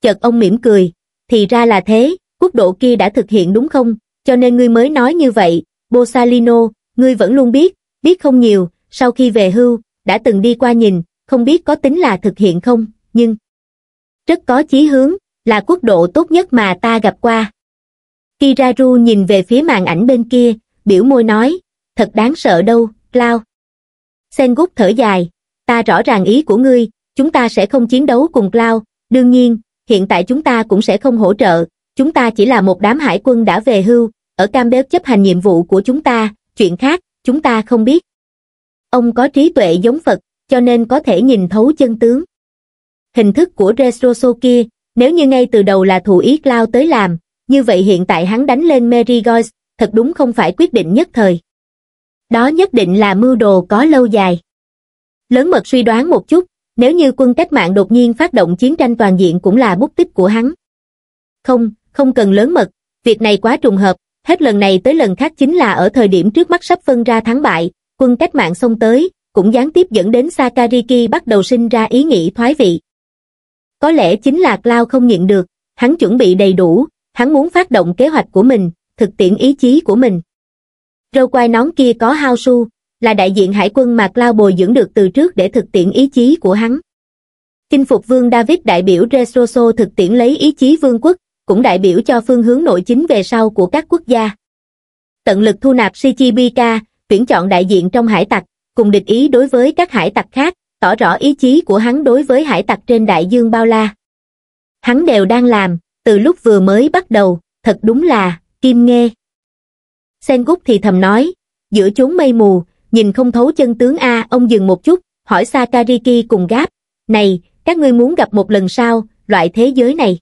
Chợt ông mỉm cười, thì ra là thế, quốc độ kia đã thực hiện đúng không, cho nên ngươi mới nói như vậy, Borsalino, ngươi vẫn luôn biết, biết không nhiều, sau khi về hưu, đã từng đi qua nhìn, không biết có tính là thực hiện không, nhưng rất có chí hướng, là quốc độ tốt nhất mà ta gặp qua. Kiraru nhìn về phía màn ảnh bên kia, biểu môi nói, thật đáng sợ đâu, Cloud. Sengoku thở dài, ta rõ ràng ý của ngươi, chúng ta sẽ không chiến đấu cùng Cloud, đương nhiên, hiện tại chúng ta cũng sẽ không hỗ trợ, chúng ta chỉ là một đám hải quân đã về hưu, ở Campbell chấp hành nhiệm vụ của chúng ta, chuyện khác, chúng ta không biết. Ông có trí tuệ giống Phật, cho nên có thể nhìn thấu chân tướng. Hình thức của Resoso kia, nếu như ngay từ đầu là thụ ý Cloud tới làm, như vậy hiện tại hắn đánh lên Merigoyce, thật đúng không phải quyết định nhất thời. Đó nhất định là mưu đồ có lâu dài. Lớn mật suy đoán một chút, nếu như quân cách mạng đột nhiên phát động chiến tranh toàn diện cũng là bút tích của hắn. Không, không cần lớn mật, việc này quá trùng hợp, hết lần này tới lần khác chính là ở thời điểm trước mắt sắp phân ra thắng bại, quân cách mạng xông tới, cũng gián tiếp dẫn đến Sakariki bắt đầu sinh ra ý nghĩ thoái vị. Có lẽ chính là Cloud không nhịn được, hắn chuẩn bị đầy đủ, hắn muốn phát động kế hoạch của mình, thực tiễn ý chí của mình. Râu quai nón kia có Hao Su, là đại diện hải quân mà Cloud bồi dưỡng được từ trước để thực tiễn ý chí của hắn. Chinh phục vương David đại biểu Resoso thực tiễn lấy ý chí vương quốc, cũng đại biểu cho phương hướng nội chính về sau của các quốc gia. Tận lực thu nạp Shichibika, tuyển chọn đại diện trong hải tặc, cùng địch ý đối với các hải tặc khác, tỏ rõ ý chí của hắn đối với hải tặc trên đại dương bao la. Hắn đều đang làm, từ lúc vừa mới bắt đầu, thật đúng là kim nghe. Sengoku thì thầm nói, giữa chốn mây mù, nhìn không thấu chân tướng a. Ông dừng một chút, hỏi Sakariki cùng Gáp, này, các ngươi muốn gặp một lần sau, loại thế giới này.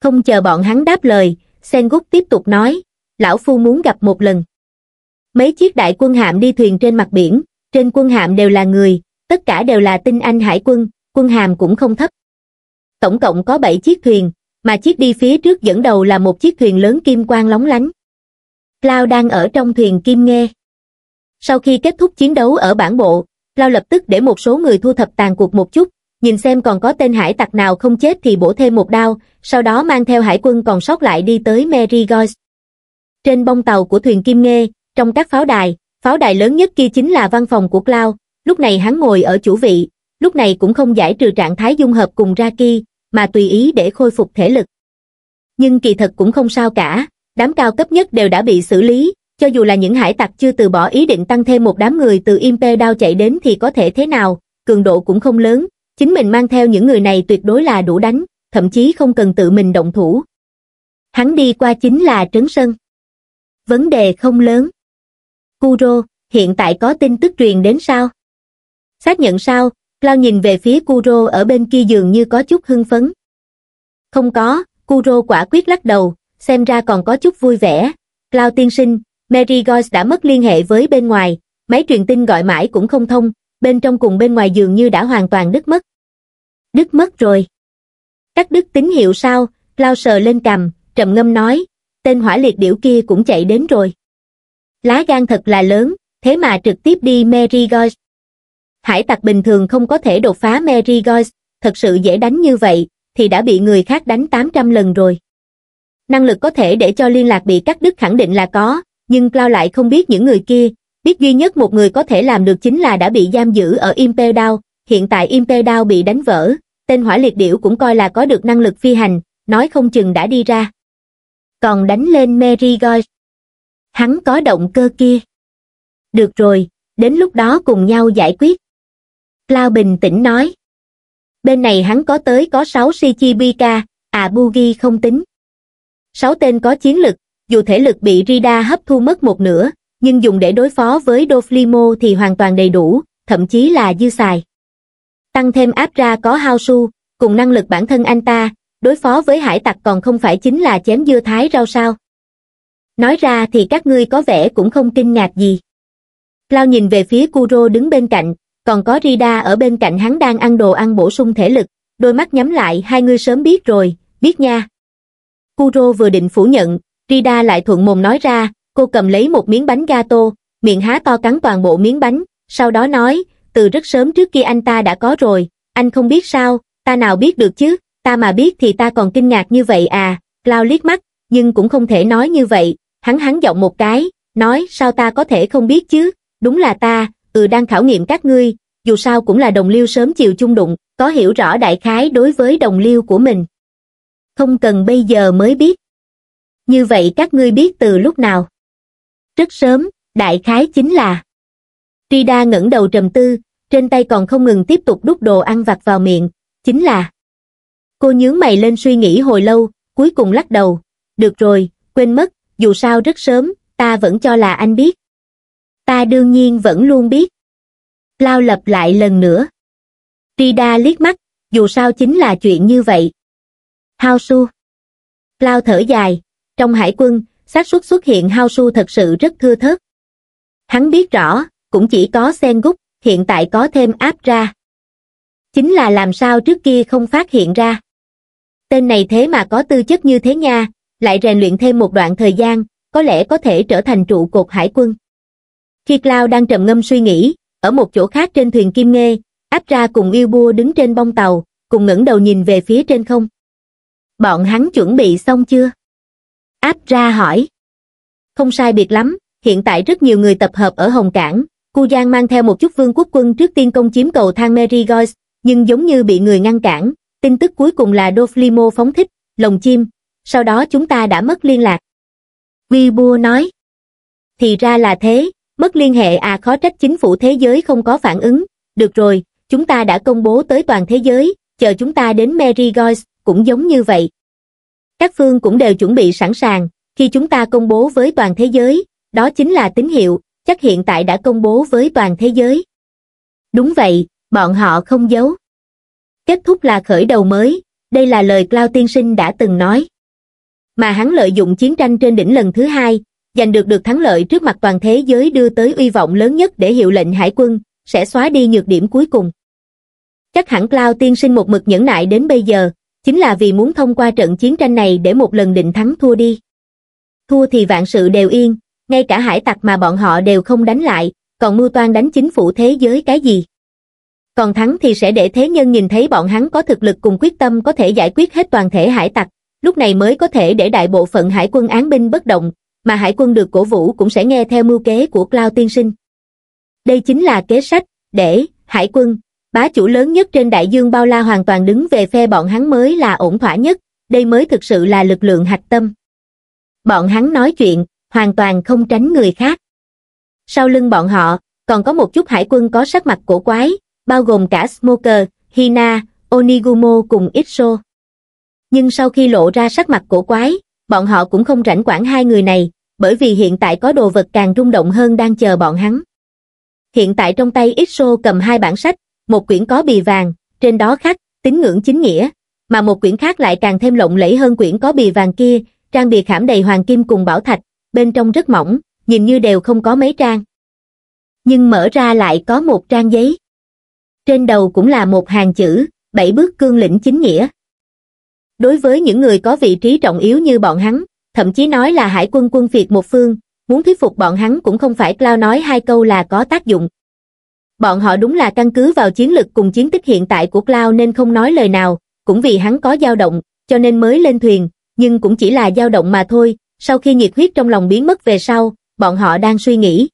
Không chờ bọn hắn đáp lời, Sengoku tiếp tục nói, lão phu muốn gặp một lần. Mấy chiếc đại quân hạm đi thuyền trên mặt biển, trên quân hạm đều là người, tất cả đều là tinh anh hải quân, quân hàm cũng không thấp. Tổng cộng có bảy chiếc thuyền, mà chiếc đi phía trước dẫn đầu là một chiếc thuyền lớn kim quang lóng lánh. Cloud đang ở trong thuyền kim nghe. Sau khi kết thúc chiến đấu ở bản bộ, Cloud lập tức để một số người thu thập tàn cuộc một chút, nhìn xem còn có tên hải tặc nào không chết thì bổ thêm một đao, sau đó mang theo hải quân còn sót lại đi tới Merigoyce. Trên bông tàu của thuyền kim nghe, trong các pháo đài, pháo đài lớn nhất kia chính là văn phòng của Cloud, lúc này hắn ngồi ở chủ vị, lúc này cũng không giải trừ trạng thái dung hợp cùng Raki, mà tùy ý để khôi phục thể lực. Nhưng kỳ thật cũng không sao cả, đám cao cấp nhất đều đã bị xử lý, cho dù là những hải tặc chưa từ bỏ ý định tăng thêm một đám người từ Imperial chạy đến thì có thể thế nào, cường độ cũng không lớn, chính mình mang theo những người này tuyệt đối là đủ đánh, thậm chí không cần tự mình động thủ. Hắn đi qua chính là trấn sân. Vấn đề không lớn. Kuro, hiện tại có tin tức truyền đến sao? Xác nhận sao? Cloud nhìn về phía Kuro ở bên kia dường như có chút hưng phấn. Không có, Kuro quả quyết lắc đầu, xem ra còn có chút vui vẻ. Cloud tiên sinh, Merigoyce đã mất liên hệ với bên ngoài, máy truyền tin gọi mãi cũng không thông, bên trong cùng bên ngoài dường như đã hoàn toàn đứt mất. Đứt mất rồi. Cắt đứt tín hiệu sao? Cloud sờ lên cằm, trầm ngâm nói, tên hỏa liệt điểu kia cũng chạy đến rồi. Lá gan thật là lớn, thế mà trực tiếp đi Merigoyce. Hải tặc bình thường không có thể đột phá Merigoyce, thật sự dễ đánh như vậy, thì đã bị người khác đánh tám trăm lần rồi. Năng lực có thể để cho liên lạc bị cắt đứt khẳng định là có, nhưng Cloud lại không biết những người kia, biết duy nhất một người có thể làm được chính là đã bị giam giữ ở Imperial, hiện tại Imperial bị đánh vỡ, tên hỏa liệt điểu cũng coi là có được năng lực phi hành, nói không chừng đã đi ra. Còn đánh lên Merigoyce. Hắn có động cơ kia. Được rồi, đến lúc đó cùng nhau giải quyết. Cloud bình tĩnh nói. Bên này hắn có tới có sáu Shichibika, à Bugi không tính. Sáu tên có chiến lực, dù thể lực bị Rida hấp thu mất một nửa, nhưng dùng để đối phó với Doflimo thì hoàn toàn đầy đủ, thậm chí là dư xài. Tăng thêm áp ra có Hao Su, cùng năng lực bản thân anh ta, đối phó với hải tặc còn không phải chính là chém dưa thái rau sao. Nói ra thì các ngươi có vẻ cũng không kinh ngạc gì. Cloud nhìn về phía Kuro đứng bên cạnh, còn có Rida ở bên cạnh hắn đang ăn đồ ăn bổ sung thể lực, đôi mắt nhắm lại, hai người sớm biết rồi, biết nha. Kuro vừa định phủ nhận, Rida lại thuận mồm nói ra, cô cầm lấy một miếng bánh gato, miệng há to cắn toàn bộ miếng bánh, sau đó nói, từ rất sớm trước kia anh ta đã có rồi, anh không biết sao, ta nào biết được chứ, ta mà biết thì ta còn kinh ngạc như vậy à. Cloud liếc mắt, nhưng cũng không thể nói như vậy, hắn hắn giọng một cái, nói sao ta có thể không biết chứ, đúng là ta, ừ đang khảo nghiệm các ngươi, dù sao cũng là đồng liêu sớm chiều chung đụng, có hiểu rõ đại khái đối với đồng liêu của mình. Không cần bây giờ mới biết. Như vậy các ngươi biết từ lúc nào? Rất sớm, đại khái chính là... Frida ngẩng đầu trầm tư, trên tay còn không ngừng tiếp tục đút đồ ăn vặt vào miệng, chính là... Cô nhướng mày lên suy nghĩ hồi lâu, cuối cùng lắc đầu. Được rồi, quên mất, dù sao rất sớm, ta vẫn cho là anh biết. Ta đương nhiên vẫn luôn biết. Lao lặp lại lần nữa. Frida liếc mắt, dù sao chính là chuyện như vậy. Hao Su. Lao thở dài, trong hải quân, xác suất xuất hiện Hao Su thật sự rất thưa thớt. Hắn biết rõ, cũng chỉ có Sen Gúc, hiện tại có thêm áp ra. Chính là làm sao trước kia không phát hiện ra. Tên này thế mà có tư chất như thế nha, lại rèn luyện thêm một đoạn thời gian, có lẽ có thể trở thành trụ cột hải quân. Khi Cloud đang trầm ngâm suy nghĩ, ở một chỗ khác trên thuyền Kim Nghê, Áp Ra cùng Yêu Bua đứng trên bông tàu, cùng ngẩng đầu nhìn về phía trên không. Bọn hắn chuẩn bị xong chưa? Áp Ra hỏi. Không sai biệt lắm, hiện tại rất nhiều người tập hợp ở Hồng Cảng. Cu Giang mang theo một chút vương quốc quân trước tiên công chiếm cầu thang Merigold, nhưng giống như bị người ngăn cản. Tin tức cuối cùng là Doflimo phóng thích lồng chim, sau đó chúng ta đã mất liên lạc. Yêu Bua nói. Thì ra là thế, mất liên hệ à, khó trách chính phủ thế giới không có phản ứng. Được rồi, chúng ta đã công bố tới toàn thế giới, chờ chúng ta đến Merigold cũng giống như vậy. Các phương cũng đều chuẩn bị sẵn sàng, khi chúng ta công bố với toàn thế giới, đó chính là tín hiệu, chắc hiện tại đã công bố với toàn thế giới. Đúng vậy, bọn họ không giấu. Kết thúc là khởi đầu mới, đây là lời Cloud tiên sinh đã từng nói. Mà hắn lợi dụng chiến tranh trên đỉnh lần thứ hai, giành được được thắng lợi trước mặt toàn thế giới đưa tới uy vọng lớn nhất để hiệu lệnh hải quân, sẽ xóa đi nhược điểm cuối cùng. Chắc hẳn Cloud tiên sinh một mực nhẫn nại đến bây giờ, chính là vì muốn thông qua trận chiến tranh này để một lần định thắng thua đi. Thua thì vạn sự đều yên, ngay cả hải tặc mà bọn họ đều không đánh lại, còn mưu toan đánh chính phủ thế giới cái gì. Còn thắng thì sẽ để thế nhân nhìn thấy bọn hắn có thực lực cùng quyết tâm có thể giải quyết hết toàn thể hải tặc, lúc này mới có thể để đại bộ phận hải quân án binh bất động, mà hải quân được cổ vũ cũng sẽ nghe theo mưu kế của Cloud tiên sinh. Đây chính là kế sách, để hải quân, bá chủ lớn nhất trên đại dương bao la hoàn toàn đứng về phe bọn hắn mới là ổn thỏa nhất, đây mới thực sự là lực lượng hạch tâm. Bọn hắn nói chuyện, hoàn toàn không tránh người khác. Sau lưng bọn họ, còn có một chút hải quân có sắc mặt cổ quái, bao gồm cả Smoker, Hina, Onigumo cùng Itso. Nhưng sau khi lộ ra sắc mặt cổ quái, bọn họ cũng không rảnh quản hai người này, bởi vì hiện tại có đồ vật càng rung động hơn đang chờ bọn hắn. Hiện tại trong tay Itso cầm hai bản sách, một quyển có bì vàng, trên đó khắc tín ngưỡng chính nghĩa, mà một quyển khác lại càng thêm lộng lẫy hơn quyển có bì vàng kia, trang bìa khảm đầy hoàng kim cùng bảo thạch, bên trong rất mỏng, nhìn như đều không có mấy trang. Nhưng mở ra lại có một trang giấy. Trên đầu cũng là một hàng chữ, bảy bước cương lĩnh chính nghĩa. Đối với những người có vị trí trọng yếu như bọn hắn, thậm chí nói là hải quân quân phiệt một phương, muốn thuyết phục bọn hắn cũng không phải Cloud nói hai câu là có tác dụng. Bọn họ đúng là căn cứ vào chiến lực cùng chiến tích hiện tại của Cloud nên không nói lời nào, cũng vì hắn có dao động, cho nên mới lên thuyền, nhưng cũng chỉ là dao động mà thôi, sau khi nhiệt huyết trong lòng biến mất về sau, bọn họ đang suy nghĩ.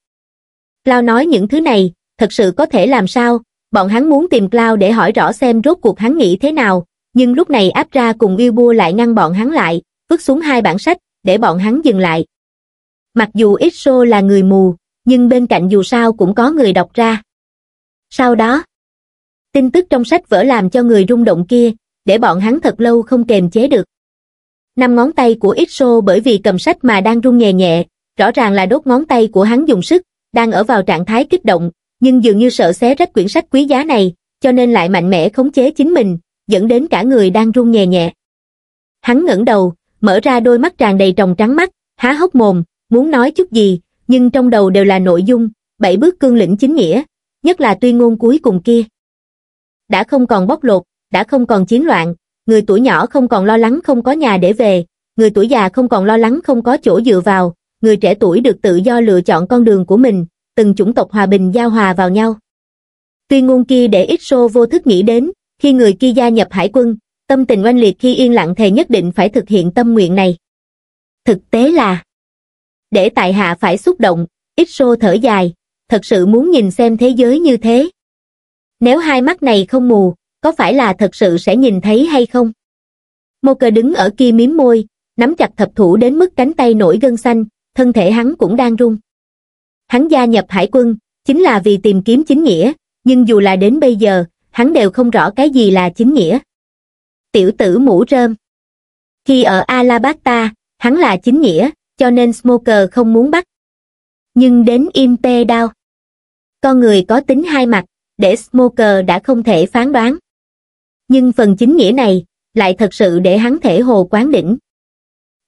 Cloud nói những thứ này, thật sự có thể làm sao, bọn hắn muốn tìm Cloud để hỏi rõ xem rốt cuộc hắn nghĩ thế nào, nhưng lúc này Áp Ra cùng Yêu Bua lại ngăn bọn hắn lại, vứt xuống hai bản sách, để bọn hắn dừng lại. Mặc dù Itso là người mù, nhưng bên cạnh dù sao cũng có người đọc ra. Sau đó, tin tức trong sách vở làm cho người rung động kia, để bọn hắn thật lâu không kềm chế được. Năm ngón tay của Itso bởi vì cầm sách mà đang rung nhẹ nhẹ, rõ ràng là đốt ngón tay của hắn dùng sức, đang ở vào trạng thái kích động, nhưng dường như sợ xé rách quyển sách quý giá này, cho nên lại mạnh mẽ khống chế chính mình, dẫn đến cả người đang rung nhẹ nhẹ. Hắn ngẩng đầu, mở ra đôi mắt tràn đầy tròng trắng mắt, há hốc mồm, muốn nói chút gì, nhưng trong đầu đều là nội dung, bảy bước cương lĩnh chính nghĩa. Nhất là tuyên ngôn cuối cùng kia. Đã không còn bóc lột, đã không còn chiến loạn, người tuổi nhỏ không còn lo lắng không có nhà để về, người tuổi già không còn lo lắng không có chỗ dựa vào, người trẻ tuổi được tự do lựa chọn con đường của mình, từng chủng tộc hòa bình giao hòa vào nhau. Tuyên ngôn kia để Itso vô thức nghĩ đến, khi người kia gia nhập hải quân, tâm tình oanh liệt khi yên lặng thề nhất định phải thực hiện tâm nguyện này. Thực tế là, để tại hạ phải xúc động, Itso thở dài. Thật sự muốn nhìn xem thế giới như thế. Nếu hai mắt này không mù, có phải là thật sự sẽ nhìn thấy hay không? Mô Cơ đứng ở kia mím môi, nắm chặt thập thủ đến mức cánh tay nổi gân xanh, thân thể hắn cũng đang run. Hắn gia nhập hải quân, chính là vì tìm kiếm chính nghĩa, nhưng dù là đến bây giờ, hắn đều không rõ cái gì là chính nghĩa. Tiểu tử mũ rơm. Khi ở Alabasta, hắn là chính nghĩa, cho nên Smoker không muốn bắt. Nhưng đến Imperial, con người có tính hai mặt, để Smoker đã không thể phán đoán. Nhưng phần chính nghĩa này, lại thật sự để hắn thể hồ quán đỉnh.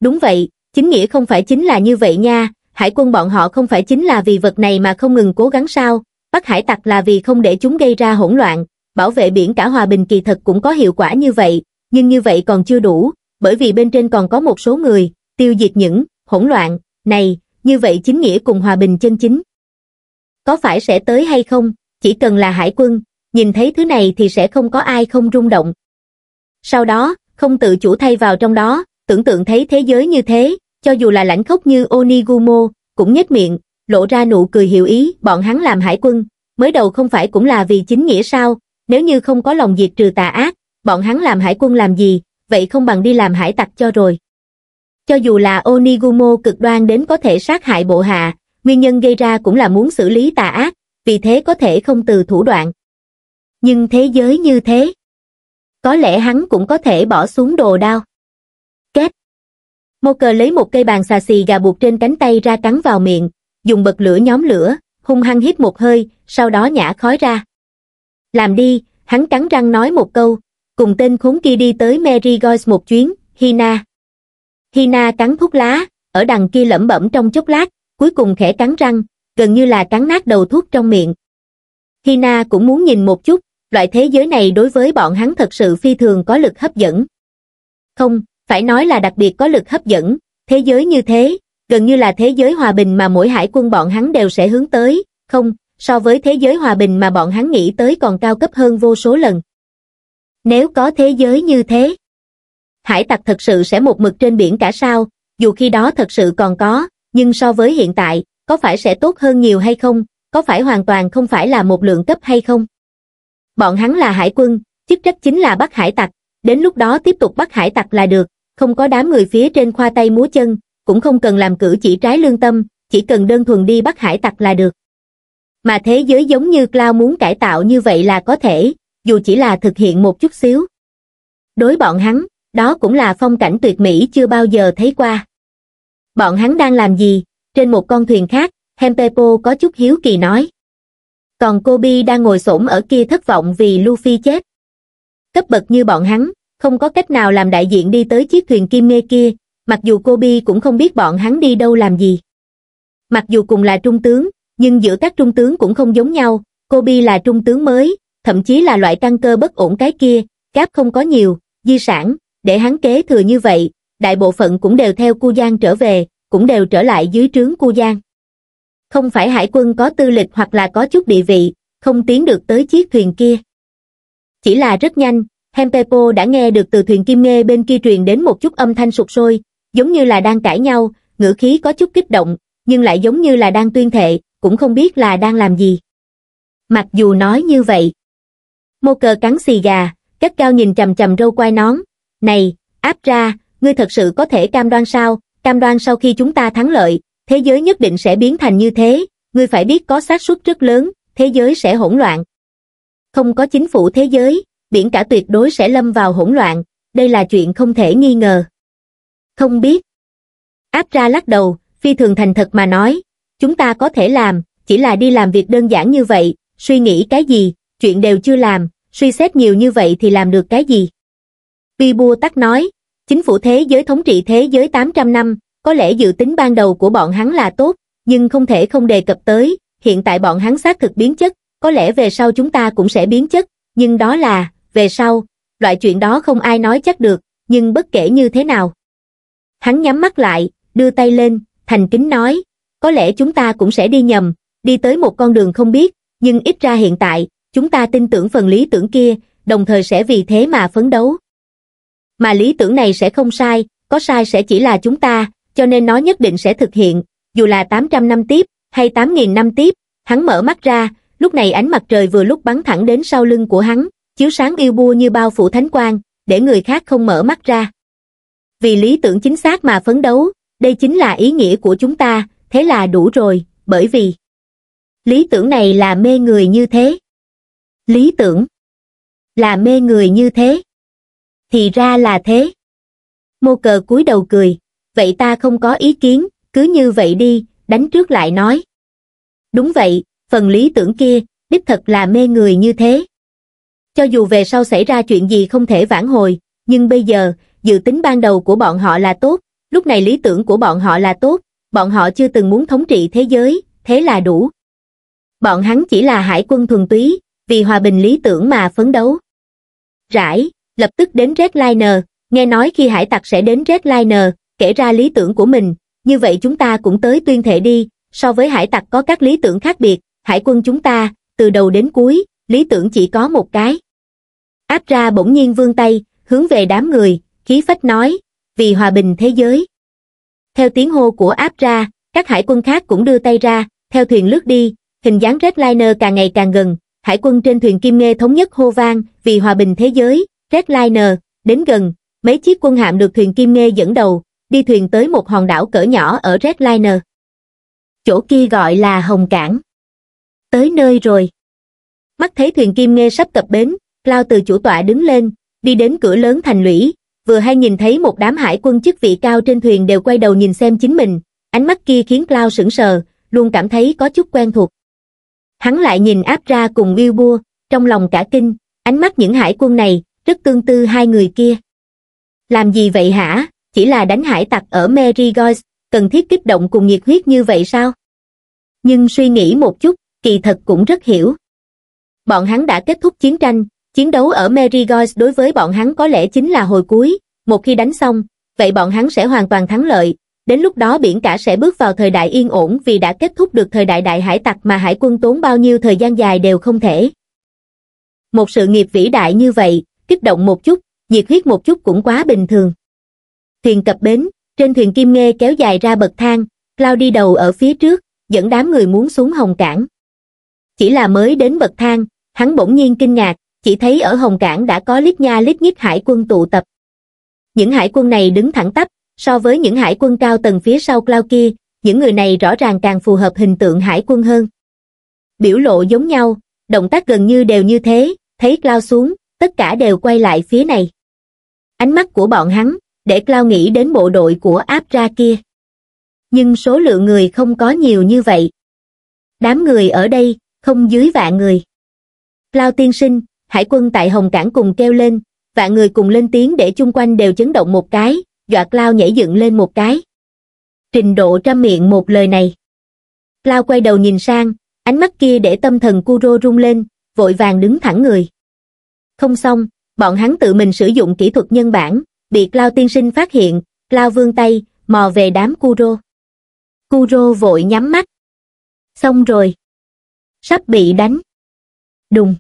Đúng vậy, chính nghĩa không phải chính là như vậy nha, hải quân bọn họ không phải chính là vì vật này mà không ngừng cố gắng sao, bắt hải tặc là vì không để chúng gây ra hỗn loạn, bảo vệ biển cả hòa bình kỳ thật cũng có hiệu quả như vậy, nhưng như vậy còn chưa đủ, bởi vì bên trên còn có một số người, tiêu diệt những hỗn loạn này, như vậy chính nghĩa cùng hòa bình chân chính có phải sẽ tới hay không? Chỉ cần là hải quân, nhìn thấy thứ này thì sẽ không có ai không rung động. Sau đó, không tự chủ thay vào trong đó, tưởng tượng thấy thế giới như thế, cho dù là lãnh khốc như Onigumo, cũng nhếch miệng, lộ ra nụ cười hiểu ý. Bọn hắn làm hải quân, mới đầu không phải cũng là vì chính nghĩa sao? Nếu như không có lòng diệt trừ tà ác, bọn hắn làm hải quân làm gì, vậy không bằng đi làm hải tặc cho rồi. Cho dù là Onigumo cực đoan đến có thể sát hại bộ hạ, nguyên nhân gây ra cũng là muốn xử lý tà ác, vì thế có thể không từ thủ đoạn. Nhưng thế giới như thế, có lẽ hắn cũng có thể bỏ xuống đồ đao. Két. Mô Cờ lấy một cây bàn xà xì gà buộc trên cánh tay ra cắn vào miệng, dùng bật lửa nhóm lửa, hung hăng hít một hơi, sau đó nhả khói ra. Làm đi, hắn cắn răng nói một câu, cùng tên khốn kia đi tới Marygold một chuyến. Hina. Hina cắn thuốc lá, ở đằng kia lẩm bẩm trong chốc lát, cuối cùng khẽ cắn răng, gần như là cắn nát đầu thuốc trong miệng. Hina cũng muốn nhìn một chút, loại thế giới này đối với bọn hắn thật sự phi thường có lực hấp dẫn. Không, phải nói là đặc biệt có lực hấp dẫn, thế giới như thế, gần như là thế giới hòa bình mà mỗi hải quân bọn hắn đều sẽ hướng tới, không, so với thế giới hòa bình mà bọn hắn nghĩ tới còn cao cấp hơn vô số lần. Nếu có thế giới như thế, hải tặc thật sự sẽ một mực trên biển cả sao, dù khi đó thật sự còn có, nhưng so với hiện tại, có phải sẽ tốt hơn nhiều hay không, có phải hoàn toàn không phải là một lượng cấp hay không? Bọn hắn là hải quân, chức trách chính là bắt hải tặc, đến lúc đó tiếp tục bắt hải tặc là được, không có đám người phía trên khoa tay múa chân, cũng không cần làm cử chỉ trái lương tâm, chỉ cần đơn thuần đi bắt hải tặc là được. Mà thế giới giống như Cloud muốn cải tạo như vậy là có thể, dù chỉ là thực hiện một chút xíu. Đối bọn hắn, đó cũng là phong cảnh tuyệt mỹ chưa bao giờ thấy qua. Bọn hắn đang làm gì? Trên một con thuyền khác, Hempepo có chút hiếu kỳ nói. Còn Kobe đang ngồi xổm ở kia thất vọng vì Luffy chết. Cấp bậc như bọn hắn, không có cách nào làm đại diện đi tới chiếc thuyền kim nghe kia, mặc dù Kobe cũng không biết bọn hắn đi đâu làm gì. Mặc dù cùng là trung tướng, nhưng giữa các trung tướng cũng không giống nhau, Kobe là trung tướng mới, thậm chí là loại căn cơ bất ổn cái kia, cáp không có nhiều, di sản, để hắn kế thừa như vậy, đại bộ phận cũng đều theo Cu Giang trở về, cũng đều trở lại dưới trướng Cu Giang. Không phải hải quân có tư lịch hoặc là có chút địa vị, không tiến được tới chiếc thuyền kia. Chỉ là rất nhanh, Hempepo đã nghe được từ thuyền kim nghe bên kia truyền đến một chút âm thanh sụt sôi, giống như là đang cãi nhau, ngữ khí có chút kích động, nhưng lại giống như là đang tuyên thệ, cũng không biết là đang làm gì. Mặc dù nói như vậy, Mô Cờ cắn xì gà, gắt gao nhìn chằm chằm râu quai nón. Này, áp ra, ngươi thật sự có thể cam đoan sao? Cam đoan sau khi chúng ta thắng lợi, thế giới nhất định sẽ biến thành như thế, ngươi phải biết có xác suất rất lớn, thế giới sẽ hỗn loạn. Không có chính phủ thế giới, biển cả tuyệt đối sẽ lâm vào hỗn loạn, đây là chuyện không thể nghi ngờ. Không biết. Áp ra lắc đầu, phi thường thành thật mà nói, chúng ta có thể làm, chỉ là đi làm việc đơn giản như vậy, suy nghĩ cái gì, chuyện đều chưa làm, suy xét nhiều như vậy thì làm được cái gì. Pi Bua Tắc nói, chính phủ thế giới thống trị thế giới tám trăm năm, có lẽ dự tính ban đầu của bọn hắn là tốt, nhưng không thể không đề cập tới, hiện tại bọn hắn xác thực biến chất, có lẽ về sau chúng ta cũng sẽ biến chất, nhưng đó là, về sau, loại chuyện đó không ai nói chắc được, nhưng bất kể như thế nào. Hắn nhắm mắt lại, đưa tay lên, thành kính nói, có lẽ chúng ta cũng sẽ đi nhầm, đi tới một con đường không biết, nhưng ít ra hiện tại, chúng ta tin tưởng phần lý tưởng kia, đồng thời sẽ vì thế mà phấn đấu. Mà lý tưởng này sẽ không sai, có sai sẽ chỉ là chúng ta, cho nên nó nhất định sẽ thực hiện, dù là tám trăm năm tiếp, hay tám nghìn năm tiếp. Hắn mở mắt ra, lúc này ánh mặt trời vừa lúc bắn thẳng đến sau lưng của hắn, chiếu sáng điêu bua như bao phủ thánh quang, để người khác không mở mắt ra. Vì lý tưởng chính xác mà phấn đấu, đây chính là ý nghĩa của chúng ta, thế là đủ rồi, bởi vì lý tưởng này là mê người như thế. Lý tưởng là mê người như thế. Thì ra là thế. Mô Cờ cúi đầu cười, vậy ta không có ý kiến, cứ như vậy đi, đánh trước lại nói. Đúng vậy, phần lý tưởng kia, đích thật là mê người như thế. Cho dù về sau xảy ra chuyện gì không thể vãn hồi, nhưng bây giờ, dự tính ban đầu của bọn họ là tốt, lúc này lý tưởng của bọn họ là tốt, bọn họ chưa từng muốn thống trị thế giới, thế là đủ. Bọn hắn chỉ là hải quân thuần túy, vì hòa bình lý tưởng mà phấn đấu. Rải, lập tức đến Redliner, nghe nói khi hải tặc sẽ đến Redliner, kể ra lý tưởng của mình, như vậy chúng ta cũng tới tuyên thệ đi, so với hải tặc có các lý tưởng khác biệt, hải quân chúng ta, từ đầu đến cuối, lý tưởng chỉ có một cái. Áp ra bỗng nhiên vươn tay, hướng về đám người, khí phách nói, vì hòa bình thế giới. Theo tiếng hô của Áp ra, các hải quân khác cũng đưa tay ra, theo thuyền lướt đi, hình dáng Redliner càng ngày càng gần, hải quân trên thuyền Kim Nghê thống nhất hô vang, vì hòa bình thế giới, Redliner, đến gần, mấy chiếc quân hạm được thuyền Kim Nghê dẫn đầu, đi thuyền tới một hòn đảo cỡ nhỏ ở Redliner. Chỗ kia gọi là Hồng Cảng. Tới nơi rồi. Mắt thấy thuyền Kim Nghê sắp cập bến, Lao từ chủ tọa đứng lên, đi đến cửa lớn thành lũy, vừa hay nhìn thấy một đám hải quân chức vị cao trên thuyền đều quay đầu nhìn xem chính mình, ánh mắt kia khiến Lao sững sờ, luôn cảm thấy có chút quen thuộc. Hắn lại nhìn Áp ra cùng Will Bua, trong lòng cả kinh, ánh mắt những hải quân này, rất tương tư hai người kia. Làm gì vậy hả, chỉ là đánh hải tặc ở Marygold, cần thiết kích động cùng nhiệt huyết như vậy sao? Nhưng suy nghĩ một chút, kỳ thật cũng rất hiểu. Bọn hắn đã kết thúc chiến tranh, chiến đấu ở Marygold đối với bọn hắn có lẽ chính là hồi cuối, một khi đánh xong, vậy bọn hắn sẽ hoàn toàn thắng lợi. Đến lúc đó biển cả sẽ bước vào thời đại yên ổn vì đã kết thúc được thời đại đại hải tặc mà hải quân tốn bao nhiêu thời gian dài đều không thể. Một sự nghiệp vĩ đại như vậy, kích động một chút, nhiệt huyết một chút cũng quá bình thường. Thuyền cập bến, trên thuyền Kim Nghê kéo dài ra bậc thang, Cloud đi đầu ở phía trước, dẫn đám người muốn xuống Hồng Cảng. Chỉ là mới đến bậc thang, hắn bỗng nhiên kinh ngạc, chỉ thấy ở Hồng Cảng đã có lít nha lít nhít hải quân tụ tập. Những hải quân này đứng thẳng tắp, so với những hải quân cao tầng phía sau Cloud kia, những người này rõ ràng càng phù hợp hình tượng hải quân hơn. Biểu lộ giống nhau, động tác gần như đều như thế, thấy Cloud xuống, tất cả đều quay lại phía này. Ánh mắt của bọn hắn, để Cloud nghĩ đến bộ đội của Áp ra kia. Nhưng số lượng người không có nhiều như vậy. Đám người ở đây, không dưới vạn người. Cloud tiên sinh, hải quân tại Hồng Cảng cùng kêu lên, vạn người cùng lên tiếng để chung quanh đều chấn động một cái, dọa Cloud nhảy dựng lên một cái. Trình độ trăm miệng một lời này. Cloud quay đầu nhìn sang, ánh mắt kia để tâm thần Kuro rung lên, vội vàng đứng thẳng người. Không xong, bọn hắn tự mình sử dụng kỹ thuật nhân bản, bị Cloud tiên sinh phát hiện, Cloud vươn tay, mò về đám Kuro. Kuro vội nhắm mắt. Xong rồi. Sắp bị đánh. Đùng.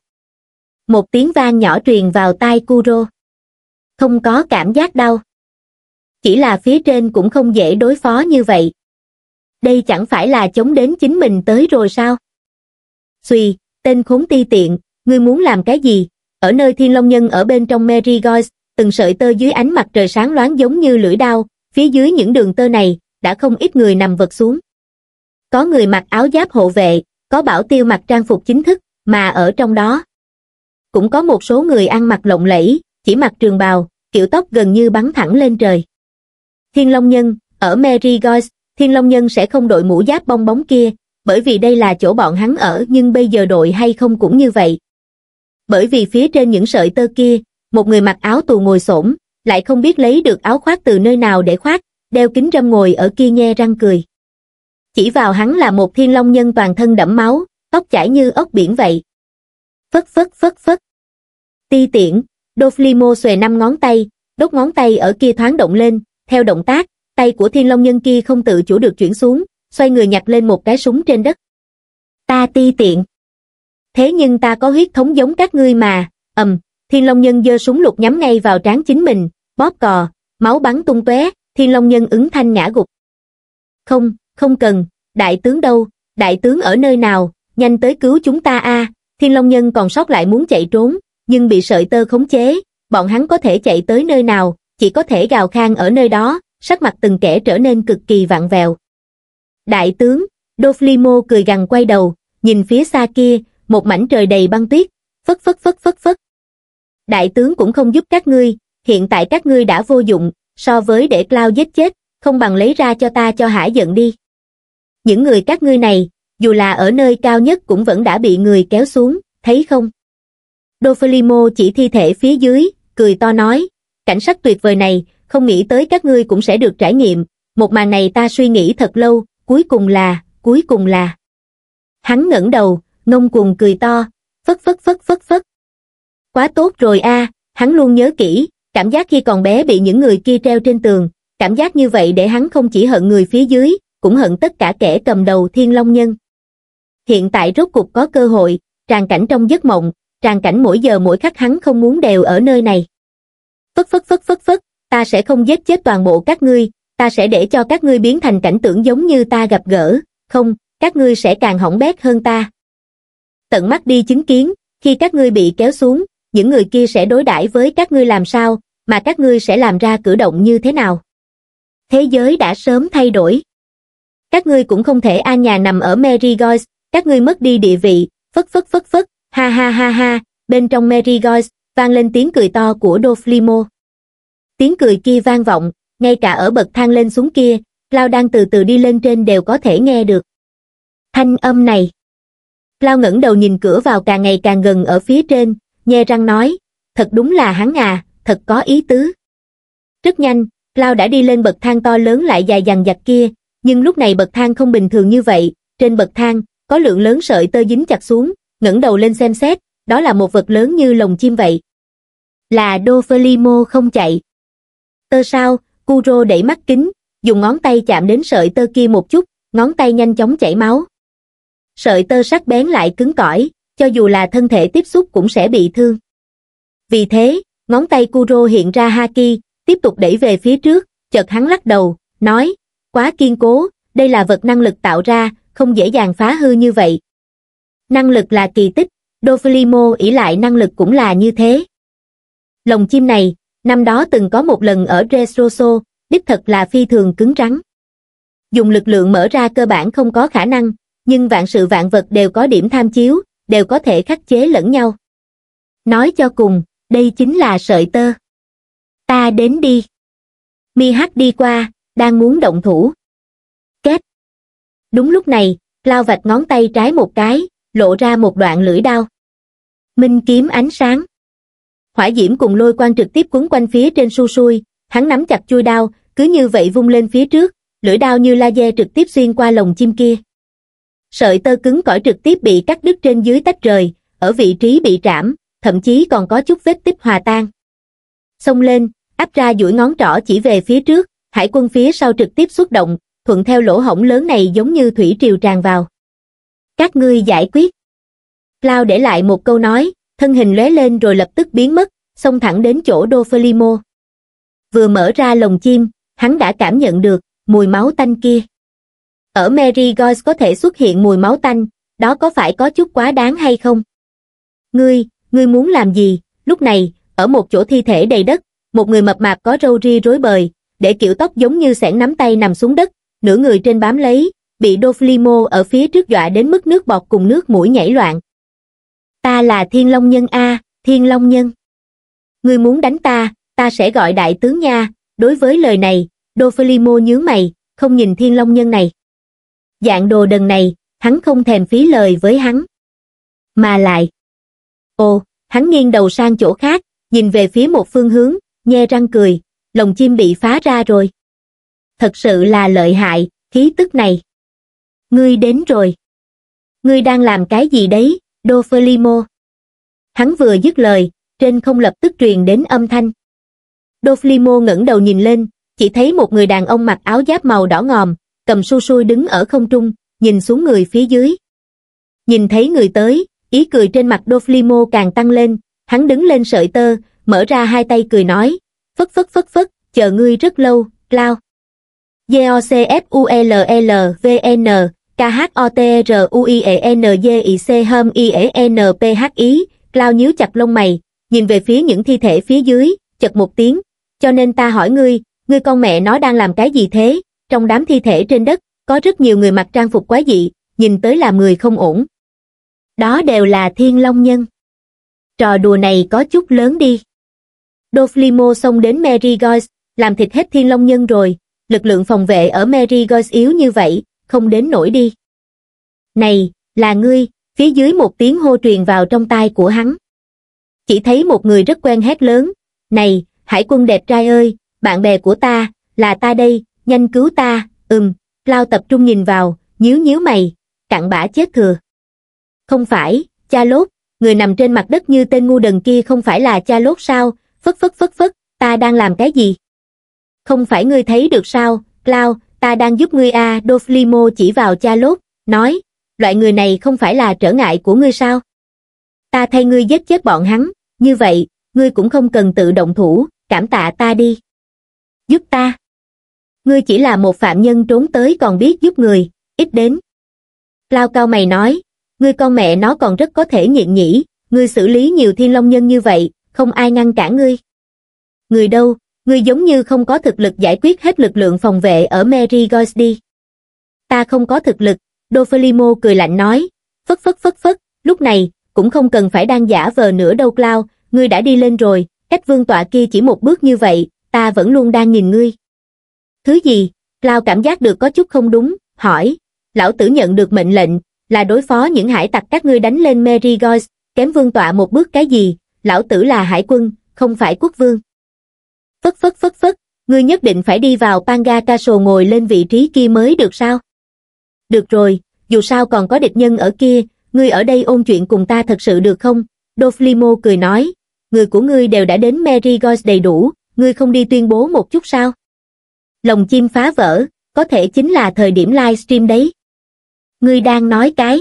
Một tiếng vang nhỏ truyền vào tai Kuro. Không có cảm giác đau. Chỉ là phía trên cũng không dễ đối phó như vậy. Đây chẳng phải là chống đến chính mình tới rồi sao? Xùy, tên khốn ti tiện, ngươi muốn làm cái gì? Ở nơi Thiên Long Nhân ở bên trong Marygold, từng sợi tơ dưới ánh mặt trời sáng loáng giống như lưỡi đao, phía dưới những đường tơ này, đã không ít người nằm vật xuống. Có người mặc áo giáp hộ vệ, có bảo tiêu mặc trang phục chính thức, mà ở trong đó cũng có một số người ăn mặc lộng lẫy, chỉ mặc trường bào, kiểu tóc gần như bắn thẳng lên trời. Thiên Long Nhân, ở Marygold, Thiên Long Nhân sẽ không đội mũ giáp bong bóng kia, bởi vì đây là chỗ bọn hắn ở nhưng bây giờ đội hay không cũng như vậy. Bởi vì phía trên những sợi tơ kia, một người mặc áo tù ngồi xổm, lại không biết lấy được áo khoác từ nơi nào để khoác, đeo kính râm ngồi ở kia nhe răng cười. Chỉ vào hắn là một Thiên Long Nhân toàn thân đẫm máu, tóc chảy như ốc biển vậy. Phất phất phất phất. Ti tiễn, Doflimo xòe năm ngón tay, đốt ngón tay ở kia thoáng động lên, theo động tác, tay của Thiên Long Nhân kia không tự chủ được chuyển xuống, xoay người nhặt lên một cái súng trên đất. Ta ti tiện. Thế nhưng ta có huyết thống giống các ngươi mà, ầm, um, Thiên Long Nhân giơ súng lục nhắm ngay vào trán chính mình, bóp cò, máu bắn tung tóe, Thiên Long Nhân ứng thanh ngã gục. Không, không cần, đại tướng đâu, đại tướng ở nơi nào, nhanh tới cứu chúng ta a, à. Thiên Long Nhân còn sót lại muốn chạy trốn, nhưng bị sợi tơ khống chế, bọn hắn có thể chạy tới nơi nào, chỉ có thể gào khan ở nơi đó, sắc mặt từng kẻ trở nên cực kỳ vặn vẹo. Đại tướng, Doflimo cười gằn quay đầu, nhìn phía xa kia, một mảnh trời đầy băng tuyết, phất phất phất phất phất. Đại tướng cũng không giúp các ngươi, hiện tại các ngươi đã vô dụng, so với để Cloud giết chết, không bằng lấy ra cho ta cho hả giận đi. Những người các ngươi này, dù là ở nơi cao nhất cũng vẫn đã bị người kéo xuống, thấy không? Doflimo chỉ thi thể phía dưới, cười to nói, cảnh sắc tuyệt vời này, không nghĩ tới các ngươi cũng sẽ được trải nghiệm, một màn này ta suy nghĩ thật lâu, cuối cùng là, cuối cùng là. Hắn ngẩng đầu, ngông cuồng cười to, phất phất phất phất phất. Quá tốt rồi a, à, hắn luôn nhớ kỹ, cảm giác khi còn bé bị những người kia treo trên tường, cảm giác như vậy để hắn không chỉ hận người phía dưới, cũng hận tất cả kẻ cầm đầu Thiên Long Nhân. Hiện tại rốt cuộc có cơ hội, tràn cảnh trong giấc mộng, tràn cảnh mỗi giờ mỗi khắc hắn không muốn đều ở nơi này. Phất phất phất phất phất, ta sẽ không giết chết toàn bộ các ngươi, ta sẽ để cho các ngươi biến thành cảnh tượng giống như ta gặp gỡ, không, các ngươi sẽ càng hỏng bét hơn ta. Tận mắt đi chứng kiến, khi các ngươi bị kéo xuống, những người kia sẽ đối đãi với các ngươi làm sao, mà các ngươi sẽ làm ra cử động như thế nào. Thế giới đã sớm thay đổi. Các ngươi cũng không thể an nhà nằm ở Merigold, các ngươi mất đi địa vị, phất phất phất phất, ha ha ha ha, bên trong Merigold, vang lên tiếng cười to của Doflimo. Tiếng cười kia vang vọng, ngay cả ở bậc thang lên xuống kia, Cloud đang từ từ đi lên trên đều có thể nghe được. Thanh âm này. Cloud ngẩng đầu nhìn cửa vào càng ngày càng gần ở phía trên, nhe răng nói, thật đúng là hắn à, thật có ý tứ. Rất nhanh, Cloud đã đi lên bậc thang to lớn lại dài dằng dặc kia, nhưng lúc này bậc thang không bình thường như vậy, trên bậc thang, có lượng lớn sợi tơ dính chặt xuống, ngẩng đầu lên xem xét, đó là một vật lớn như lồng chim vậy. Là Doflimo không chạy. Tơ sao, Kuro đẩy mắt kính, dùng ngón tay chạm đến sợi tơ kia một chút, ngón tay nhanh chóng chảy máu. Sợi tơ sắc bén lại cứng cỏi, cho dù là thân thể tiếp xúc cũng sẽ bị thương. Vì thế, ngón tay Kuro hiện ra haki, tiếp tục đẩy về phía trước, chợt hắn lắc đầu, nói, quá kiên cố, đây là vật năng lực tạo ra, không dễ dàng phá hư như vậy. Năng lực là kỳ tích, Doflimo ỷ lại năng lực cũng là như thế. Lồng chim này, năm đó từng có một lần ở Dressrosa, đích thật là phi thường cứng rắn. Dùng lực lượng mở ra cơ bản không có khả năng, nhưng vạn sự vạn vật đều có điểm tham chiếu, đều có thể khắc chế lẫn nhau. Nói cho cùng, đây chính là sợi tơ. Ta đến đi. Mihak đi qua, đang muốn động thủ. Kết. Đúng lúc này, Cloud vạch ngón tay trái một cái, lộ ra một đoạn lưỡi đao. Minh kiếm ánh sáng. Hỏa diễm cùng lôi quang trực tiếp quấn quanh phía trên su sui, hắn nắm chặt chuôi đao, cứ như vậy vung lên phía trước, lưỡi đao như laser trực tiếp xuyên qua lồng chim kia. Sợi tơ cứng cỏi trực tiếp bị cắt đứt trên dưới tách rời, ở vị trí bị trảm, thậm chí còn có chút vết tích hòa tan. Xông lên, áp ra duỗi ngón trỏ chỉ về phía trước, hải quân phía sau trực tiếp xuất động, thuận theo lỗ hổng lớn này giống như thủy triều tràn vào. Các ngươi giải quyết. Cloud để lại một câu nói, thân hình lóe lên rồi lập tức biến mất, xông thẳng đến chỗ Doflimo. Vừa mở ra lồng chim, hắn đã cảm nhận được mùi máu tanh kia. Ở Merigold có thể xuất hiện mùi máu tanh, đó có phải có chút quá đáng hay không? Ngươi, ngươi muốn làm gì? Lúc này, ở một chỗ thi thể đầy đất, một người mập mạp có râu ria rối bời, để kiểu tóc giống như xẻng nắm tay nằm xuống đất, nửa người trên bám lấy, bị Doflimo ở phía trước dọa đến mức nước bọt cùng nước mũi nhảy loạn. Ta là Thiên Long Nhân a, Thiên Long Nhân. Ngươi muốn đánh ta, ta sẽ gọi đại tướng nha. Đối với lời này, Doflimo nhướng mày, không nhìn Thiên Long Nhân này. Dạng đồ đần này, hắn không thèm phí lời với hắn. Mà lại. Ồ, hắn nghiêng đầu sang chỗ khác, nhìn về phía một phương hướng, nhe răng cười, lồng chim bị phá ra rồi. Thật sự là lợi hại, khí tức này. Ngươi đến rồi. Ngươi đang làm cái gì đấy, Doflimo? Hắn vừa dứt lời, trên không lập tức truyền đến âm thanh. Doflimo ngẩng đầu nhìn lên, chỉ thấy một người đàn ông mặc áo giáp màu đỏ ngòm, cầm su sui đứng ở không trung, nhìn xuống người phía dưới. Nhìn thấy người tới, ý cười trên mặt Doflimo càng tăng lên, hắn đứng lên sợi tơ, mở ra hai tay cười nói, phất phất phất phất, chờ ngươi rất lâu, Cloud. G O C F U L L V N K H O T R U I E N J I C H O M I E N P H I, Cloud nhíu chặt lông mày, nhìn về phía những thi thể phía dưới, chật một tiếng, cho nên ta hỏi ngươi, ngươi con mẹ nó đang làm cái gì thế? Trong đám thi thể trên đất, có rất nhiều người mặc trang phục quái dị, nhìn tới làm người không ổn. Đó đều là thiên long nhân. Trò đùa này có chút lớn đi. Doflimo xông đến Marygold, làm thịt hết thiên long nhân rồi, lực lượng phòng vệ ở Marygold yếu như vậy, không đến nổi đi. Này, là ngươi, phía dưới một tiếng hô truyền vào trong tai của hắn. Chỉ thấy một người rất quen hét lớn, này, hải quân đẹp trai ơi, bạn bè của ta, là ta đây, nhanh cứu ta, ừm, Lao tập trung nhìn vào, nhíu nhíu mày, cặn bã chết thừa. Không phải, cha lốt, người nằm trên mặt đất như tên ngu đần kia không phải là cha lốt sao, phất phất phất phất, ta đang làm cái gì? Không phải ngươi thấy được sao, Lao, ta đang giúp ngươi a. Doflimo chỉ vào cha lốt, nói, loại người này không phải là trở ngại của ngươi sao? Ta thay ngươi giết chết bọn hắn, như vậy, ngươi cũng không cần tự động thủ, cảm tạ ta đi. Giúp ta. Ngươi chỉ là một phạm nhân trốn tới còn biết giúp người, ít đến. Lao cao mày nói, ngươi con mẹ nó còn rất có thể nhịn nhỉ, ngươi xử lý nhiều thiên long nhân như vậy, không ai ngăn cản ngươi. Người đâu, ngươi giống như không có thực lực giải quyết hết lực lượng phòng vệ ở Marygold đi. Ta không có thực lực, Doflimo cười lạnh nói, phất phất phất phất, lúc này, cũng không cần phải đang giả vờ nữa đâu Cloud, ngươi đã đi lên rồi, cách vương tọa kia chỉ một bước như vậy, ta vẫn luôn đang nhìn ngươi. Thứ gì? Cloud cảm giác được có chút không đúng, hỏi, lão tử nhận được mệnh lệnh, là đối phó những hải tặc các ngươi đánh lên Marygold, kém vương tọa một bước cái gì, lão tử là hải quân, không phải quốc vương. Phất phất phất phất, ngươi nhất định phải đi vào Panga Castle ngồi lên vị trí kia mới được sao? Được rồi, dù sao còn có địch nhân ở kia, ngươi ở đây ôn chuyện cùng ta thật sự được không? Doflimo cười nói, người của ngươi đều đã đến Marygold đầy đủ, ngươi không đi tuyên bố một chút sao? Lồng chim phá vỡ, có thể chính là thời điểm livestream đấy. Ngươi đang nói cái?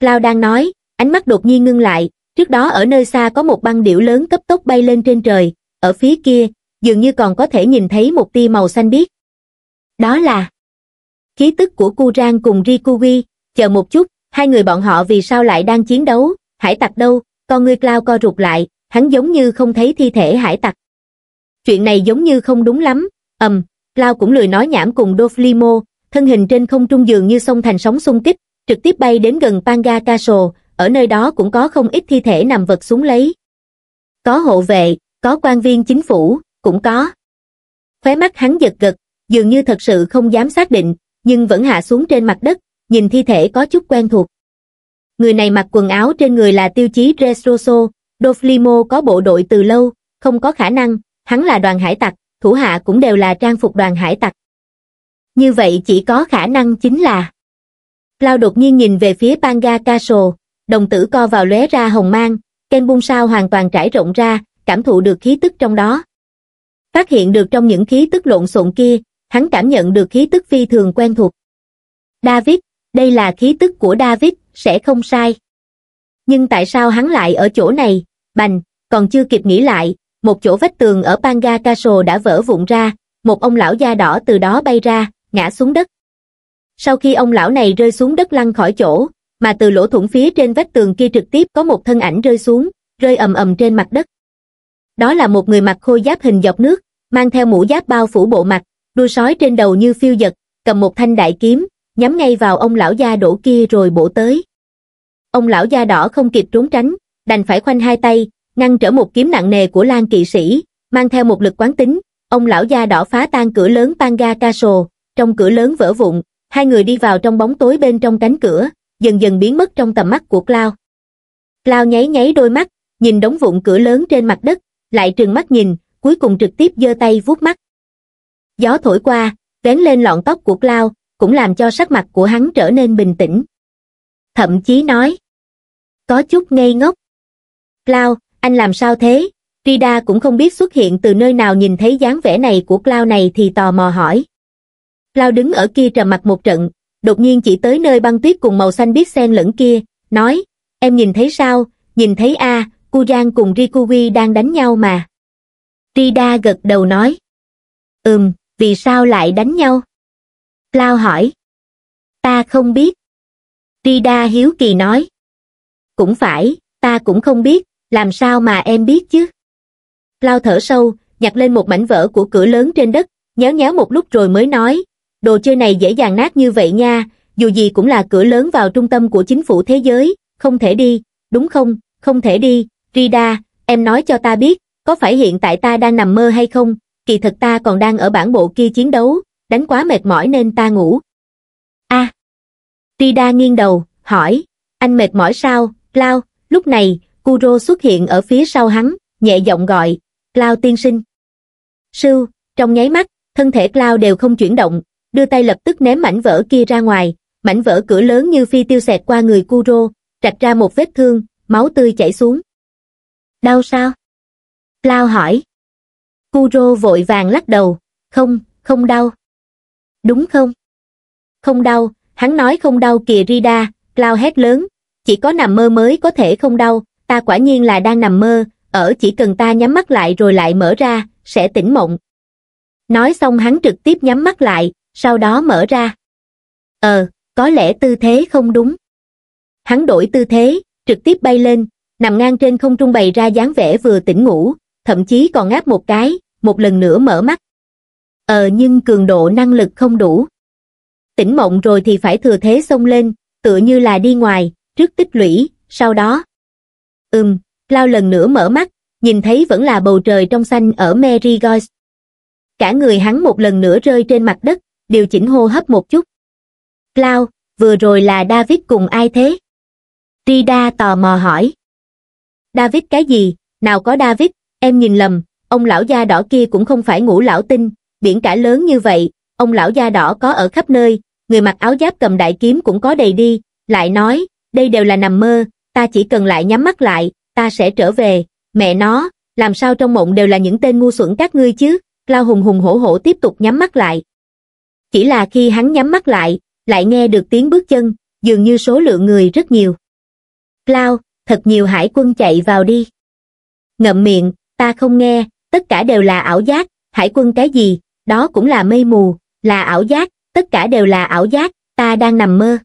Lao đang nói, ánh mắt đột nhiên ngưng lại, trước đó ở nơi xa có một băng điểu lớn cấp tốc bay lên trên trời, ở phía kia, dường như còn có thể nhìn thấy một tia màu xanh biếc. Đó là khí tức của Kurang cùng Rikugi, chờ một chút, hai người bọn họ vì sao lại đang chiến đấu, hải tặc đâu, con ngươi Cloud co rụt lại, hắn giống như không thấy thi thể hải tặc. Chuyện này giống như không đúng lắm, ầm, um, Cloud cũng lười nói nhảm cùng Doflimo, thân hình trên không trung dường như xông thành sóng xung kích, trực tiếp bay đến gần Panga Castle, ở nơi đó cũng có không ít thi thể nằm vật xuống lấy. Có hộ vệ, có quan viên chính phủ, cũng có. Khóe mắt hắn giật gật, dường như thật sự không dám xác định, nhưng vẫn hạ xuống trên mặt đất, nhìn thi thể có chút quen thuộc. Người này mặc quần áo trên người là tiêu chí Dressrosa, Doflimo có bộ đội từ lâu, không có khả năng, hắn là đoàn hải tặc, thủ hạ cũng đều là trang phục đoàn hải tặc. Như vậy chỉ có khả năng chính là... Cloud đột nhiên nhìn về phía Panga Castle, đồng tử co vào lóe ra hồng mang, ken bung sao hoàn toàn trải rộng ra, cảm thụ được khí tức trong đó. Phát hiện được trong những khí tức lộn xộn kia, hắn cảm nhận được khí tức phi thường quen thuộc. David, đây là khí tức của David, sẽ không sai. Nhưng tại sao hắn lại ở chỗ này? Bành, còn chưa kịp nghĩ lại, một chỗ vách tường ở Panga Castle đã vỡ vụn ra, một ông lão da đỏ từ đó bay ra, ngã xuống đất. Sau khi ông lão này rơi xuống đất lăn khỏi chỗ, mà từ lỗ thủng phía trên vách tường kia trực tiếp có một thân ảnh rơi xuống, rơi ầm ầm trên mặt đất. Đó là một người mặc khôi giáp hình giọt nước, mang theo mũ giáp bao phủ bộ mặt, đuôi sói trên đầu như phiêu giật, cầm một thanh đại kiếm, nhắm ngay vào ông lão da đỏ kia rồi bổ tới. Ông lão da đỏ không kịp trốn tránh, đành phải khoanh hai tay, ngăn trở một kiếm nặng nề của Lan kỵ sĩ, mang theo một lực quán tính, ông lão da đỏ phá tan cửa lớn Panga Castle, trong cửa lớn vỡ vụn, hai người đi vào trong bóng tối bên trong cánh cửa, dần dần biến mất trong tầm mắt của Cloud. Cloud nháy nháy đôi mắt, nhìn đống vụn cửa lớn trên mặt đất, lại trừng mắt nhìn, cuối cùng trực tiếp giơ tay vuốt mắt. Gió thổi qua, vén lên lọn tóc của Cloud, cũng làm cho sắc mặt của hắn trở nên bình tĩnh. Thậm chí nói, có chút ngây ngốc. Cloud, anh làm sao thế? Rida cũng không biết xuất hiện từ nơi nào, nhìn thấy dáng vẻ này của Cloud này thì tò mò hỏi. Cloud đứng ở kia trầm mặt một trận, đột nhiên chỉ tới nơi băng tuyết cùng màu xanh biếc xen lẫn kia, nói, em nhìn thấy sao? Nhìn thấy a, à, Kurang cùng Rikugi đang đánh nhau mà. Rida gật đầu nói. Ừm, vì sao lại đánh nhau? Cloud hỏi. Ta không biết. Rida hiếu kỳ nói. Cũng phải, ta cũng không biết, làm sao mà em biết chứ? Lao thở sâu, nhặt lên một mảnh vỡ của cửa lớn trên đất, nhéo nhéo một lúc rồi mới nói, đồ chơi này dễ dàng nát như vậy nha, dù gì cũng là cửa lớn vào trung tâm của chính phủ thế giới, không thể đi, đúng không, không thể đi, Rida, em nói cho ta biết, có phải hiện tại ta đang nằm mơ hay không, kỳ thật ta còn đang ở bản bộ kia chiến đấu, đánh quá mệt mỏi nên ta ngủ. A. À. Rida nghiêng đầu, hỏi, anh mệt mỏi sao, Cloud? Lúc này, Kuro xuất hiện ở phía sau hắn, nhẹ giọng gọi, Cloud tiên sinh. Sưu, trong nháy mắt, thân thể Cloud đều không chuyển động, đưa tay lập tức ném mảnh vỡ kia ra ngoài, mảnh vỡ cửa lớn như phi tiêu xẹt qua người Kuro, rạch ra một vết thương, máu tươi chảy xuống. Đau sao? Cloud hỏi. Kuro vội vàng lắc đầu, không, không đau. Đúng không? Không đau, hắn nói không đau kìa Rida, Cloud hét lớn, chỉ có nằm mơ mới có thể không đau, ta quả nhiên là đang nằm mơ, ở chỉ cần ta nhắm mắt lại rồi lại mở ra, sẽ tỉnh mộng. Nói xong hắn trực tiếp nhắm mắt lại, sau đó mở ra. Ờ, có lẽ tư thế không đúng. Hắn đổi tư thế, trực tiếp bay lên, nằm ngang trên không trung bày ra dáng vẻ vừa tỉnh ngủ, thậm chí còn ngáp một cái, một lần nữa mở mắt. Ờ nhưng cường độ năng lực không đủ. Tỉnh mộng rồi thì phải thừa thế xông lên, tựa như là đi ngoài, trước tích lũy, sau đó. Ừm, Cloud lần nữa mở mắt, nhìn thấy vẫn là bầu trời trong xanh ở Merigold. Cả người hắn một lần nữa rơi trên mặt đất, điều chỉnh hô hấp một chút. Cloud, vừa rồi là David cùng ai thế? Rida tò mò hỏi. David cái gì? Nào có David, em nhìn lầm, ông lão da đỏ kia cũng không phải Ngũ lão tinh, biển cả lớn như vậy, ông lão da đỏ có ở khắp nơi, người mặc áo giáp cầm đại kiếm cũng có đầy đi, lại nói, đây đều là nằm mơ, ta chỉ cần lại nhắm mắt lại, ta sẽ trở về, mẹ nó, làm sao trong mộng đều là những tên ngu xuẩn các ngươi chứ? Cloud hùng hùng hổ hổ tiếp tục nhắm mắt lại. Chỉ là khi hắn nhắm mắt lại, lại nghe được tiếng bước chân, dường như số lượng người rất nhiều. Cloud, thật nhiều hải quân chạy vào đi. Ngậm miệng, ta không nghe, tất cả đều là ảo giác, hải quân cái gì, đó cũng là mây mù, là ảo giác, tất cả đều là ảo giác, ta đang nằm mơ.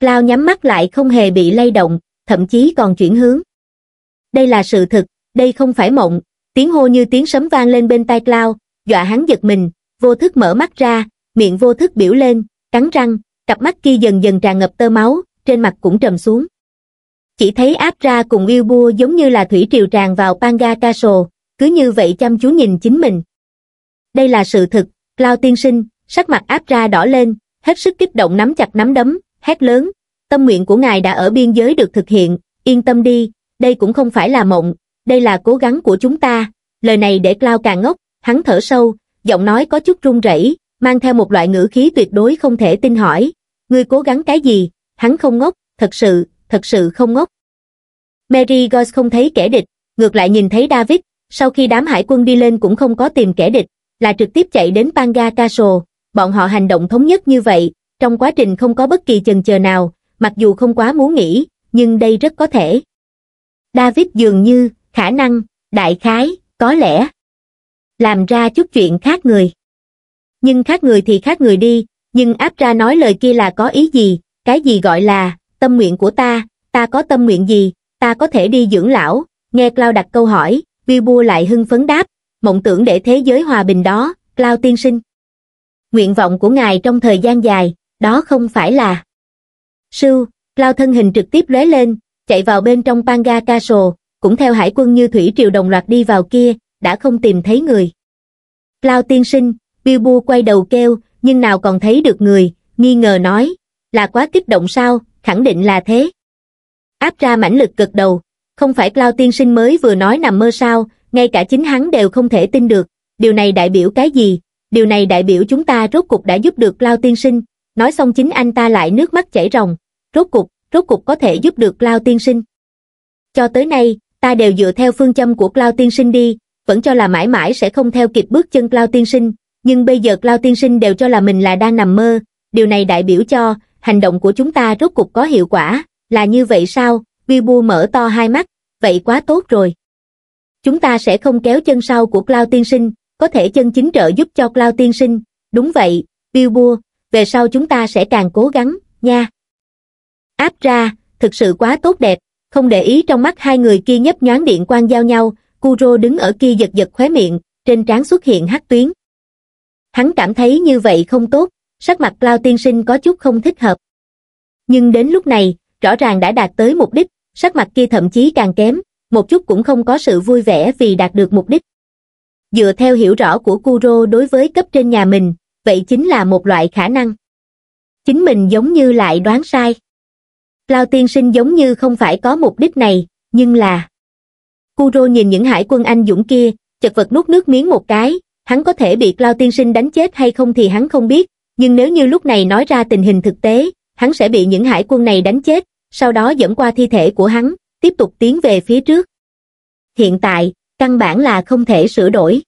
Cloud nhắm mắt lại không hề bị lay động, thậm chí còn chuyển hướng. Đây là sự thực, đây không phải mộng. Tiếng hô như tiếng sấm vang lên bên tai Cloud, dọa hắn giật mình, vô thức mở mắt ra, miệng vô thức biểu lên, cắn răng, cặp mắt kia dần dần tràn ngập tơ máu, trên mặt cũng trầm xuống. Chỉ thấy Abra cùng Wilbur giống như là thủy triều tràn vào Panga Castle, cứ như vậy chăm chú nhìn chính mình. Đây là sự thực, Cloud tiên sinh, sắc mặt Abra đỏ lên, hết sức kích động nắm chặt nắm đấm, hét lớn, tâm nguyện của ngài đã ở biên giới được thực hiện, yên tâm đi, đây cũng không phải là mộng. Đây là cố gắng của chúng ta, lời này để Cloud càng ngốc, hắn thở sâu, giọng nói có chút run rẩy, mang theo một loại ngữ khí tuyệt đối không thể tin hỏi, ngươi cố gắng cái gì, hắn không ngốc, thật sự, thật sự không ngốc. Merigold không thấy kẻ địch, ngược lại nhìn thấy David, sau khi đám hải quân đi lên cũng không có tìm kẻ địch, là trực tiếp chạy đến Panga Castle, bọn họ hành động thống nhất như vậy, trong quá trình không có bất kỳ chần chờ nào, mặc dù không quá muốn nghĩ, nhưng đây rất có thể. David dường như khả năng, đại khái, có lẽ làm ra chút chuyện khác người. Nhưng khác người thì khác người đi. Nhưng áp ra nói lời kia là có ý gì? Cái gì gọi là tâm nguyện của ta? Ta có tâm nguyện gì? Ta có thể đi dưỡng lão. Nghe Cloud đặt câu hỏi, Wilbur lại hưng phấn đáp, mộng tưởng để thế giới hòa bình đó, Cloud tiên sinh. Nguyện vọng của ngài trong thời gian dài, đó không phải là. Sưu, Cloud thân hình trực tiếp lóe lên, chạy vào bên trong Panga Castle, cũng theo hải quân như thủy triều đồng loạt đi vào kia, đã không tìm thấy người. Cloud tiên sinh, Bilbo quay đầu kêu, nhưng nào còn thấy được người, nghi ngờ nói, là quá kích động sao, khẳng định là thế. Áp ra mãnh lực gật đầu, không phải Cloud tiên sinh mới vừa nói nằm mơ sao, ngay cả chính hắn đều không thể tin được, điều này đại biểu cái gì, điều này đại biểu chúng ta rốt cục đã giúp được Cloud tiên sinh, nói xong chính anh ta lại nước mắt chảy ròng, rốt cục, rốt cục có thể giúp được Cloud tiên sinh. Cho tới nay, ta đều dựa theo phương châm của Cloud tiên sinh đi, vẫn cho là mãi mãi sẽ không theo kịp bước chân Cloud tiên sinh, nhưng bây giờ Cloud tiên sinh đều cho là mình là đang nằm mơ, điều này đại biểu cho, hành động của chúng ta rốt cục có hiệu quả, là như vậy sao, Wilbur mở to hai mắt, vậy quá tốt rồi. Chúng ta sẽ không kéo chân sau của Cloud tiên sinh, có thể chân chính trợ giúp cho Cloud tiên sinh, đúng vậy, Wilbur, về sau chúng ta sẽ càng cố gắng, nha. Áp ra, thực sự quá tốt đẹp, Không để ý trong mắt hai người kia nhấp nhoáng điện quang giao nhau, Kuro đứng ở kia giật giật khóe miệng, trên trán xuất hiện hắc tuyến. Hắn cảm thấy như vậy không tốt, sắc mặt Cloud tiên sinh có chút không thích hợp. Nhưng đến lúc này, rõ ràng đã đạt tới mục đích, sắc mặt kia thậm chí càng kém, một chút cũng không có sự vui vẻ vì đạt được mục đích. Dựa theo hiểu rõ của Kuro đối với cấp trên nhà mình, vậy chính là một loại khả năng. Chính mình giống như lại đoán sai. Cloud tiên sinh giống như không phải có mục đích này, nhưng là... Kuro nhìn những hải quân anh dũng kia, chật vật nuốt nước miếng một cái, hắn có thể bị Cloud tiên sinh đánh chết hay không thì hắn không biết, nhưng nếu như lúc này nói ra tình hình thực tế, hắn sẽ bị những hải quân này đánh chết, sau đó dẫm qua thi thể của hắn, tiếp tục tiến về phía trước. Hiện tại, căn bản là không thể sửa đổi.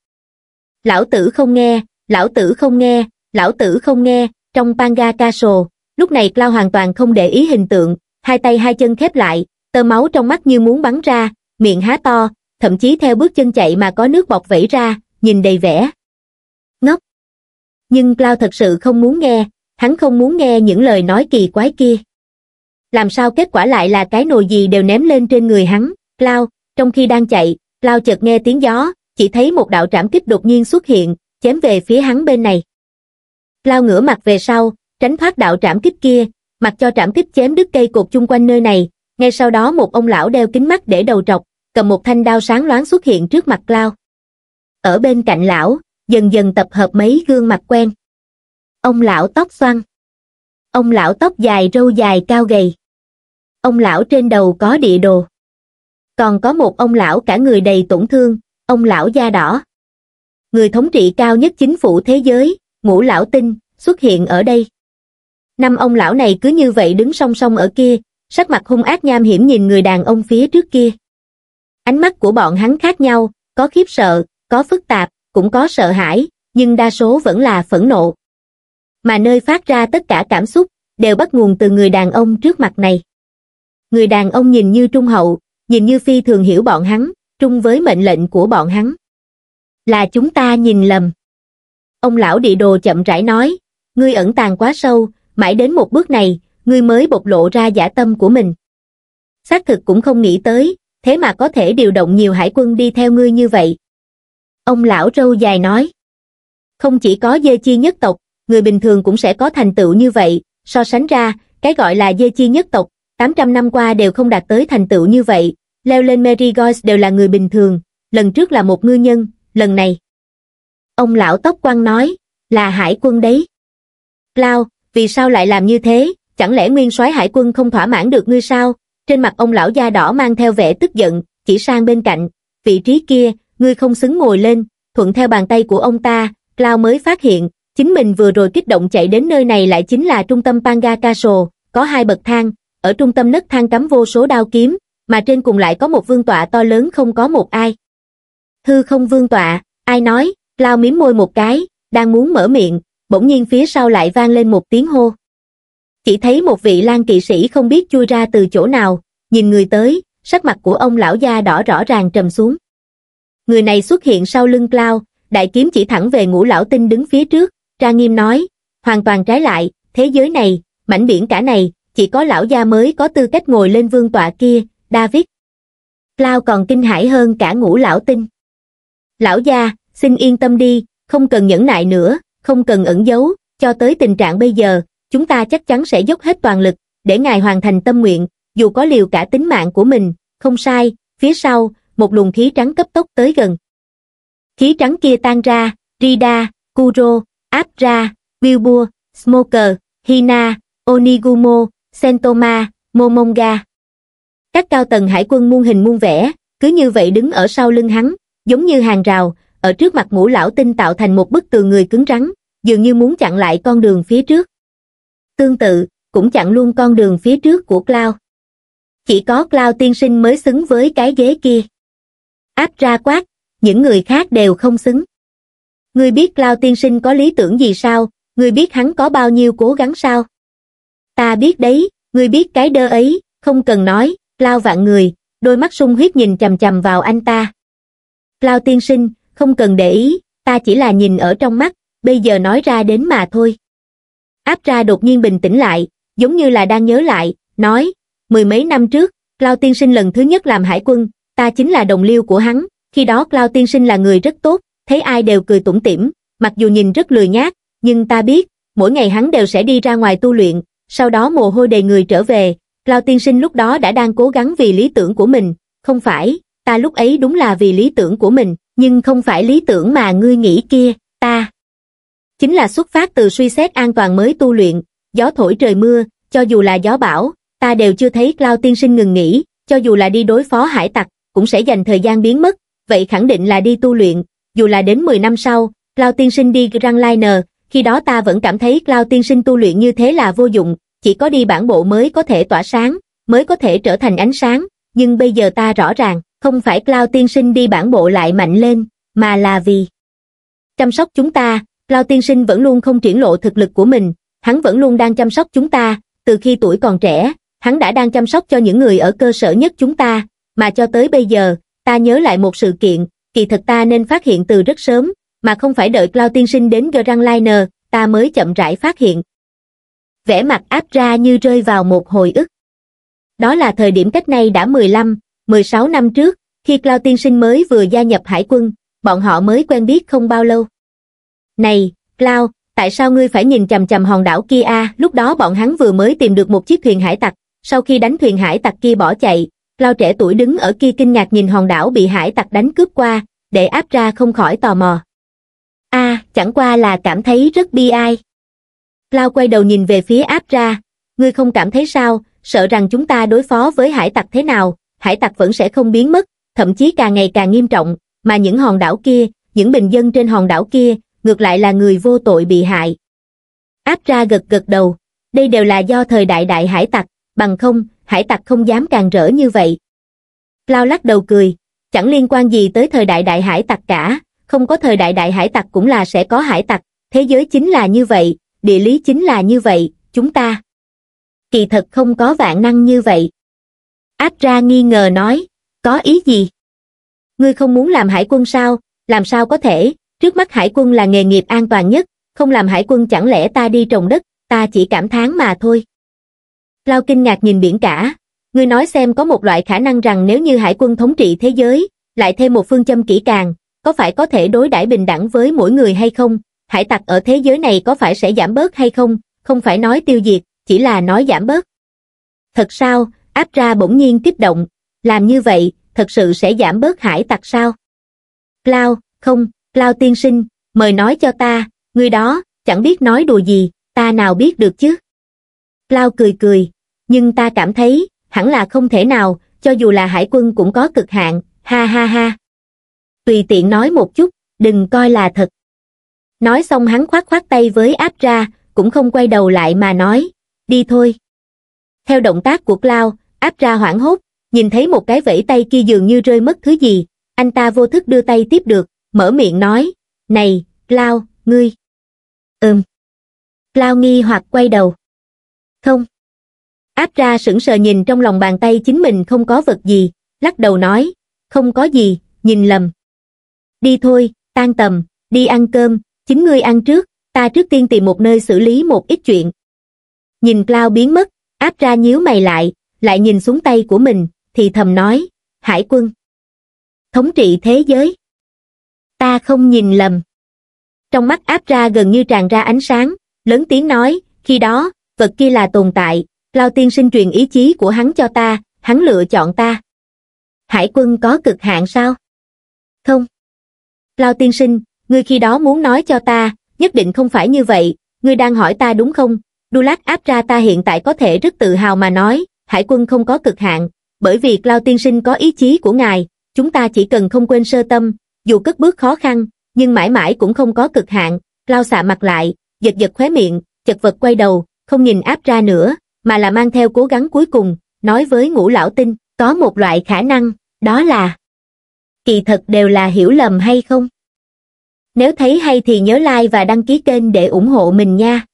Lão tử không nghe, lão tử không nghe, lão tử không nghe, trong Panga Castle, lúc này Cloud hoàn toàn không để ý hình tượng, hai tay hai chân khép lại, tơ máu trong mắt như muốn bắn ra, miệng há to, thậm chí theo bước chân chạy mà có nước bọt vẩy ra, nhìn đầy vẻ ngốc. Nhưng Cloud thật sự không muốn nghe, hắn không muốn nghe những lời nói kỳ quái kia. Làm sao kết quả lại là cái nồi gì đều ném lên trên người hắn, Cloud, trong khi đang chạy, Cloud chợt nghe tiếng gió, chỉ thấy một đạo trảm kích đột nhiên xuất hiện, chém về phía hắn bên này. Cloud ngửa mặt về sau, tránh thoát đạo trảm kích kia, mặc cho trảm kích chém đứt cây cột chung quanh nơi này, ngay sau đó một ông lão đeo kính mắt để đầu trọc, cầm một thanh đao sáng loáng xuất hiện trước mặt Cloud. Ở bên cạnh lão, dần dần tập hợp mấy gương mặt quen. Ông lão tóc xoăn. Ông lão tóc dài râu dài cao gầy. Ông lão trên đầu có địa đồ. Còn có một ông lão cả người đầy tổn thương, ông lão da đỏ. Người thống trị cao nhất chính phủ thế giới, Ngũ lão tinh, xuất hiện ở đây. Năm ông lão này cứ như vậy đứng song song ở kia, sắc mặt hung ác nham hiểm nhìn người đàn ông phía trước kia. Ánh mắt của bọn hắn khác nhau, có khiếp sợ, có phức tạp, cũng có sợ hãi, nhưng đa số vẫn là phẫn nộ. Mà nơi phát ra tất cả cảm xúc, đều bắt nguồn từ người đàn ông trước mặt này. Người đàn ông nhìn như trung hậu, nhìn như phi thường hiểu bọn hắn, trung với mệnh lệnh của bọn hắn. Là chúng ta nhìn lầm. Ông lão địa đồ chậm rãi nói, ngươi ẩn tàng quá sâu, mãi đến một bước này, ngươi mới bộc lộ ra dã tâm của mình. Xác thực cũng không nghĩ tới, thế mà có thể điều động nhiều hải quân đi theo ngươi như vậy. Ông lão râu dài nói, không chỉ có dê chi nhất tộc, người bình thường cũng sẽ có thành tựu như vậy, so sánh ra, cái gọi là dê chi nhất tộc, tám trăm năm qua đều không đạt tới thành tựu như vậy, leo lên Merigold đều là người bình thường, lần trước là một ngư nhân, lần này. Ông lão tóc quăng nói, là hải quân đấy. Cloud, vì sao lại làm như thế, chẳng lẽ nguyên soái hải quân không thỏa mãn được ngươi sao? Trên mặt ông lão da đỏ mang theo vẻ tức giận, chỉ sang bên cạnh, vị trí kia, ngươi không xứng ngồi lên, thuận theo bàn tay của ông ta, Cloud mới phát hiện, chính mình vừa rồi kích động chạy đến nơi này lại chính là trung tâm Panga Castle, có hai bậc thang, ở trung tâm nấc thang cắm vô số đao kiếm, mà trên cùng lại có một vương tọa to lớn không có một ai. Hư không vương tọa, ai nói? Cloud mím môi một cái, đang muốn mở miệng, bỗng nhiên phía sau lại vang lên một tiếng hô. Chỉ thấy một vị lang kỵ sĩ không biết chui ra từ chỗ nào, nhìn người tới, sắc mặt của ông lão da đỏ rõ ràng trầm xuống. Người này xuất hiện sau lưng Cloud, đại kiếm chỉ thẳng về Ngũ lão tinh đứng phía trước, tra nghiêm nói, hoàn toàn trái lại, thế giới này, mảnh biển cả này, chỉ có lão gia mới có tư cách ngồi lên vương tọa kia, David. Cloud còn kinh hãi hơn cả Ngũ lão tinh. Lão gia, xin yên tâm đi, không cần nhẫn nại nữa, không cần ẩn giấu, cho tới tình trạng bây giờ, chúng ta chắc chắn sẽ dốc hết toàn lực, để ngài hoàn thành tâm nguyện, dù có liều cả tính mạng của mình, không sai. Phía sau, một luồng khí trắng cấp tốc tới gần. Khí trắng kia tan ra, Rida, Kuro, Abra, Wilbur, Smoker, Hina, Onigumo, Sentoma, Momonga. Các cao tầng hải quân muôn hình muôn vẻ, cứ như vậy đứng ở sau lưng hắn, giống như hàng rào, ở trước mặt Ngũ lão tinh tạo thành một bức tường người cứng rắn, dường như muốn chặn lại con đường phía trước. Tương tự, cũng chặn luôn con đường phía trước của Cloud. Chỉ có Cloud tiên sinh mới xứng với cái ghế kia. Áp ra quát, những người khác đều không xứng. Ngươi biết Cloud tiên sinh có lý tưởng gì sao? Ngươi biết hắn có bao nhiêu cố gắng sao? Ta biết đấy, ngươi biết cái đơ ấy, không cần nói. Cloud vạn người, đôi mắt sung huyết nhìn chằm chằm vào anh ta. Cloud tiên sinh, không cần để ý, ta chỉ là nhìn ở trong mắt, bây giờ nói ra đến mà thôi. Áp ra đột nhiên bình tĩnh lại, giống như là đang nhớ lại, nói, mười mấy năm trước, Cloud tiên sinh lần thứ nhất làm hải quân, ta chính là đồng liêu của hắn, khi đó Cloud tiên sinh là người rất tốt, thấy ai đều cười tủm tỉm, mặc dù nhìn rất lười nhác, nhưng ta biết, mỗi ngày hắn đều sẽ đi ra ngoài tu luyện, sau đó mồ hôi đầy người trở về. Cloud tiên sinh lúc đó đã đang cố gắng vì lý tưởng của mình, không phải, ta lúc ấy đúng là vì lý tưởng của mình, nhưng không phải lý tưởng mà ngươi nghĩ kia, ta chính là xuất phát từ suy xét an toàn mới tu luyện, gió thổi trời mưa, cho dù là gió bão, ta đều chưa thấy Cloud tiên sinh ngừng nghỉ, cho dù là đi đối phó hải tặc, cũng sẽ dành thời gian biến mất, vậy khẳng định là đi tu luyện, dù là đến mười năm sau, Cloud tiên sinh đi Grandliner, khi đó ta vẫn cảm thấy Cloud tiên sinh tu luyện như thế là vô dụng, chỉ có đi bản bộ mới có thể tỏa sáng, mới có thể trở thành ánh sáng, nhưng bây giờ ta rõ ràng, không phải Cloud tiên sinh đi bản bộ lại mạnh lên, mà là vì chăm sóc chúng ta. Cloud tiên sinh vẫn luôn không triển lộ thực lực của mình, hắn vẫn luôn đang chăm sóc chúng ta, từ khi tuổi còn trẻ, hắn đã đang chăm sóc cho những người ở cơ sở nhất chúng ta, mà cho tới bây giờ, ta nhớ lại một sự kiện, kỳ thật ta nên phát hiện từ rất sớm, mà không phải đợi Cloud tiên sinh đến Grandliner, ta mới chậm rãi phát hiện. Vẻ mặt áp ra như rơi vào một hồi ức. Đó là thời điểm cách nay đã mười lăm, mười sáu năm trước, khi Cloud tiên sinh mới vừa gia nhập hải quân, bọn họ mới quen biết không bao lâu. Này, Cloud, tại sao ngươi phải nhìn chằm chằm hòn đảo kia a? À, lúc đó bọn hắn vừa mới tìm được một chiếc thuyền hải tặc, sau khi đánh thuyền hải tặc kia bỏ chạy, Cloud trẻ tuổi đứng ở kia kinh ngạc nhìn hòn đảo bị hải tặc đánh cướp qua, để áp ra không khỏi tò mò. A, à, chẳng qua là cảm thấy rất bi ai. Cloud quay đầu nhìn về phía áp ra, ngươi không cảm thấy sao, sợ rằng chúng ta đối phó với hải tặc thế nào, hải tặc vẫn sẽ không biến mất, thậm chí càng ngày càng nghiêm trọng, mà những hòn đảo kia, những bình dân trên hòn đảo kia, ngược lại là người vô tội bị hại. Áp ra gật gật đầu, đây đều là do thời đại đại hải tặc, bằng không, hải tặc không dám càng rỡ như vậy. Cloud lắc đầu cười, chẳng liên quan gì tới thời đại đại hải tặc cả, không có thời đại đại hải tặc cũng là sẽ có hải tặc, thế giới chính là như vậy, địa lý chính là như vậy, chúng ta kỳ thật không có vạn năng như vậy. Áp ra nghi ngờ nói, có ý gì? Ngươi không muốn làm hải quân sao, làm sao có thể? Trước mắt hải quân là nghề nghiệp an toàn nhất, không làm hải quân chẳng lẽ ta đi trồng đất, ta chỉ cảm thán mà thôi. Cloud kinh ngạc nhìn biển cả, ngươi nói xem có một loại khả năng rằng nếu như hải quân thống trị thế giới, lại thêm một phương châm kỹ càng, có phải có thể đối đãi bình đẳng với mỗi người hay không, hải tặc ở thế giới này có phải sẽ giảm bớt hay không, không phải nói tiêu diệt, chỉ là nói giảm bớt. Thật sao? Áp ra bỗng nhiên kích động, làm như vậy, thật sự sẽ giảm bớt hải tặc sao? Cloud, không. Cloud tiên sinh, mời nói cho ta, người đó, chẳng biết nói đùa gì, ta nào biết được chứ? Cloud cười cười, nhưng ta cảm thấy, hẳn là không thể nào, cho dù là hải quân cũng có cực hạn, ha ha ha. Tùy tiện nói một chút, đừng coi là thật. Nói xong hắn khoát khoát tay với áp ra, cũng không quay đầu lại mà nói, đi thôi. Theo động tác của Cloud, áp ra hoảng hốt, nhìn thấy một cái vẫy tay kia dường như rơi mất thứ gì, anh ta vô thức đưa tay tiếp được. Mở miệng nói, này, Cloud, ngươi. Ừm. Cloud nghi hoặc quay đầu. Không. Áp ra sững sờ nhìn trong lòng bàn tay chính mình không có vật gì, lắc đầu nói, không có gì, nhìn lầm. Đi thôi, tan tầm, đi ăn cơm, chính ngươi ăn trước, ta trước tiên tìm một nơi xử lý một ít chuyện. Nhìn Cloud biến mất, áp ra nhíu mày lại, lại nhìn xuống tay của mình, thì thầm nói, hải quân thống trị thế giới. Ta không nhìn lầm. Trong mắt áp ra gần như tràn ra ánh sáng, lớn tiếng nói, khi đó, vật kia là tồn tại, Cloud tiên sinh truyền ý chí của hắn cho ta, hắn lựa chọn ta. Hải quân có cực hạn sao? Không. Cloud tiên sinh, ngươi khi đó muốn nói cho ta, nhất định không phải như vậy, ngươi đang hỏi ta đúng không? Đu lát áp ra ta hiện tại có thể rất tự hào mà nói, hải quân không có cực hạn, bởi vì Cloud tiên sinh có ý chí của ngài, chúng ta chỉ cần không quên sơ tâm. Dù cất bước khó khăn, nhưng mãi mãi cũng không có cực hạn. Cloud xạ mặt lại, giật giật khóe miệng, chật vật quay đầu, không nhìn áp ra nữa, mà là mang theo cố gắng cuối cùng, nói với Ngũ lão tinh, có một loại khả năng, đó là kỳ thật đều là hiểu lầm hay không? Nếu thấy hay thì nhớ like và đăng ký kênh để ủng hộ mình nha.